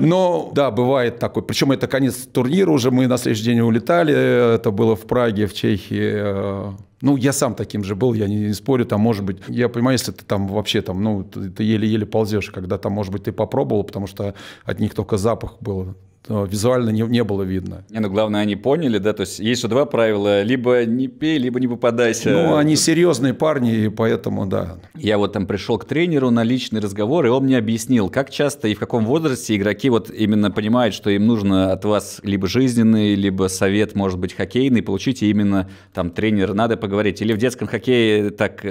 Но, да, бывает такой. Причем это конец турнира уже, мы на следующий день улетали. Это было в Праге, в Чехии. Ну, я сам таким же был, я не спорю, там, может быть... Я понимаю, если ты там вообще, там, ну, ты еле-еле ползешь, когда там, может быть, ты попробовал, потому что от них только запах был. Визуально не было видно. Ну, главное, они поняли, да, то есть есть же два правила, либо не пей, либо не попадайся. Ну, они серьезные парни, и поэтому, да. Я вот там пришел к тренеру на личный разговор, и он мне объяснил, как часто и в каком возрасте игроки вот именно понимают, что им нужно от вас либо жизненный, либо совет, может быть, хоккейный, получите именно там тренера, надо поговорить. Или в детском хоккее так,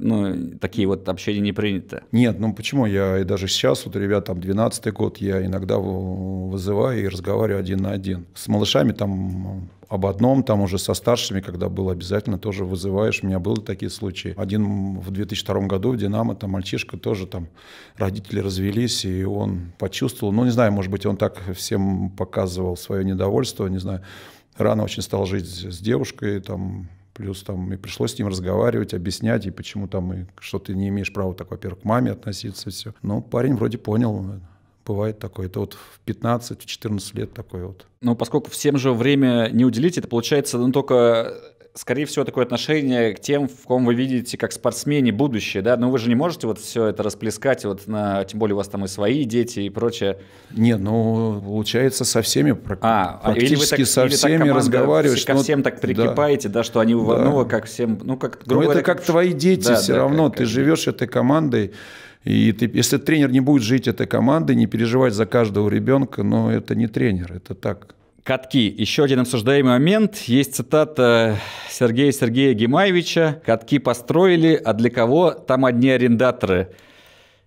ну, такие вот общения не принято? Нет, ну почему? Я и даже сейчас, вот, ребят, там, 12-й год, я иногда вызываю открываю и разговариваю один на один. С малышами там об одном, там уже со старшими, когда было обязательно, тоже вызываешь. У меня были такие случаи. Один в 2002 году в «Динамо», там мальчишка тоже, там родители развелись, и он почувствовал, ну не знаю, может быть, он так всем показывал свое недовольство, не знаю. Рано очень стал жить с девушкой, там, плюс там и пришлось с ним разговаривать, объяснять, и почему там, и что ты не имеешь права так, во-первых, к маме относиться, все. Но парень вроде понял, бывает такое. Это вот в 15-14 лет такое вот. Ну, поскольку всем же время не уделить, это получается, ну, только... Скорее всего, такое отношение к тем, в ком вы видите как спортсмене будущее, да? Но вы же не можете вот все это расплескать, вот на... тем более у вас там и свои дети и прочее. Нет, ну, получается, со всеми, практически со всеми разговариваешь. Ко всем так прикипаете, да, что они, ну, как всем, ну, как... Ну, это как твои дети все равно, ты живешь этой командой. И ты, если тренер не будет жить этой командой, не переживать за каждого ребенка, но это не тренер, это так... Катки. Еще один обсуждаемый момент. Есть цитата Сергея Гимаевича. «Катки построили, а для кого там одни арендаторы?»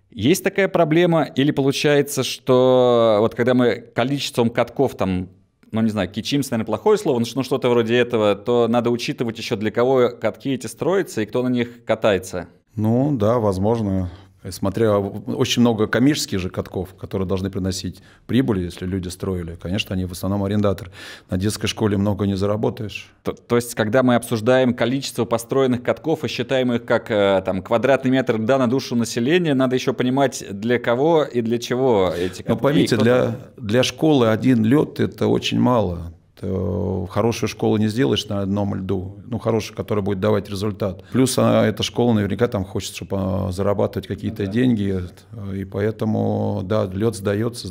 Есть такая проблема? Или получается, что вот когда мы количеством катков там, ну не знаю, кичимся, наверное, плохое слово, но что-то вроде этого, то надо учитывать еще, для кого катки эти строятся и кто на них катается? Ну да, возможно. Смотря, очень много коммерческих же катков, которые должны приносить прибыль, если люди строили. Конечно, они в основном арендаторы. На детской школе много не заработаешь. То есть, когда мы обсуждаем количество построенных катков и считаем их как там, квадратный метр льда на душу населения, надо еще понимать, для кого и для чего эти катки. Но поймите, для школы один лед – это очень мало. Хорошую школу не сделаешь на одном льду, ну, хорошую, которая будет давать результат. Плюс эта школа наверняка там хочет, чтобы зарабатывать какие-то деньги, и поэтому, да, лед сдается.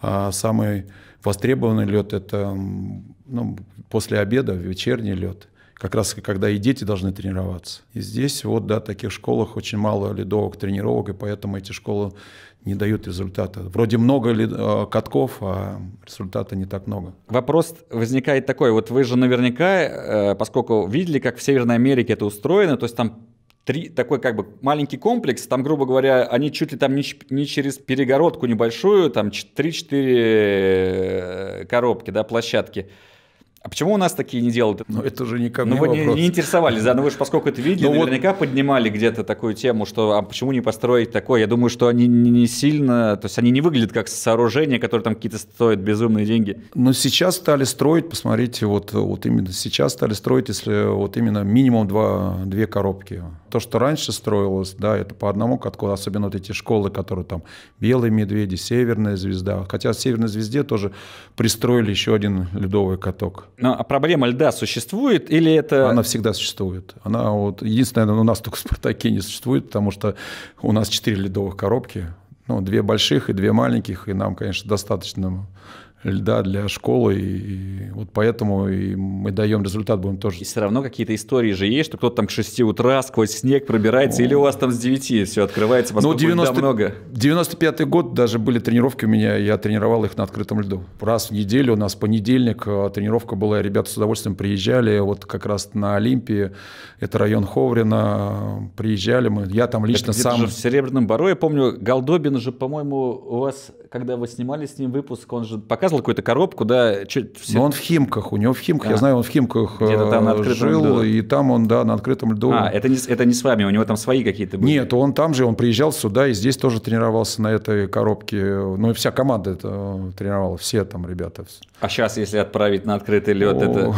А самый востребованный лед – это, ну, после обеда, вечерний лед, как раз когда и дети должны тренироваться. И здесь вот, да, в таких школах очень мало ледовых тренировок, и поэтому эти школы не дают результата. Вроде много катков, а результата не так много. Вопрос возникает такой. Вот вы же наверняка, поскольку видели, как в Северной Америке это устроено, то есть там такой как бы маленький комплекс, там, грубо говоря, они чуть ли там не через перегородку небольшую, там 3-4 коробки, да, площадки. А почему у нас такие не делают? Ну, это же никак не вопрос. Ну, вы не интересовались, да? Ну, вы же, поскольку это видели, наверняка поднимали где-то такую тему, что а почему не построить такое? Я думаю, что они не сильно... То есть они не выглядят как сооружения, которые там какие-то стоят безумные деньги. Но сейчас стали строить, посмотрите, вот именно сейчас стали строить, если вот именно минимум две коробки. То, что раньше строилось, да, это по одному катку, особенно вот эти школы, которые там «Белые медведи», «Северная звезда». Хотя в «Северной звезде» тоже пристроили еще один ледовый каток. Но, а проблема льда существует или это... Она всегда существует. Она вот... Единственное, у нас только в «Спартаке» не существует, потому что у нас 4 ледовых коробки. Ну, 2 больших и 2 маленьких. И нам, конечно, достаточно льда для школы. И вот поэтому и мы даем результат, будем тоже... И все равно какие-то истории же есть, что кто-то там к 6 утра сквозь снег пробирается, или у вас там с 9 все открывается, поскольку льда много. 95-й год даже были тренировки у меня, я тренировал их на открытом льду. Раз в неделю у нас понедельник тренировка была, ребята с удовольствием приезжали, вот как раз на Олимпии, это район Ховрина, приезжали мы, я там лично это сам... в Серебряном Бару, я помню, Голдобин же, по-моему, у вас, когда вы снимали с ним выпуск, он же показывал какую-то коробку, да? Но он в Химках, у него в Химках, я знаю, он в Химках там жил, льду. И там он, да, на открытом льду. А, это не с вами, у него там свои какие-то были? Нет, он там же, он приезжал сюда и здесь тоже тренировался на этой коробке, ну и вся команда это тренировала, все там ребята. А сейчас, если отправить на открытый лед, это...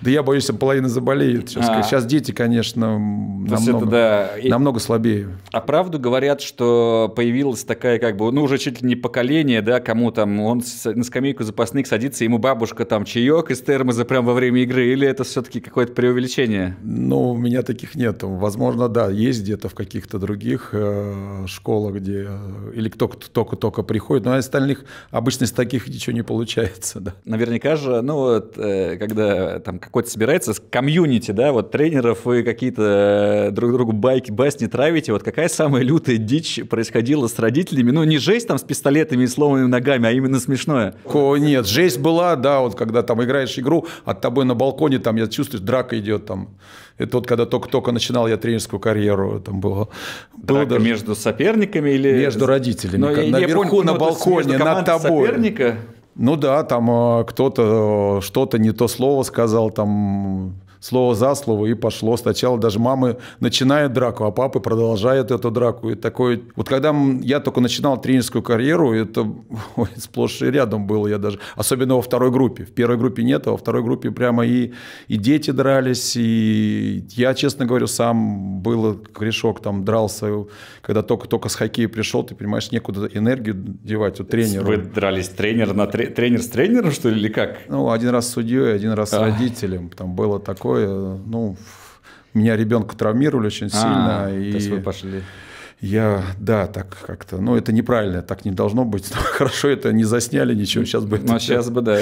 Да я боюсь, что половина заболеет. Сейчас дети, конечно, намного слабее. А правду говорят, что появилась такая, как бы, ну уже чуть ли не поколение, да, кому там, он на скамейку запасных садится, ему бабушка там чаек из термоза прямо во время игры, или это все-таки какое-то преувеличение? Ну, у меня таких нет. Возможно, да, есть где-то в каких-то других школах, где или кто-то только приходит, но а остальных обычно из таких ничего не получается. Да. Наверняка же, ну вот, когда там какой-то собирается комьюнити, да, вот тренеров вы какие-то друг другу байки, басни травите, вот какая самая лютая дичь происходила с родителями? Ну, не жесть там с пистолетами и сломанными ногами, а именно смешно. самое. Нет, жесть была, да, вот когда там играешь игру, от тобой на балконе, там, я чувствую, драка идет там. Это вот когда только начинал я тренерскую карьеру, там было. Драка даже... между соперниками или... Между родителями. Но наверху, на балконе, над тобой. Соперника? Ну да, там кто-то что-то не то слово сказал, там... Слово за слово, и пошло. Сначала даже мамы начинают драку, а папы продолжают эту драку. И такое... Вот когда я только начинал тренерскую карьеру, это сплошь и рядом было. Я даже... Особенно во второй группе. В первой группе нет, а во второй группе прямо и дети дрались. И я, честно говорю, сам был корешок, там дрался. Когда только с хоккея пришел, ты понимаешь, некуда энергию девать у тренера. Вы дрались тренер с тренером, что ли, или как? Ну, один раз с судьей, один раз с родителем. Там было такое. Ну, меня ребенка травмировали очень сильно. То есть вы пошли. Я, да, так как-то, ну, это неправильно, так не должно быть. Хорошо, это не засняли, ничего, сейчас бы... Ну, сейчас бы, да.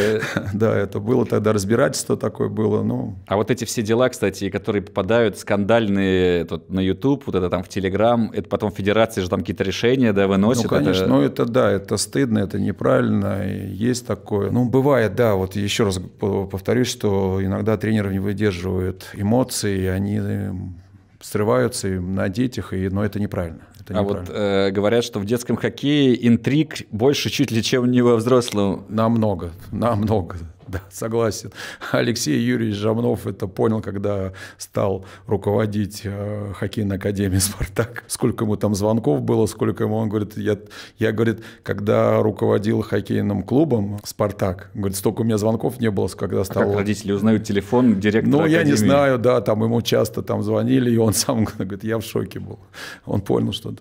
Да, это было тогда, разбирательство такое было, ну... А вот эти все дела, кстати, которые попадают, скандальные на YouTube, вот это там в Telegram, это потом в федерации же там какие-то решения, да, выносят? Ну, конечно, ну, это, да, это стыдно, это неправильно, есть такое. Ну, бывает, да, вот еще раз повторюсь, что иногда тренеры не выдерживают эмоций, они... срываются и на детях, но это неправильно. Это неправильно. Вот говорят, что в детском хоккее интриг больше чуть ли, чем не во взрослом. Намного, намного. Да, согласен. Алексей Юрьевич Жамнов это понял, когда стал руководить хоккейной академией «Спартак». Сколько ему там звонков было, сколько ему... Он говорит, говорит, когда руководил хоккейным клубом «Спартак», говорит, столько у меня звонков не было, когда стал... А как родители узнают телефон директора академии? Ну, я не знаю, да, там ему часто там звонили, и он сам говорит, я в шоке был. Он понял, что...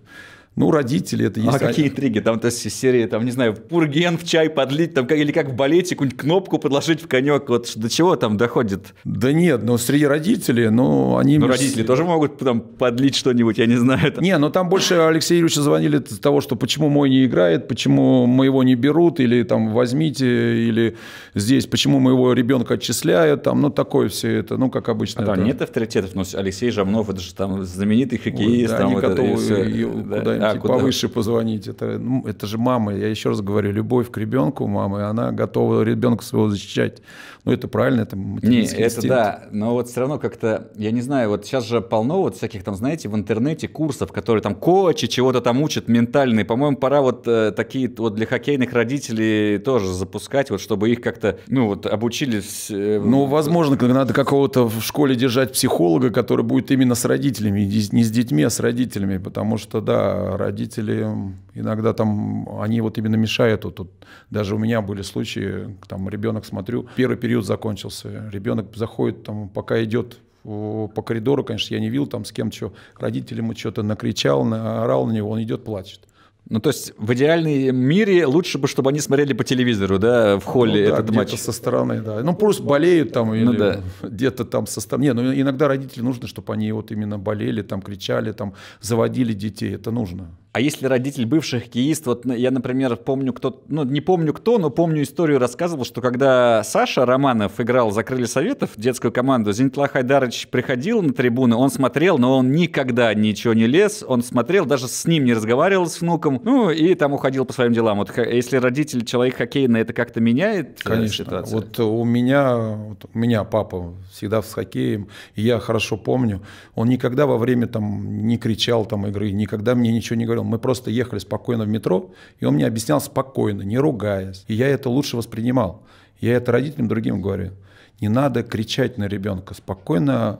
Ну, родители это есть. А какие интриги? Там, то есть, серия, там, не знаю, пурген в чай подлить, там, или как в балете, какую-нибудь кнопку подложить в конек. Вот до чего там доходит? Да нет, ну, среди родителей, ну, они... Ну, родители тоже могут там подлить что-нибудь, я не знаю. Там. Не, ну, там больше Алексею Юрьевичу звонили из-за того, что почему мой не играет, почему моего не берут, или там возьмите, или здесь, почему моего ребенка отчисляют, там, ну, такое все это, ну, как обычно. А там это... нет авторитетов, но Алексей Жамнов, это же там знаменитый хоккеист. Ой, да, там, они вот готовы, это, и все, да. Куда повыше позвонить. Это же мама. Я еще раз говорю, любовь к ребенку мамы, она готова ребенка своего защищать. Ну, это правильно, это материнский инстинкт. Да, но вот все равно как-то, я не знаю, вот сейчас же полно вот всяких там, знаете, в интернете курсов, которые там коучи чего-то там учат ментальные. По-моему, пора вот такие вот для хоккейных родителей тоже запускать, вот чтобы их как-то, ну, вот обучились. Ну, возможно, надо какого-то в школе держать психолога, который будет именно с родителями, не с детьми, а с родителями, потому что, да, родители иногда там, они вот именно мешают. Вот, даже у меня были случаи, там ребенок, смотрю, первый период закончился, ребенок заходит, там, пока идет по коридору, конечно, я не видел там с кем что, родитель ему что-то накричал, наорал на него, он идет, плачет. Ну, то есть в идеальном мире лучше бы, чтобы они смотрели по телевизору, да, в холле, ну, да, этот матч. Со стороны, да. Ну, просто болеют там, или ну, да, где-то там со стороны. Не, ну, иногда родителям нужно, чтобы они вот именно болели, там, кричали, там, заводили детей, это нужно. А если родитель бывший хоккеист, вот я, например, помню, кто, ну, не помню кто, но помню историю, рассказывал, что когда Саша Романов играл за «Крылья Советов», детскую команду, Зинитла Хайдарович приходил на трибуны, он смотрел, но он никогда ничего не лез, он смотрел, даже с ним не разговаривал, с внуком, ну, и там уходил по своим делам. Вот если родитель, человек хоккейный, это как-то меняет? Конечно. Ситуацию? Вот у меня папа всегда с хоккеем, и я хорошо помню, он никогда во время там не кричал там игры, никогда мне ничего не говорил. Мы просто ехали спокойно в метро, и он мне объяснял спокойно, не ругаясь. И я это лучше воспринимал. Я это родителям другим говорю. Не надо кричать на ребенка. Спокойно.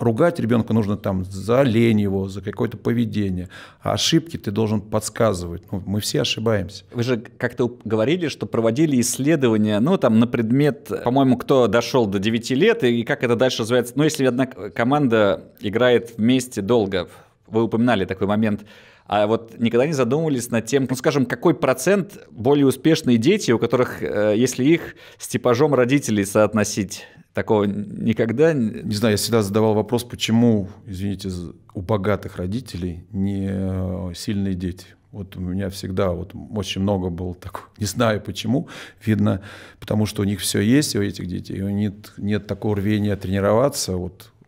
Ругать ребенка нужно там за лень его, за какое-то поведение. А ошибки ты должен подсказывать. Ну, мы все ошибаемся. Вы же как-то говорили, что проводили исследования, ну, там, на предмет, по-моему, кто дошел до 9 лет, и как это дальше развивается. Ну, если одна команда играет вместе долго, вы упоминали такой момент. А вот никогда не задумывались над тем, ну, скажем, какой процент более успешные дети, у которых, если их с типажом родителей соотносить, такого никогда... Не знаю, я всегда задавал вопрос, почему, извините, у богатых родителей не сильные дети. Вот у меня всегда вот очень много было такого. Не знаю почему. Видно, потому что у них все есть, у этих детей. И у них нет такого рвения тренироваться.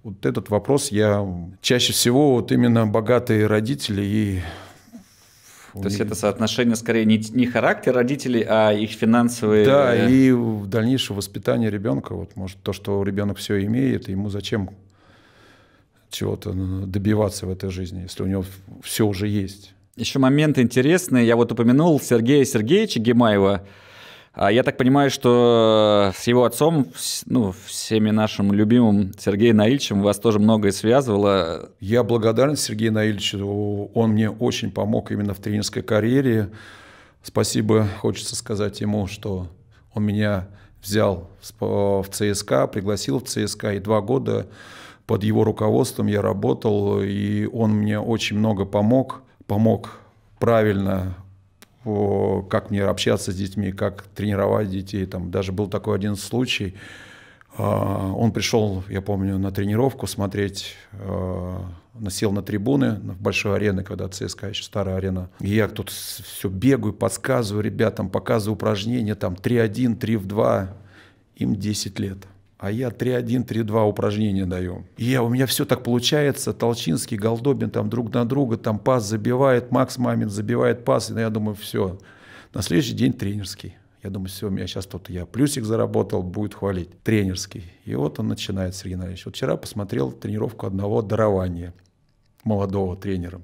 Вот этот вопрос я чаще всего вот именно богатые родители и То есть это соотношение скорее не характер родителей, а их финансовые... Да, и в дальнейшем воспитание ребенка. Вот, может, то, что ребенок все имеет, ему зачем чего-то добиваться в этой жизни, если у него все уже есть. Еще момент интересный. Я вот упомянул Сергея Сергеевича Гимаева. Я так понимаю, что с его отцом, ну, всеми нашим любимым Сергеем Наильевичем вас тоже многое связывало. Я благодарен Сергею Наильевичу. Он мне очень помог именно в тренерской карьере. Спасибо, хочется сказать ему, что он меня взял в ЦСКА, пригласил в ЦСКА. И 2 года под его руководством я работал. И он мне очень много помог. Помог правильно, как мне общаться с детьми, как тренировать детей. Там даже был такой один случай. Он пришел, я помню, на тренировку смотреть, сел на трибуны в большой арене, когда ЦСКА еще старая арена. И я тут все бегаю, подсказываю ребятам, показываю упражнения, там 3-1, 3-2, им 10 лет. А я 3-1, 3-2 упражнения даю. И у меня все так получается. Толчинский, Голдобин там друг на друга, там пас забивает, Макс Мамин забивает пас. И я думаю, все. На следующий день тренерский. Я думаю, все, у меня сейчас тут я плюсик заработал, будет хвалить. Тренерский. И вот он начинает, Сергей Ильич. Вот вчера посмотрел тренировку одного дарования, молодого тренера.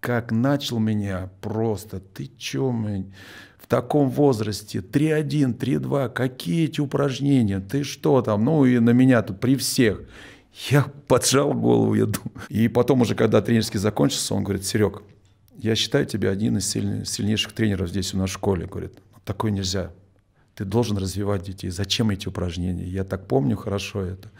Как начал меня просто, ты че, мань? В таком возрасте 3-1, 3-2, какие эти упражнения, ты что там, ну и на меня тут при всех. Я поджал голову, я думаю. И потом уже, когда тренерский закончился, он говорит: Серег, я считаю тебя один из сильнейших тренеров здесь у нас в школе. Говорит, такое нельзя, ты должен развивать детей, зачем эти упражнения? Я так помню хорошо это.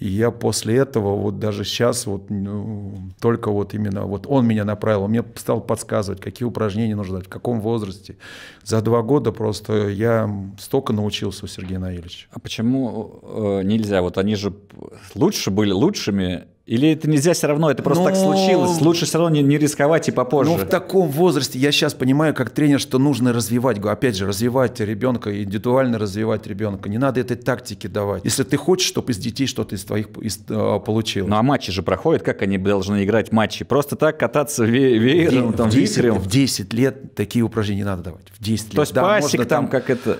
И я после этого, вот даже сейчас, вот, ну, только вот именно вот он меня направил, он мне стал подсказывать, какие упражнения нужно дать, в каком возрасте. За 2 года просто я столько научился у Сергея Наильевича. А почему нельзя? Вот они же лучше были лучшими. Или это нельзя все равно, это просто так случилось? Лучше все равно не рисковать и попозже. Но в таком возрасте я сейчас понимаю, как тренер, что нужно развивать. Опять же, развивать ребенка, индивидуально развивать ребенка. Не надо этой тактики давать. Если ты хочешь, чтобы из детей что-то из твоих получилось. Ну а матчи же проходят, как они должны играть матчи? Просто так кататься веером, там, вихрем? В 10 лет такие упражнения не надо давать. В 10 лет. То есть да, пасик можно, там, как это...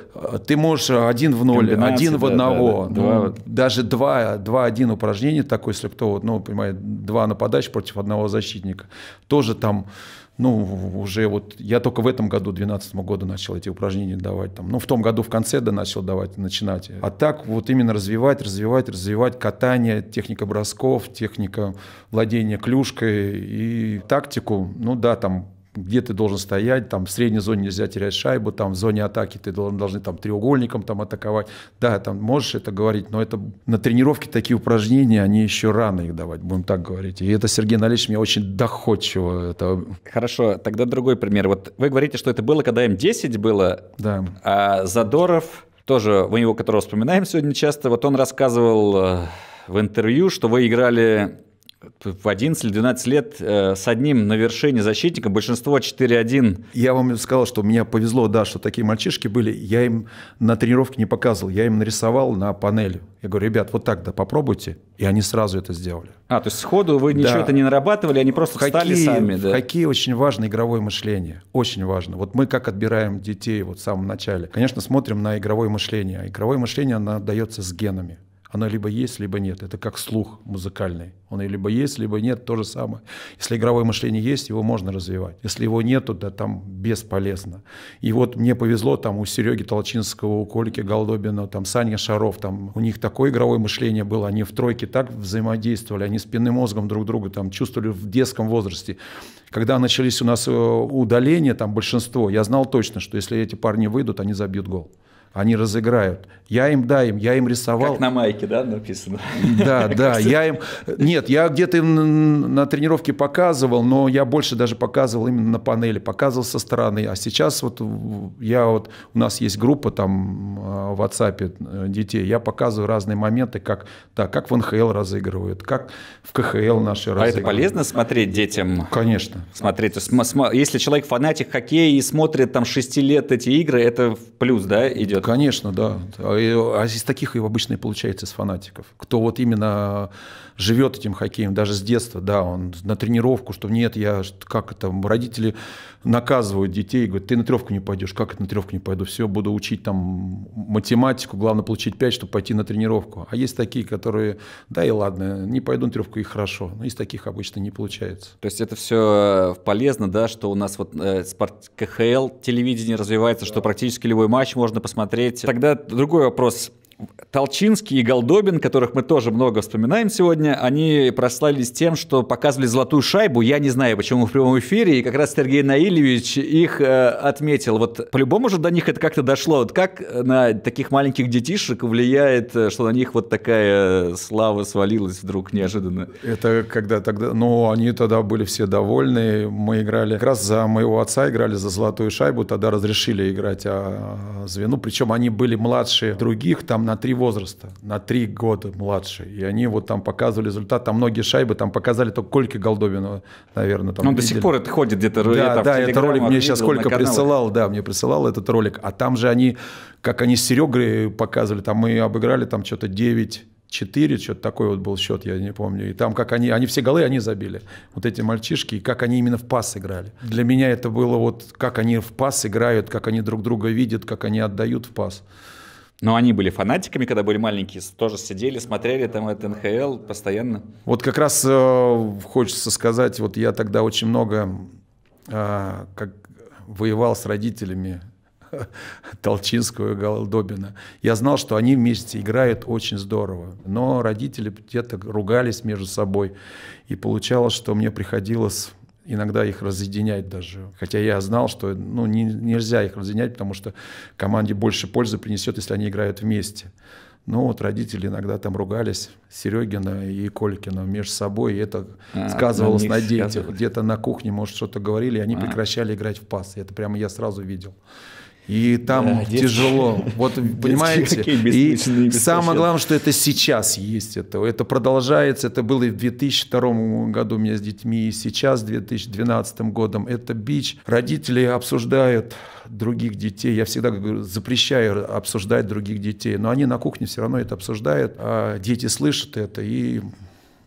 Ты можешь 1 в 0, 1 в 1. Да, да, да. Ну, даже 2-1 упражнение такое, если кто... Ну, понимаете, 2 нападающих против 1 защитника. Тоже там, ну, уже вот... Я только в этом году, в 2012 году, начал эти упражнения давать. Там, ну, в том году в конце начал давать, начинать. А так вот именно развивать катание, техника бросков, техника владения клюшкой и тактику. Ну, да, там... где ты должен стоять, там в средней зоне нельзя терять шайбу, там в зоне атаки ты должны там треугольником там атаковать. Да, там можешь это говорить, но это на тренировке такие упражнения, они еще рано их давать, будем так говорить. И это Сергей Наильевич мне очень доходчиво. Это... Хорошо, тогда другой пример. Вот вы говорите, что это было, когда им 10 было, да. А Задоров, тоже вы его, которого вспоминаем сегодня часто, вот он рассказывал в интервью, что вы играли... в 11 или 12 лет с одним на вершине защитника, большинство 4-1. Я вам сказал, что мне повезло, да, что такие мальчишки были. Я им на тренировке не показывал, я им нарисовал на панели. Я говорю, ребят, вот так, да, попробуйте. И они сразу это сделали. А, то есть сходу вы ничего-то не нарабатывали, они просто встали сами. Да. В хоккее очень важно игровое мышление. Очень важно. Вот мы как отбираем детей вот в самом начале. Конечно, смотрим на игровое мышление. А игровое мышление, оно дается с генами. Оно либо есть, либо нет. Это как слух музыкальный. Он либо есть, либо нет, то же самое. Если игровое мышление есть, его можно развивать. Если его нет, то да, там бесполезно. И вот мне повезло, там у Сереги Толчинского, у Кольки Голдобина, там Саня Шаров, там у них такое игровое мышление было. Они в тройке так взаимодействовали, они спинным мозгом друг друга там чувствовали в детском возрасте. Когда начались у нас удаления, там большинство, я знал точно, что если эти парни выйдут, они забьют гол. Они разыграют. Я им рисовал. Как на майке, да, написано? Да, да. Я им... Нет, я где-то им на тренировке показывал, но я больше даже показывал именно на панели, показывал со стороны. А сейчас вот я вот... У нас есть группа там в WhatsApp детей. Я показываю разные моменты, как, да, как в НХЛ разыгрывают, как в КХЛ наши разыгрывают. А это полезно смотреть детям? Конечно. Смотреть. Если человек фанатик хоккея и смотрит там 6 лет эти игры, это в плюс, да, идет? Конечно, да. А из таких и обычно и получается, из фанатиков. Кто вот именно живет этим хоккеем, даже с детства, да, он на тренировку, что нет, я, как это, родители наказывают детей, говорят, ты на трёхку не пойдешь, как это на трёхку не пойду, все, буду учить там математику, главное получить 5, чтобы пойти на тренировку. А есть такие, которые, да и ладно, не пойду на трёхку, и хорошо, но из таких обычно не получается. То есть это все полезно, да, что у нас вот КХЛ, телевидение развивается, да, что практически любой матч можно посмотреть. Тогда другой вопрос. Толчинский и Голдобин, которых мы тоже много вспоминаем сегодня, они прославились тем, что показывали «Золотую шайбу». Я не знаю, почему в прямом эфире, и как раз Сергей Наильевич их отметил. Вот по-любому же до них это как-то дошло. Вот как на таких маленьких детишек влияет, что на них вот такая слава свалилась вдруг неожиданно? Это когда тогда... Ну, они тогда были все довольны. Мы играли... Как раз за моего отца играли за «Золотую шайбу». Тогда разрешили играть звену. Причем они были младше других, там на 3 возраста, на 3 года младше. И они вот там показывали результат. Там многие шайбы, там показали только Кольки Голдобина, наверное. Там, ну, до сих пор это ходит где-то. Да, да, этот ролик мне сейчас Колька присылал. Да, мне присылал этот ролик. А там же они, как они с Серегой показывали, там мы обыграли там что-то 9-4, что-то такой вот был счет, я не помню. И там как они все голы они забили. Вот эти мальчишки, и как они именно в пас играли. Для меня это было вот, как они в пас играют, как они друг друга видят, как они отдают в пас. Но они были фанатиками, когда были маленькие, тоже сидели, смотрели там этот НХЛ постоянно. Вот как раз хочется сказать, вот я тогда очень много как воевал с родителями Толчинского и Голдобина. Я знал, что они вместе играют очень здорово, но родители где-то ругались между собой, и получалось, что мне приходилось... иногда их разъединять даже. Хотя я знал, что ну, нельзя их разъединять, потому что команде больше пользы принесет, если они играют вместе. Но вот родители иногда там ругались, Серегина и Колькина, между собой, и это сказывалось на детях. Где-то на кухне, может, что-то говорили, и они прекращали играть в пас. Это прямо я сразу видел. И там да, тяжело. Детки. Вот, понимаете? И самое главное, что это сейчас есть. Это продолжается. Это было и в 2002 году у меня с детьми, и сейчас, 2012 годом. Это бич. Родители обсуждают других детей. Я всегда запрещаю обсуждать других детей. Но они на кухне все равно это обсуждают. А дети слышат это и... в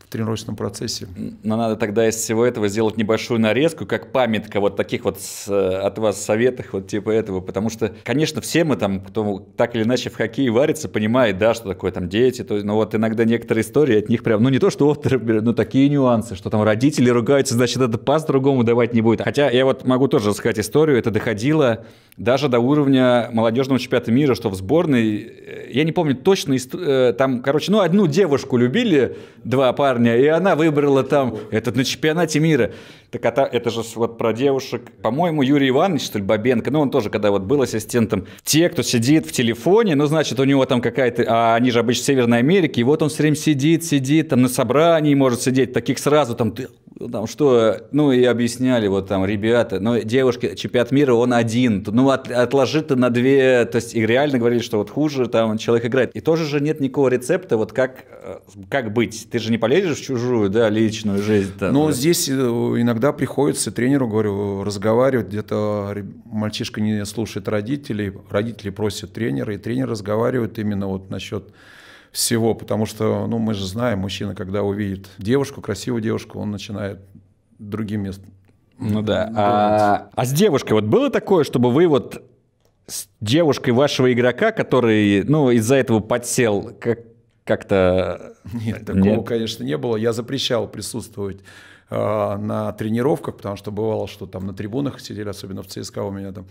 тренировочном процессе. Но надо тогда из всего этого сделать небольшую нарезку, как памятка вот таких вот от вас советах, вот типа этого, потому что, конечно, все мы там, кто так или иначе в хоккее варится, понимает, да, что такое там дети, то, но вот иногда некоторые истории от них прям, ну не то, что авторы берут, но такие нюансы, что там родители ругаются, значит, этот пас другому давать не будет. Хотя я вот могу тоже рассказать историю, это доходило даже до уровня молодежного чемпионата мира, что в сборной, я не помню точно, там, короче, ну одну девушку любили, 2 пары, и она выбрала там этот на чемпионате мира. Так это же вот про девушек. По-моему, Юрий Иванович, что ли, Бабенко, ну он тоже, когда вот был ассистентом, те, кто сидит в телефоне, ну значит, у него там какая-то, а они же обычно в Северной Америке, и вот он все время сидит, там на собрании может сидеть, таких сразу там, там что, ну и объясняли вот там, ребята, ну девушки, чемпионат мира, он один, ну отложи-то на 2, то есть и реально говорили, что вот хуже там человек играет. И тоже же нет никакого рецепта, вот как быть, ты же не полезешь в чужую, да, личную жизнь. Там, ну, да. Здесь иногда приходится тренеру, говорю, разговаривать, где-то мальчишка не слушает родителей, родители просят тренера, и тренер разговаривает именно вот насчет всего, потому что, ну, мы же знаем, мужчина, когда увидит девушку, красивую девушку, он начинает другим местом. Ну да. А с девушкой вот было такое, чтобы вы вот с девушкой вашего игрока, который, ну, из-за этого подсел, как-то... Нет, такого, нет, конечно, не было. Я запрещал присутствовать на тренировках, потому что бывало, что там на трибунах сидели, особенно в ЦСКА у меня там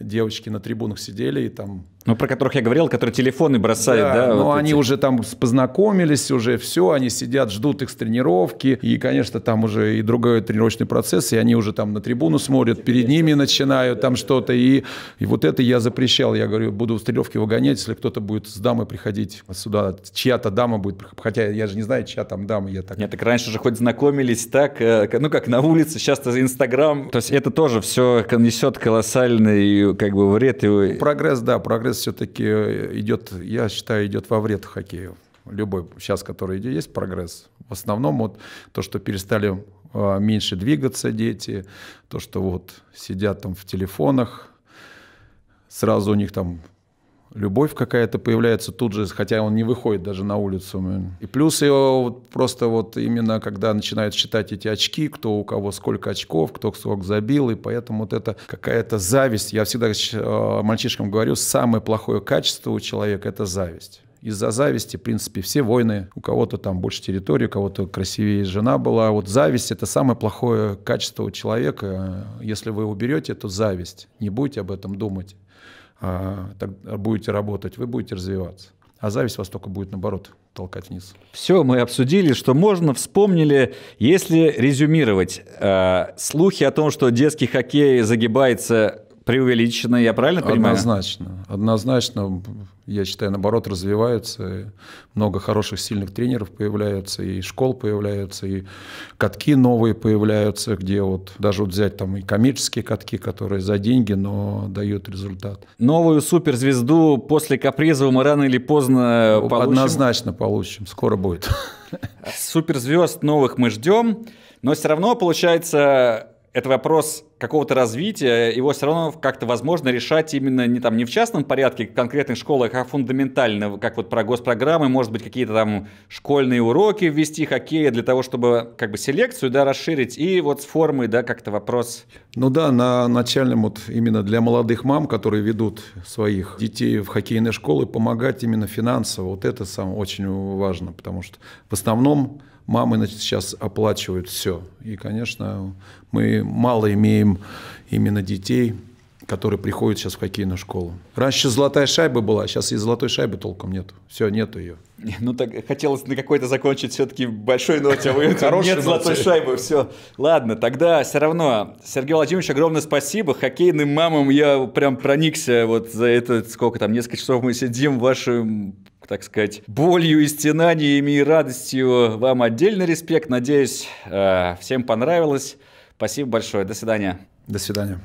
девочки на трибунах сидели и там... Ну, про которых я говорил, которые телефоны бросают, да? Да, ну, вот они эти уже там познакомились, уже все, они сидят, ждут их с тренировки, и, конечно, там уже и другой тренировочный процесс, и они уже там на трибуну смотрят, перед ними начинают там что-то, и вот это я запрещал, я говорю, буду в стрелевке выгонять, если кто-то будет с дамой приходить сюда, чья-то дама будет, хотя я же не знаю, чья там дама, я так... Нет, так раньше же хоть знакомились так, ну, как на улице, сейчас-то Инстаграм, то есть это тоже все несет колоссальный как бы вред. И... Прогресс, да, прогресс все-таки идет, я считаю, идет во вред хоккею. Любой сейчас, который есть, прогресс. В основном вот то, что перестали меньше двигаться дети, то, что вот сидят там в телефонах, сразу у них там любовь какая-то появляется тут же, хотя он не выходит даже на улицу. И плюс его просто вот именно, когда начинают считать эти очки, кто у кого сколько очков, кто сколько забил, и поэтому вот это какая-то зависть. Я всегда мальчишкам говорю, самое плохое качество у человека – это зависть. Из-за зависти, в принципе, все войны. У кого-то там больше территории, у кого-то красивее жена была. Вот зависть – это самое плохое качество у человека. Если вы уберете эту зависть, не будете об этом думать, будете работать, вы будете развиваться. А зависть вас только будет, наоборот, толкать вниз. Все, мы обсудили, что можно, вспомнили. Если резюмировать, слухи о том, что детский хоккей загибается, преувеличено, я правильно понимаю? Однозначно. Однозначно, я считаю, наоборот, развиваются. Много хороших, сильных тренеров появляются, и школ появляются, и катки новые появляются, где вот даже вот взять там и коммерческие катки, которые за деньги, но дают результат. Новую суперзвезду после Капризова мы рано или поздно получим? Однозначно получим. Скоро будет. Суперзвезд новых мы ждем, но все равно, получается, это вопрос какого-то развития, его все равно как-то возможно решать именно не в частном порядке в конкретных школах, а фундаментально, как вот про госпрограммы, может быть, какие-то там школьные уроки ввести хоккея для того, чтобы как бы селекцию, да, расширить, и вот с формой, да, как-то вопрос. Ну да, на начальном вот именно для молодых мам, которые ведут своих детей в хоккейные школы, помогать именно финансово, вот это самое очень важно, потому что в основном мамы, значит, сейчас оплачивают все. И, конечно, мы мало имеем именно детей, которые приходят сейчас в хоккейную школу. Раньше «Золотая шайба» была, сейчас и «Золотой шайбы» толком нет. Все, нету ее. Ну, так хотелось на какой-то закончить все-таки большой ноте, а вы нет «Золотой шайбы», все. Ладно, тогда все равно, Сергей Владимирович, огромное спасибо. Хоккейным мамам я прям проникся вот за это, сколько там, несколько часов мы сидим в вашем, так сказать, болью и стенаниями, и радостью. Вам отдельный респект. Надеюсь, всем понравилось. Спасибо большое. До свидания. До свидания.